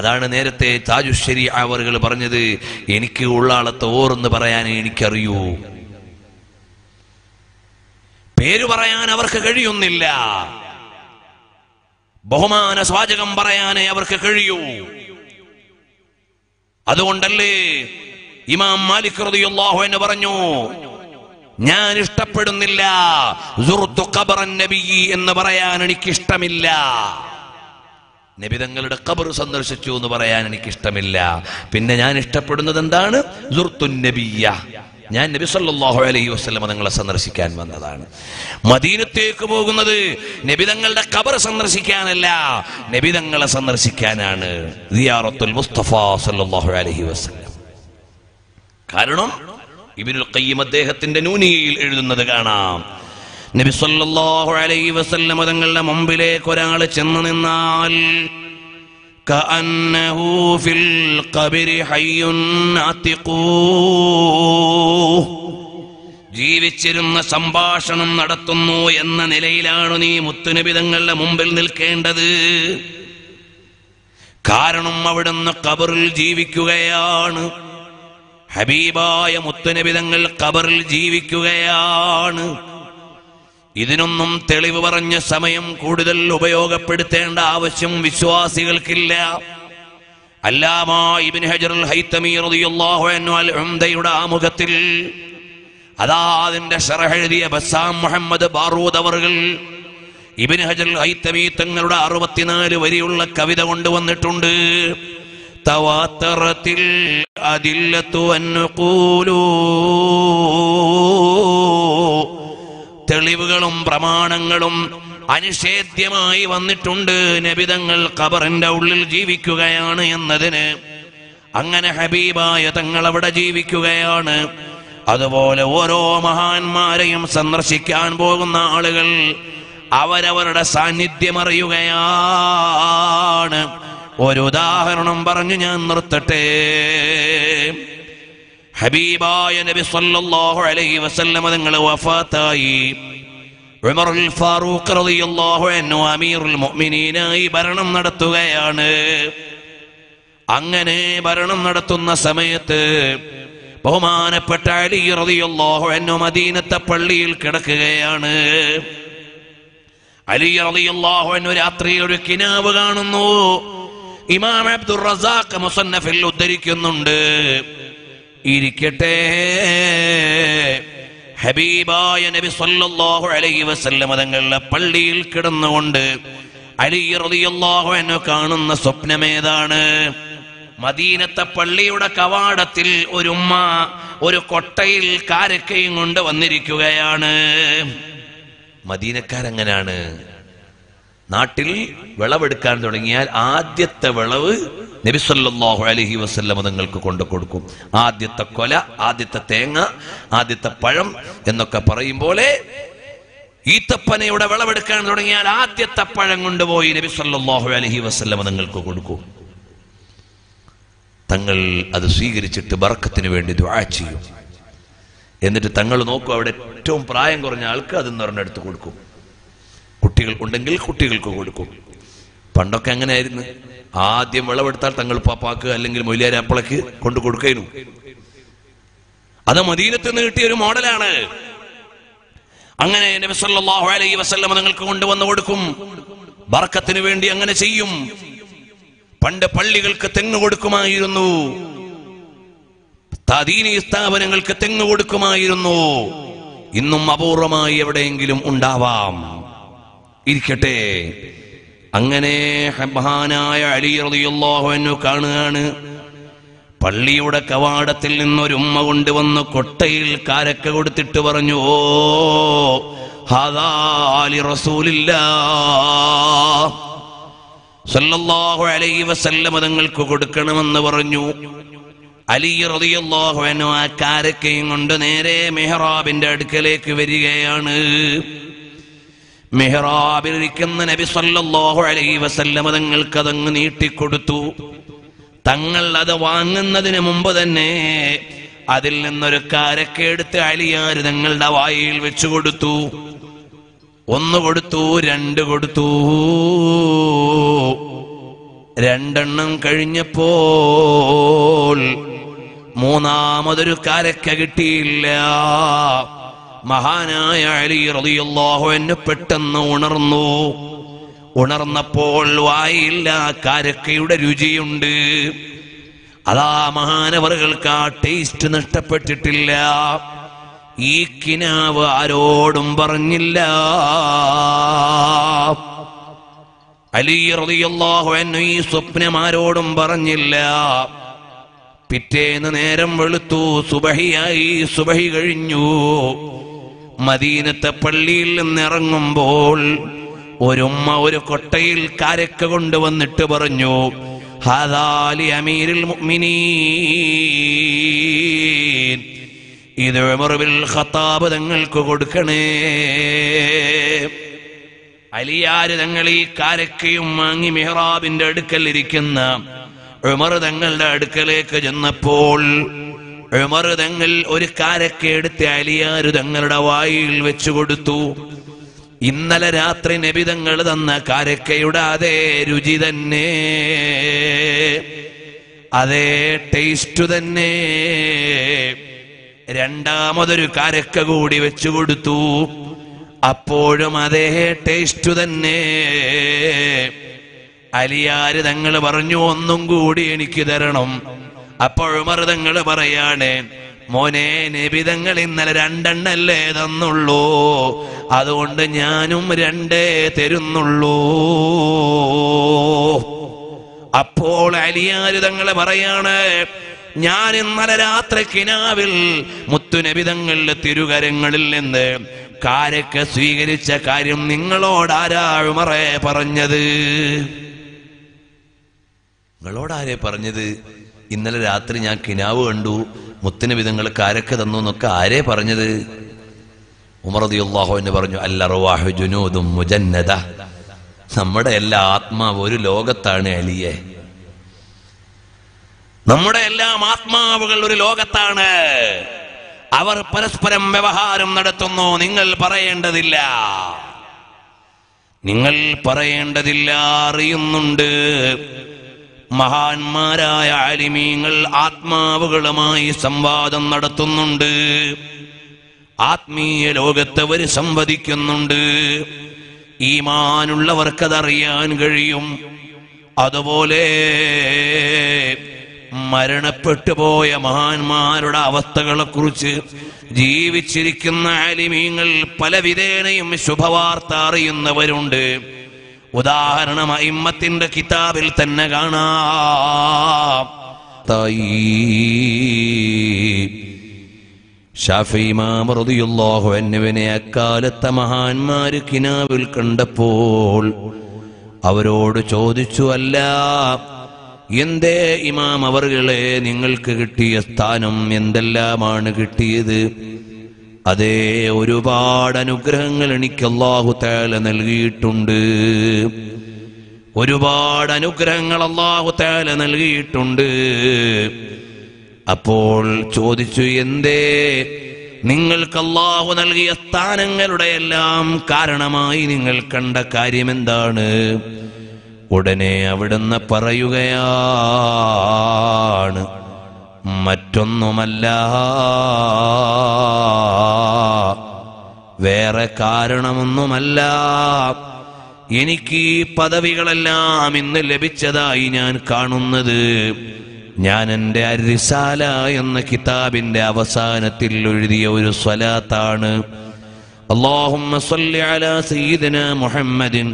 അതാണ് നേരത്തെ താജു ശരീഅ അവറുകൾ പറഞ്ഞത്, എനിക്ക് ഉള്ളാളത്ത് ഓർന്ന് പറയാൻ എനിക്കറിയൂ. പേര് പറയാൻ അവർക്ക് കഴിയുന്നില്ല, ബഹുമാന സ്വാചകം പറയാനേ അവർക്ക് കഴിയൂ. അതുകൊണ്ടല്ലേ ഇമാം മാലിക് റളിയല്ലാഹു അൻഹു പറഞ്ഞു, ഞാൻ ഇഷ്ടപ്പെടുന്നില്ല, സുർതു ഖബറൻ നബിയി എന്ന് പറയാൻ എനിക്കിഷ്ടമില്ല. നബി തങ്ങളുടെ ഖബർ സന്ദർശിച്ചു എന്ന് പറയാൻ എനിക്കിഷ്ടമില്ല. പിന്നെ ഞാൻ ഇഷ്ടപ്പെടുന്നത് എന്താണ്? സുർതു നബിയ, ഞാൻ നബി സല്ലല്ലാഹു അലൈഹി വസല്ലം തങ്ങളെ സന്ദർശിക്കാൻ വന്നതാണ്. മദീനത്തേക്ക് പോകുന്നത് നബി തങ്ങളുടെ ഖബർ സന്ദർശിക്കാനല്ല, നബി തങ്ങളെ സന്ദർശിക്കാനാണ്, ദിയാറത്തുൽ മുസ്തഫ സല്ലല്ലാഹു അലൈഹി വസല്ലം. കാരണം ഇബ്നുൽ ഖയ്യിം അദ്ദേഹത്തിന്റെ നൂനിയയിൽ എഴുതുന്നത് കാണാം, നബി സല്ലല്ലാഹു അലൈഹി വസല്ലം തങ്ങളുടെ മുമ്പിലേക്ക് ഒരാൾ ചെന്ന് നിന്നാൽ കഅന്നഹു ഫിൽ ഖബരി ഹയ്യുൻ ആതിഖൂ, ജീവിച്ചിരുന്ന സംഭാഷണം നടത്തുന്നു എന്ന നിലയിലാണ് നീ മുത്തുനബി തങ്ങളുടെ മുമ്പിൽ നിൽക്കേണ്ടത്. കാരണം അവിടുന്ന് ഖബറിൽ ജീവിക്കുകയാണ്, ഹബീബായ മുത്തുനബി തങ്ങൾ ഖബറിൽ ജീവിക്കുകയാണ്. ഇതിനൊന്നും തെളിവ് പറഞ്ഞ സമയം കൂടുതൽ ഉപയോഗപ്പെടുത്തേണ്ട ആവശ്യം വിശ്വാസികൾക്കില്ല. അല്ലാമ ഇബ്നു ഹജറുൽ ഹൈതമി റളിയല്ലാഹു അൻഹു അൽ ഉംദയുടെ ആമുഖത്തിൽ അതാ അതിന്റെ ശർഹ് എഴുതിയ ബസാം മുഹമ്മദ് ബാറൂദ് അവർകൾ ഇബ്നു ഹജറുൽ ഹൈതമി തങ്ങളുടെ 64 വരിയുള്ള കവിത കൊണ്ടുവന്നിട്ടുണ്ട്. തവാതറത്തിൽ അദില്ലത്തു അൻഖൂലു, തെളിവുകളും പ്രമാണങ്ങളും അനുഷേദ്യമായി വന്നിട്ടുണ്ട് നബിതങ്ങൾ ഖബറിന്റെ ഉള്ളിൽ ജീവിക്കുകയാണ് എന്നതിന്. അങ്ങനെ ഹബീബായ തങ്ങൾ അവിടെ ജീവിക്കുകയാണ്. അതുപോലെ ഓരോ മഹാന്മാരെയും സന്ദർശിക്കാൻ പോകുന്ന ആളുകൾ അവരവരുടെ സാന്നിധ്യം അറിയുകയാണ്. ഒരു ഉദാഹരണം പറഞ്ഞു ഞാൻ നിർത്തട്ടെ. ഹബീബായ നബി സല്ലല്ലാഹു അലൈഹി വസല്ലം തങ്ങൾ വഫാത്തായി. ഉമറുൽ ഫാറൂഖ് റളിയല്ലാഹു അൻഹു അമീറുൽ മുഅ്മിനീനായി ഭരണം നടത്തുകയാണ്. അങ്ങനെ ഭരണം നടത്തുന്ന സമയത്ത് ബഹുമാനപ്പെട്ട അലി റളിയല്ലാഹു അൻഹു മദീനത്തെ പള്ളിയിൽ കിടക്കുകയാണ്. അലി റളിയല്ലാഹു അൻഹു രാത്രി ഒരു കിനാവ് കാണുന്നു. ഇമാം അബ്ദുർ റസാഖ് മുസന്നഫിൽ ഉദ്ധരിക്കുന്നുണ്ട്. ഇരിക്കട്ടെ, ഹബീബായ നബി സല്ലല്ലാഹു അലൈഹി വസല്ലം തങ്ങളുടെ പള്ളിയിൽ കിടന്നുകൊണ്ട് അലി റളിയല്ലാഹു അൻഹു കാണുന്ന സ്വപ്നമേതാണ്? മദീനത്തെ പള്ളിയുടെ കവാടത്തിൽ ഒരുമ്മ ഒരു കൊട്ടയിൽ കാരക്കയും കൊണ്ട് വന്നിരിക്കുകയാണ്. മദീനക്കാരങ്ങനാണ്, നാട്ടിൽ വിളവെടുക്കാൻ തുടങ്ങിയാൽ ആദ്യത്തെ വിളവ് നബി സല്ലല്ലാഹു അലൈഹി വസല്ലം നിങ്ങൾക്ക് കൊണ്ടു കൊടുക്കും. ആദ്യത്തെ കൊല, ആദ്യത്തെ തേങ്ങ, ആദ്യത്തെ പഴം എന്നൊക്കെ പറയും പോലെ ഈത്തപ്പനയുടെ വിളവെടുക്കാൻ തുടങ്ങിയാൽ ആദ്യത്തെ പഴം കൊണ്ടുപോയി നബി സല്ലല്ലാഹു അലൈഹി വസല്ലം നിങ്ങൾക്ക് കൊടുക്കും. തങ്ങൾ അത് സ്വീകരിച്ചിട്ട് ബർക്കത്തിന് വേണ്ടി ദുആ ചെയ്യും. എന്നിട്ട് തങ്ങൾ നോക്കും, അവിടെ ഏറ്റവും പ്രായം കുറഞ്ഞ ആൾക്ക് അതെന്ന് പറഞ്ഞെടുത്ത് കൊടുക്കും. കുട്ടികൾ ഉണ്ടെങ്കിൽ കുട്ടികൾക്ക് കൊടുക്കും. പണ്ടൊക്കെ അങ്ങനെയായിരുന്നു. ആദ്യം വിളവെടുത്താൽ തങ്ങൾ പാപ്പാക്ക് അല്ലെങ്കിൽ മൊയിലാരപ്പളക്ക് കൊണ്ടു കൊടുക്കായിരുന്നു. അത് മദീനത്ത് നിന്ന് കിട്ടിയ ഒരു മോഡലാണ്. അങ്ങനെ നബി സല്ലല്ലാഹു അലൈഹി വസല്ലം നിങ്ങൾക്ക് കൊണ്ടുവന്ന് കൊടുക്കും. ബർക്കത്തിന് വേണ്ടി അങ്ങനെ ചെയ്യും. പണ്ട് പള്ളികൾക്ക് തെങ്ങ് കൊടുക്കുമായിരുന്നു, ദീനീ സ്ഥാപനങ്ങൾക്ക് തെങ്ങ് കൊടുക്കുമായിരുന്നു. ഇന്നും അപൂർവമായി എവിടെയെങ്കിലും ഉണ്ടാവാം. ഇരിക്കട്ടെ, അങ്ങനെ മഹാനായ അലി റളിയല്ലാഹു അൻഹു കാണുകയാണ്. പള്ളിയുടെ കവാടത്തിൽ നിന്നൊരുമ്മ കൊണ്ടുവന്ന് കൊട്ടയിൽ കാരക്ക കൊടുത്തിട്ട് പറഞ്ഞു, ഓ ഹാദാ അലി റസൂലില്ലാഹ് സല്ലല്ലാഹു അലൈഹി വസല്ലം തങ്ങൾക്ക് കൊടുക്കണമെന്ന് പറഞ്ഞു. അലി റളിയല്ലാഹു അൻഹു ആ കാരക്കയും കൊണ്ട് നേരെ മെഹ്റാബിന്റെ അടുക്കലേക്ക് വരികയാണ്. മെഹ്റാബിലിരിക്കുന്ന നബി സല്ലല്ലാഹു അലൈഹി വസല്ലം തങ്ങൾക്ക് അതങ്ങ് നീട്ടിക്കൊടുത്തു. തങ്ങൾ അത് വാങ്ങുന്നതിന് മുമ്പ് തന്നെ അതിൽ നിന്നൊരു കാരക്ക എടുത്ത് അലിയാർ തങ്ങളുടെ വായിൽ വെച്ചു കൊടുത്തു. ഒന്ന് കൊടുത്തു, രണ്ട് കൊടുത്തു. രണ്ടെണ്ണം കഴിഞ്ഞപ്പോൾ മൂന്നാമതൊരു കാരക്ക കിട്ടിയില്ല. മഹാനായ അലി റളിയല്ലാഹു അൻഹു പെട്ടെന്ന് ഉണർന്നു. ഉണർന്നപ്പോൾ വായില്ല കാരക്കയുടെ രുചിയുണ്ട്. അതാ മഹാനവറുകൾക്ക് ആ ടേസ്റ്റ് നഷ്ടപ്പെട്ടിട്ടില്ല. ഈ കിനാവ് ആരോടും പറഞ്ഞില്ല. അലി റളിയല്ലാഹു അൻഹു ഈ സ്വപ്നം ആരോടും പറഞ്ഞില്ല. പിറ്റേന്ന് നേരം വെളുത്തു, സുബഹിയായി, സുബഹി കഴിഞ്ഞു. മദീനത്തെ പള്ളിയിൽ നിന്നിറങ്ങുമ്പോൾ ഒരുമ്മ ഒരു കൊട്ടയിൽ കാരക്ക കൊണ്ടുവന്നിട്ട് പറഞ്ഞു, ഹാദാ ലി അമീരിൽ മുഅ്മിനീൻ, ഇത് ഉമർ ബിൻ ഖത്താബ് തങ്ങൾക്ക് കൊടുക്കണേ. അലിയാർ തങ്ങൾ ഈ കാരക്കയും വാങ്ങി മെഹ്റാബിന്റെ അടുക്കൽ ഇരിക്കുന്ന ഉമർ തങ്ങളുടെ അടുക്കലേക്ക് ചെന്നപ്പോൾ ഉമർ തങ്ങൾ ഒരു കാരക്ക എടുത്ത് അലിയാർ തങ്ങളുടെ വായിൽ വെച്ചു കൊടുത്തു. ഇന്നലെ രാത്രി നബി തങ്ങൾ തന്ന കാരക്കയുടെ അതേ രുചി തന്നെ, അതേ ടേസ്റ്റ് തന്നെ. രണ്ടാമതൊരു കാരക്ക കൂടി വെച്ചു കൊടുത്തു. അപ്പോഴും അതേ ടേസ്റ്റ് തന്നെ. അലിയാര് തങ്ങൾ പറഞ്ഞു, ഒന്നും കൂടി എനിക്ക് തരണം. അപ്പോഴുമർ തങ്ങൾ പറയാണ്, മോനെ നബി തങ്ങൾ ഇന്നലെ രണ്ടെണ്ണല്ലേ തന്നുള്ളൂ, അതുകൊണ്ട് ഞാനും രണ്ടേ തരുന്നുള്ളൂ. അപ്പോൾ അലിയാര് തങ്ങൾ പറയാണ്, ഞാൻ ഇന്നലെ രാത്രി കിനാവിൽ മുത്തുനബി തങ്ങളുടെ തിരുകരങ്ങളിൽ നിന്ന് കാരൊക്കെ സ്വീകരിച്ച കാര്യം നിങ്ങളോട് ആരാഴുമറേ പറഞ്ഞത്? നിങ്ങളോടാരേ പറഞ്ഞത്? ഇന്നലെ രാത്രി ഞാൻ കിനാവ് കണ്ടു, മുത്തുനബി തങ്ങൾ കാരൊക്കെ തന്നു എന്നൊക്കെ ആരേ പറഞ്ഞത്? ഉമർ റളിയല്ലാഹു അൻഹു പറഞ്ഞു, അൽ അർവാഹു ജുനൂദും മുജന്നദ, നമ്മുടെ എല്ലാ ആത്മാവ് ഒരു ലോകത്താണ് അലിയെ. നമ്മുടെ എല്ലാം ആത്മാവുകൾ ഒരു ലോകത്താണ്. അവർ പരസ്പരം വ്യവഹാരം നടത്തുന്നു. നിങ്ങൾ പറയേണ്ടതില്ല. അറിയുന്നുണ്ട് മഹാന്മാരായ ആലിമീങ്ങൾ ആത്മാവുകളുമായി സംവാദം നടത്തുന്നുണ്ട്. ആത്മീയ ലോകത്ത് അവർ സംവദിക്കുന്നുണ്ട്. ഈമാനുള്ളവർക്കതറിയാൻ കഴിയും. അതുപോലെ മരണപ്പെട്ടു പോയ മഹാന്മാരുടെ അവസ്ഥകളെക്കുറിച്ച് ജീവിച്ചിരിക്കുന്ന ആലിമീങ്ങൾ പലവിധേനയും ശുഭവാർത്ത അറിയുന്നവരുണ്ട്. ഉദാഹരണം അഇമ്മത്തിന്റെ കിതാബിൽ തന്നെ കാണാം. ശാഫി ഇമാം റളിയല്ലാഹു അൻഹുവിനെ അക്കാലത്തെ മഹാന്മാര് കിനാവിൽ കണ്ടപ്പോൾ അവരോട് ചോദിച്ചു, അല്ല എന്തേ ഇമാം അവർകളെ നിങ്ങൾക്ക് കിട്ടിയ സ്ഥാനം എന്തെല്ലാമാണ് കിട്ടിയത്? അതേ, ഒരുപാട് അനുഗ്രഹങ്ങൾ എനിക്ക് അല്ലാഹു തആല നൽകിയിട്ടുണ്ട്. അപ്പോൾ ചോദിച്ചു, എന്തേ നിങ്ങൾക്ക് അല്ലാഹു നൽകിയ സ്ഥാനങ്ങളുടെ എല്ലാം കാരണമായി നിങ്ങൾ കണ്ട കാര്യം എന്താണ്? ഉടനെ അവിടുന്ന് പറയുകയാണ്, മറ്റൊന്നുമല്ല, വേറെ കാരണമൊന്നുമല്ല, എനിക്ക് ഈ പദവികളെല്ലാം ഇന്ന് ലഭിച്ചതായി ഞാൻ കാണുന്നത് ഞാൻ എൻ്റെ അരിസാല എന്ന കിതാബിൻ്റെ അവസാനത്തിൽ എഴുതിയ ഒരു സ്വലാത്താണ്. അല്ലാഹുമ്മ സ്വല്ലി അലാ സയ്യിദിനാ മുഹമ്മദിൻ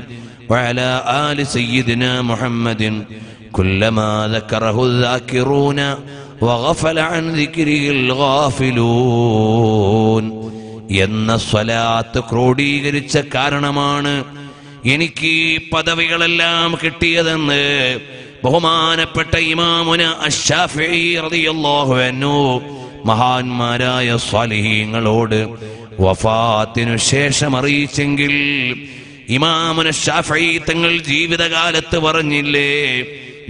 വഅലാ ആലി സയ്യിദിനാ മുഹമ്മദിൻ കുല്ലമാ ദക്കറഹു ദാകിറൂന വഗഫല അൻ ദിക്രിഹിൽ ഗാഫിലൂൻ എന്ന സ്വലാത്ത് ക്രോഡീകരിച്ച കാരണമാണ് എനിക്ക് ഈ പദവികളെല്ലാം കിട്ടിയതെന്ന് ബഹുമാനപ്പെട്ട ഇമാമുന അശ്ശാഫിഈ റളിയല്ലാഹു അൻഹു മഹാന്മാരായ സ്വാലിഹീങ്ങളോട് വഫാത്തിനു ശേഷം അറിയിച്ചെങ്കിൽ ഇമാമുന അശ്ശാഫിഈ തങ്ങൾ ജീവിതകാലത്ത് പറഞ്ഞില്ലേ,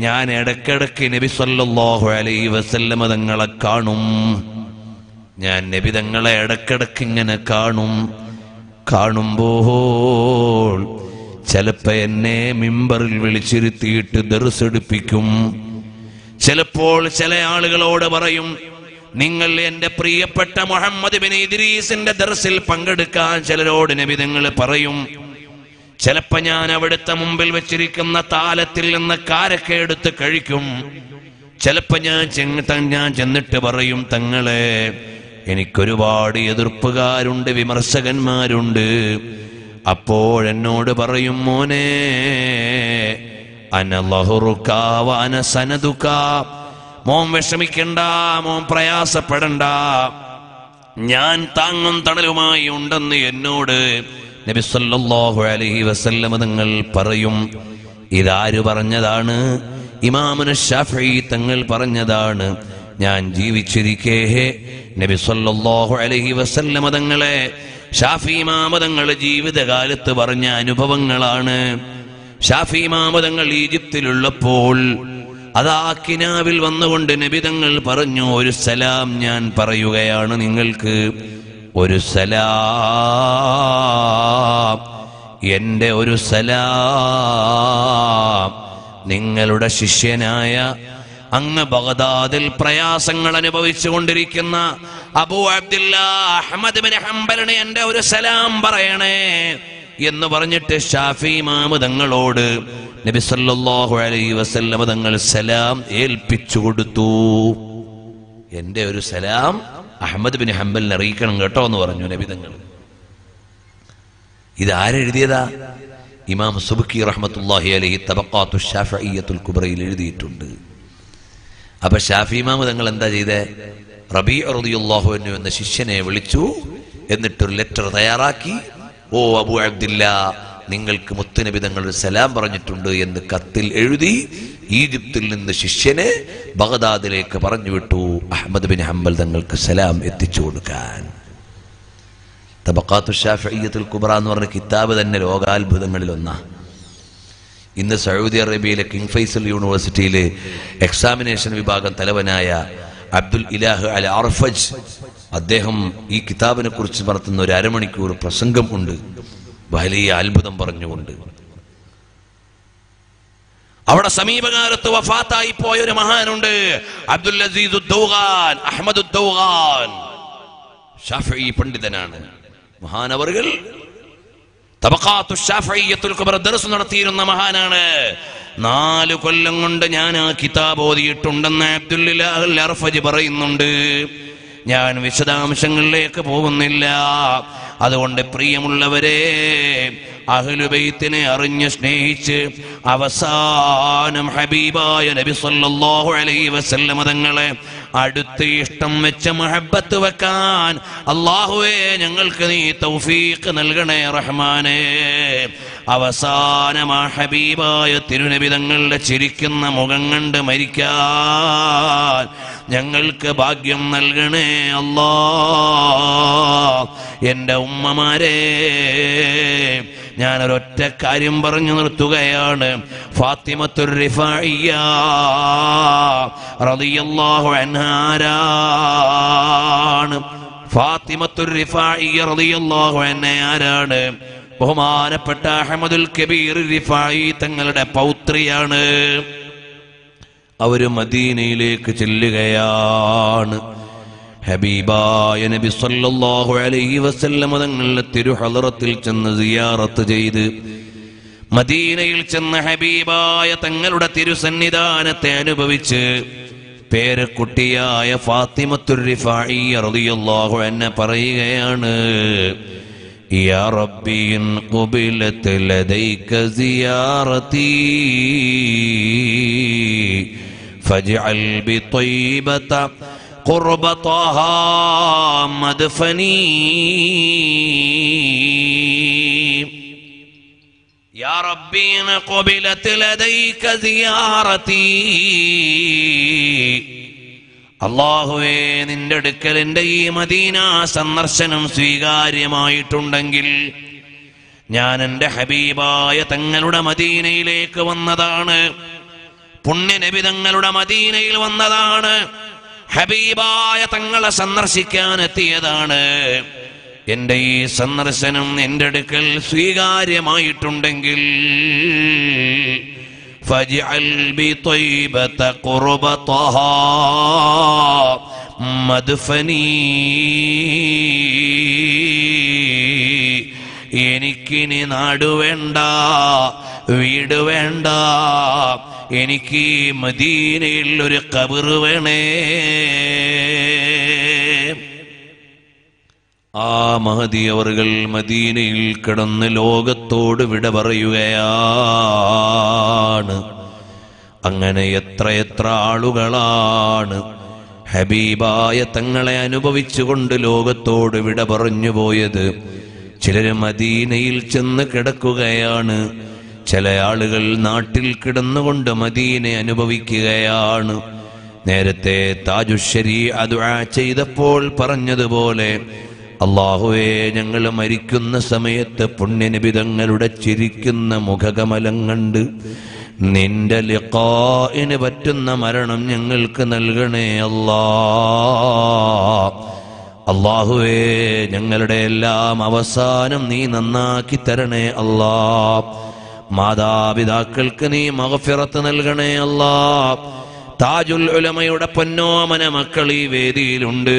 ഞാൻ ഇടയ്ക്കിടയ്ക്ക് നബി സല്ലല്ലാഹു അലൈഹി വസല്ലമ തങ്ങളെ കാണും, ഞാൻ നബി തങ്ങളെ ഇടയ്ക്കിടയ്ക്ക് ഇങ്ങനെ കാണുമ്പോൾ ചിലപ്പോൾ എന്നെ മിമ്പറിൽ വിളിച്ചിരുത്തിയിട്ട് ദർസ് എടുപ്പിക്കും. ചിലപ്പോൾ ചില ആളുകളോട് പറയും, നിങ്ങൾ എൻ്റെ പ്രിയപ്പെട്ട മുഹമ്മദ് ബിൻ ഇദ്രീസിന്റെ ദർസിൽ പങ്കെടുക്കാൻ ചിലരോട് നബി തങ്ങൾ പറയും. ചിലപ്പോൾ ഞാൻ അവിടുത്തെ മുമ്പിൽ വെച്ചിരിക്കുന്ന താലത്തിൽ നിന്ന് കാരൊക്കെ എടുത്ത് കഴിക്കും. ചിലപ്പോൾ ഞാൻ ചെന്നിട്ട് പറയും, തങ്ങളെ എനിക്കൊരുപാട് എതിർപ്പുകാരുണ്ട്, വിമർശകന്മാരുണ്ട്. അപ്പോഴെന്നോട് പറയും, മോനെ അനലഹുറുക്കാവനസനതുക്ക, മോൻ വിഷമിക്കണ്ട, മോൻ പ്രയാസപ്പെടണ്ട, ഞാൻ താങ്ങും തണലുമായി ഉണ്ടെന്ന് എന്നോട് നബി സല്ലല്ലാഹു അലൈഹി വസല്ലം തങ്ങൾ പറയും. ഇതാര് പറഞ്ഞതാണ്? ഇമാമുന ശാഫിഈ തങ്ങൾ പറഞ്ഞതാണ്. ഞാൻ ജീവിച്ചിരിക്കേ നബി സല്ലല്ലാഹു അലൈഹി വസല്ലം തങ്ങളെ ഷാഫി ഇമാം തങ്ങൾ ജീവിതകാലത്ത് പറഞ്ഞ അനുഭവങ്ങളാണ്. ഷാഫി ഇമാം തങ്ങൾ ഈജിപ്തിലുള്ളപ്പോൾ അതാ കിനാവിൽ വന്നുകൊണ്ട് നബി തങ്ങൾ പറഞ്ഞു, ഒരു സലാം ഞാൻ പറയുകയാണ് നിങ്ങൾക്ക്, ഒരു സലാം, എൻ്റെ ഒരു സലാം നിങ്ങളുടെ ശിഷ്യനായ അങ്ങ് ബഗ്ദാദിൽ പ്രയാസങ്ങൾ അനുഭവിച്ചു കൊണ്ടിരിക്കുന്ന അബൂ അബ്ദുല്ലാഹ് അഹ്മദ് ബിൻ ഹംബലിനെ എൻ്റെ ഒരു സലാം പറയണേ എന്ന് പറഞ്ഞിട്ട് ഷാഫി ഇമാം തങ്ങളോട് നബി സല്ലല്ലാഹു അലൈഹി വസല്ലം തങ്ങൾ സലാം ഏൽപ്പിച്ചു കൊടുത്തു. എൻ്റെ ഒരു സലാം അഹ്മദ് ബിൻ ഹംബലിനെ അറിയിക്കണം കേട്ടോ എന്ന് പറഞ്ഞു നബി തങ്ങൾ. ഇതാരെഴുതിയതാ? ഇമാം സുബ്കി റഹ്മത്തുള്ളാഹി അലൈഹി തബഖാത്തു ഷാഫിഇയ്യത്തുൽ കുബ്രയിൽ എഴുതിയിട്ടുണ്ട്. അപ്പോൾ ഷാഫി ഇമാം തങ്ങൾ എന്താ ചെയ്തേ? റബീഉ റളിയല്ലാഹു അൻഹു എന്ന ശിഷ്യനെ വിളിച്ചു. എന്നിട്ടൊരു ലെറ്റർ തയ്യാറാക്കി. ഓ അബൂ അബ്ദില്ല, നിങ്ങൾക്ക് മുത്തുനബി തങ്ങൾ ഒരു സലാം പറഞ്ഞിട്ടുണ്ട് എന്ന് കത്തിൽ എഴുതി ഈജിപ്തിൽ നിന്ന് ശിഷ്യനെ ബഗ്ദാദിലേക്ക് പറഞ്ഞുവിട്ടു അഹ്മദ് ബിൻ ഹംബൽ തങ്ങൾക്ക് സലാം എത്തിച്ചു കൊടുക്കാൻ. തബഖാത്തു ഷാഫിഇയ്യത്തുൽ കുബ്ര എന്ന് പറഞ്ഞ കിതാബ് തന്നെ ലോകാത്ഭുതങ്ങളിൽ ഒന്നാണ്. ഇന്ന് സൗദി അറേബ്യയിലെ കിങ് ഫൈസൽ യൂണിവേഴ്സിറ്റിയിലെ എക്സാമിനേഷൻ വിഭാഗം തലവനായ അബ്ദുൽ ഇലാഹ് അൽ അർഫജ്, അദ്ദേഹം ഈ കിതാബിനെ കുറിച്ച് നടത്തുന്ന ഒരു അരമണിക്കൂർ പ്രസംഗം ഉണ്ട്, വലിയ അത്ഭുതം പറഞ്ഞുകൊണ്ട്. അവിടെ സമീപകാലത്ത് വഫാത്തായി പോയ ഒരു മഹാനുണ്ട്, അബ്ദുൽ അസീസ് ഉദ്ദൗഗാൻ, അഹ്മദ് ഉദ്ദൗഗാൻ, ഷാഫിഈ പണ്ഡിതനാണ്. മഹാനവറുകൾ തബഖാത്തു ഷാഫിഇയ്യത്തുൽ കുബ്ര ദർസ് നടത്തിയിരുന്ന മഹാനാണ്. 4 കൊല്ലം കൊണ്ട് ഞാൻ ആ കിതാബ് ഓതിയിട്ടുണ്ടെന്ന് അബ്ദുൽ ഇലാഹ് അൽ അർഫജ് പറയുന്നുണ്ട്. ഞാൻ വിശദാംശങ്ങളിലേക്ക് പോകുന്നില്ല. അതുകൊണ്ട് പ്രിയമുള്ളവരെ, അഹ്ലുബൈത്തിനെ അറിഞ്ഞ് സ്നേഹിച്ച് അവസാനം ഹബീബായ നബി സല്ലല്ലാഹു അലൈഹി വസല്ലം തങ്ങളെ അടുത്ത് ഇഷ്ടം വെച്ച മഹബത്ത് വെക്കാൻ അല്ലാഹുവേ ഞങ്ങൾക്ക് നീ തൗഫീഖ് നൽകണേ റഹ്മാനേ. അവസാനം ആ ഹബീബായ തിരുനബി തങ്ങളുടെ ചിരിക്കുന്ന മുഖം കണ്ട് മരിക്കാൻ ഞങ്ങൾക്ക് ഭാഗ്യം നൽകണേ അല്ലാ. എൻ്റെ ഉമ്മമാരെ, ഞാനൊരൊറ്റ കാര്യം പറഞ്ഞു നിർത്തുകയാണ്. ഫാത്തിമത്തുർ റിഫാഇയ റളിയല്ലാഹു അൻഹാരാണ്. ഫാത്തിമത്തുർ റിഫാഇയ റളിയല്ലാഹു അൻഹാരാണ്. ബഹുമാനപ്പെട്ട അഹ്മദുൽ കബീർ റിഫാഇ തങ്ങളുടെ പൗത്രിയാണ്. അവര് മദീനയിലേക്ക് ചെല്ലുകയാണ്. ഹബീബായ നബി സല്ലല്ലാഹു അലൈഹി വസല്ലം തങ്ങളുടെ തിരുഹളറത്തിൽ ചെന്ന് സിയാറത്ത് ചെയ്ത് മദീനയിൽ ചെന്ന് ഹബീബായ തങ്ങളുടെ തിരുസന്നിധാനത്തെ അനുഭവിച്ച് പേരക്കുട്ടിയായ ഫാത്തിമത്തുർ റിഫാഇയ റളിയല്ലാഹു അൻഹ പറയുകയാണ്, യാ റബ്ബി ഇൻ ഖബിലത ലദൈക സിയാറതി ഫജ്അൽ ബി ത്വയ്ബത قرب طه مدفني يا ربي إن قبلت لديك زيارتي അല്ലാഹുവേ നിന്റെ അടുക്കൽ എൻ്റെ ഈ മദീന സന്ദർശനം സ്വീകാര്യമായിട്ടുണ്ടെങ്കിൽ ഞാൻ എൻ്റെ ഹബീബായ തങ്ങളുടെ മദീനയിലേക്ക് വന്നതാണ്. പുണ്യനബി തങ്ങളുടെ മദീനയിൽ വന്നതാണ്. ഹബീബായ തങ്ങളെ സന്ദർശിക്കാൻ എത്തിയതാണ്. എൻ്റെ ഈ സന്ദർശനം എൻ്റെ അടുക്കൽ സ്വീകാര്യമായിട്ടുണ്ടെങ്കിൽ ഫജ്അൽ ബി ത്വയ്ബത ഖുർബ ത്വഹ മദ്ഫനി, എനിക്കിനി നാട് വേണ്ട, വീട് വേണ്ട, എനിക്ക് മദീനയിൽ ഒരു ഖബർ വേണേ. ആ മഹദിയവറുകൾ മദീനയിൽ കിടന്ന് ലോകത്തോട് വിട പറയുകയാണ്. അങ്ങനെ എത്രയെത്ര ആളുകളാണ് ഹബീബായ തങ്ങളെ അനുഭവിച്ചുകൊണ്ട് ലോകത്തോട് വിട പറഞ്ഞു പോയത്. ചിലര് മദീനയിൽ ചെന്ന് കിടക്കുകയാണ്, ചില ആളുകൾ നാട്ടിൽ കിടന്നുകൊണ്ട് മദീനെ അനുഭവിക്കുകയാണ്. നേരത്തെ താജുശ്ശരി ദുആ ചെയ്തപ്പോൾ പറഞ്ഞതുപോലെ, അല്ലാഹുവേ ഞങ്ങൾ മരിക്കുന്ന സമയത്ത് പുണ്യനബി തങ്ങളുടെ ചിരിക്കുന്ന മുഖകമലം കണ്ട് നിന്റെ ലിഖാഇന് പറ്റുന്ന മരണം ഞങ്ങൾക്ക് നൽകണേ അല്ലാ. അല്ലാഹുവേ ഞങ്ങളുടെ എല്ലാം അവസാനം നീ നന്നാക്കി തരണേ അല്ലാ. മാതാപിതാക്കൾക്ക് നീ മഗ്ഫിറത്ത് നൽകണേ അല്ലാ. താജുൽ ഉലമയുടെ പൊന്നോമന മക്കൾ ഈ വേദിയിലുണ്ട്.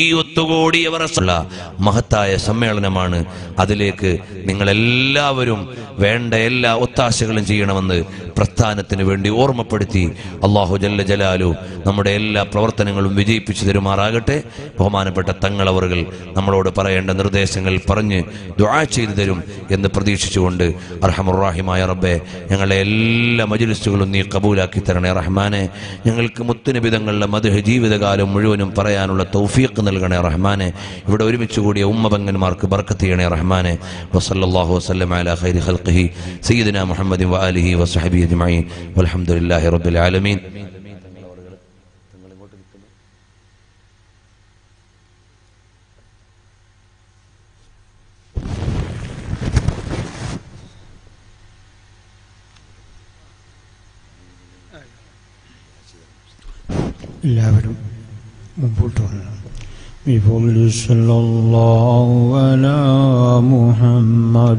ഈ ഒത്തുകൂടിയവർ മഹത്തായ സമ്മേളനമാണ്. അതിലേക്ക് നിങ്ങളെല്ലാവരും വേണ്ട എല്ലാ ഒത്താശകളും ചെയ്യണമെന്ന് പ്രസ്ഥാനത്തിന് വേണ്ടി ഓർമ്മപ്പെടുത്തി അല്ലാഹു ജല്ല ജലാലു നമ്മുടെ എല്ലാ പ്രവർത്തനങ്ങളും വിജയിപ്പിച്ചു തരുമാറാകട്ടെ. ബഹുമാനപ്പെട്ട തങ്ങളവറുകൾ നമ്മളോട് പറയേണ്ട നിർദ്ദേശങ്ങൾ പറഞ്ഞ് ദുആ ചെയ്തു തരും എന്ന് പ്രതീക്ഷിച്ചുകൊണ്ട്, അർഹമുറാഹിമായ റബ്ബേ, ഞങ്ങളെ എല്ലാ മജ്‌ലിസുകളും നീ കബൂലാക്കി തരണേ റഹ്മാനെ. ഞങ്ങൾക്ക് മുത്തുനബി തങ്ങളുടെ മദ്ഹ് ജീവിതകാലം മുഴുവനും പറയാനുള്ള തൗഫീഖ് നൽകണേ റഹ്മാനെ. ഇവിടെ ഒരുമിച്ച് കൂടിയ ഉമ്മബംഗന്മാർക്ക് ബർക്കത്ത് ചെയ്യണേ റഹ്മാനെ. വസല്ലല്ലാഹു വസല്ലം അലാ ഖൈരി ഖൽഖിഹി സയ്യിദിനാ മുഹമ്മദി വആലിഹി വസഹബി അജ്മഈൻ വൽഹംദുലില്ലാഹി റബ്ബിൽ ആലമീൻ. എല്ലാവരും മുമ്പോട്ട് വരണം. Before we sallallahu ala Muhammad.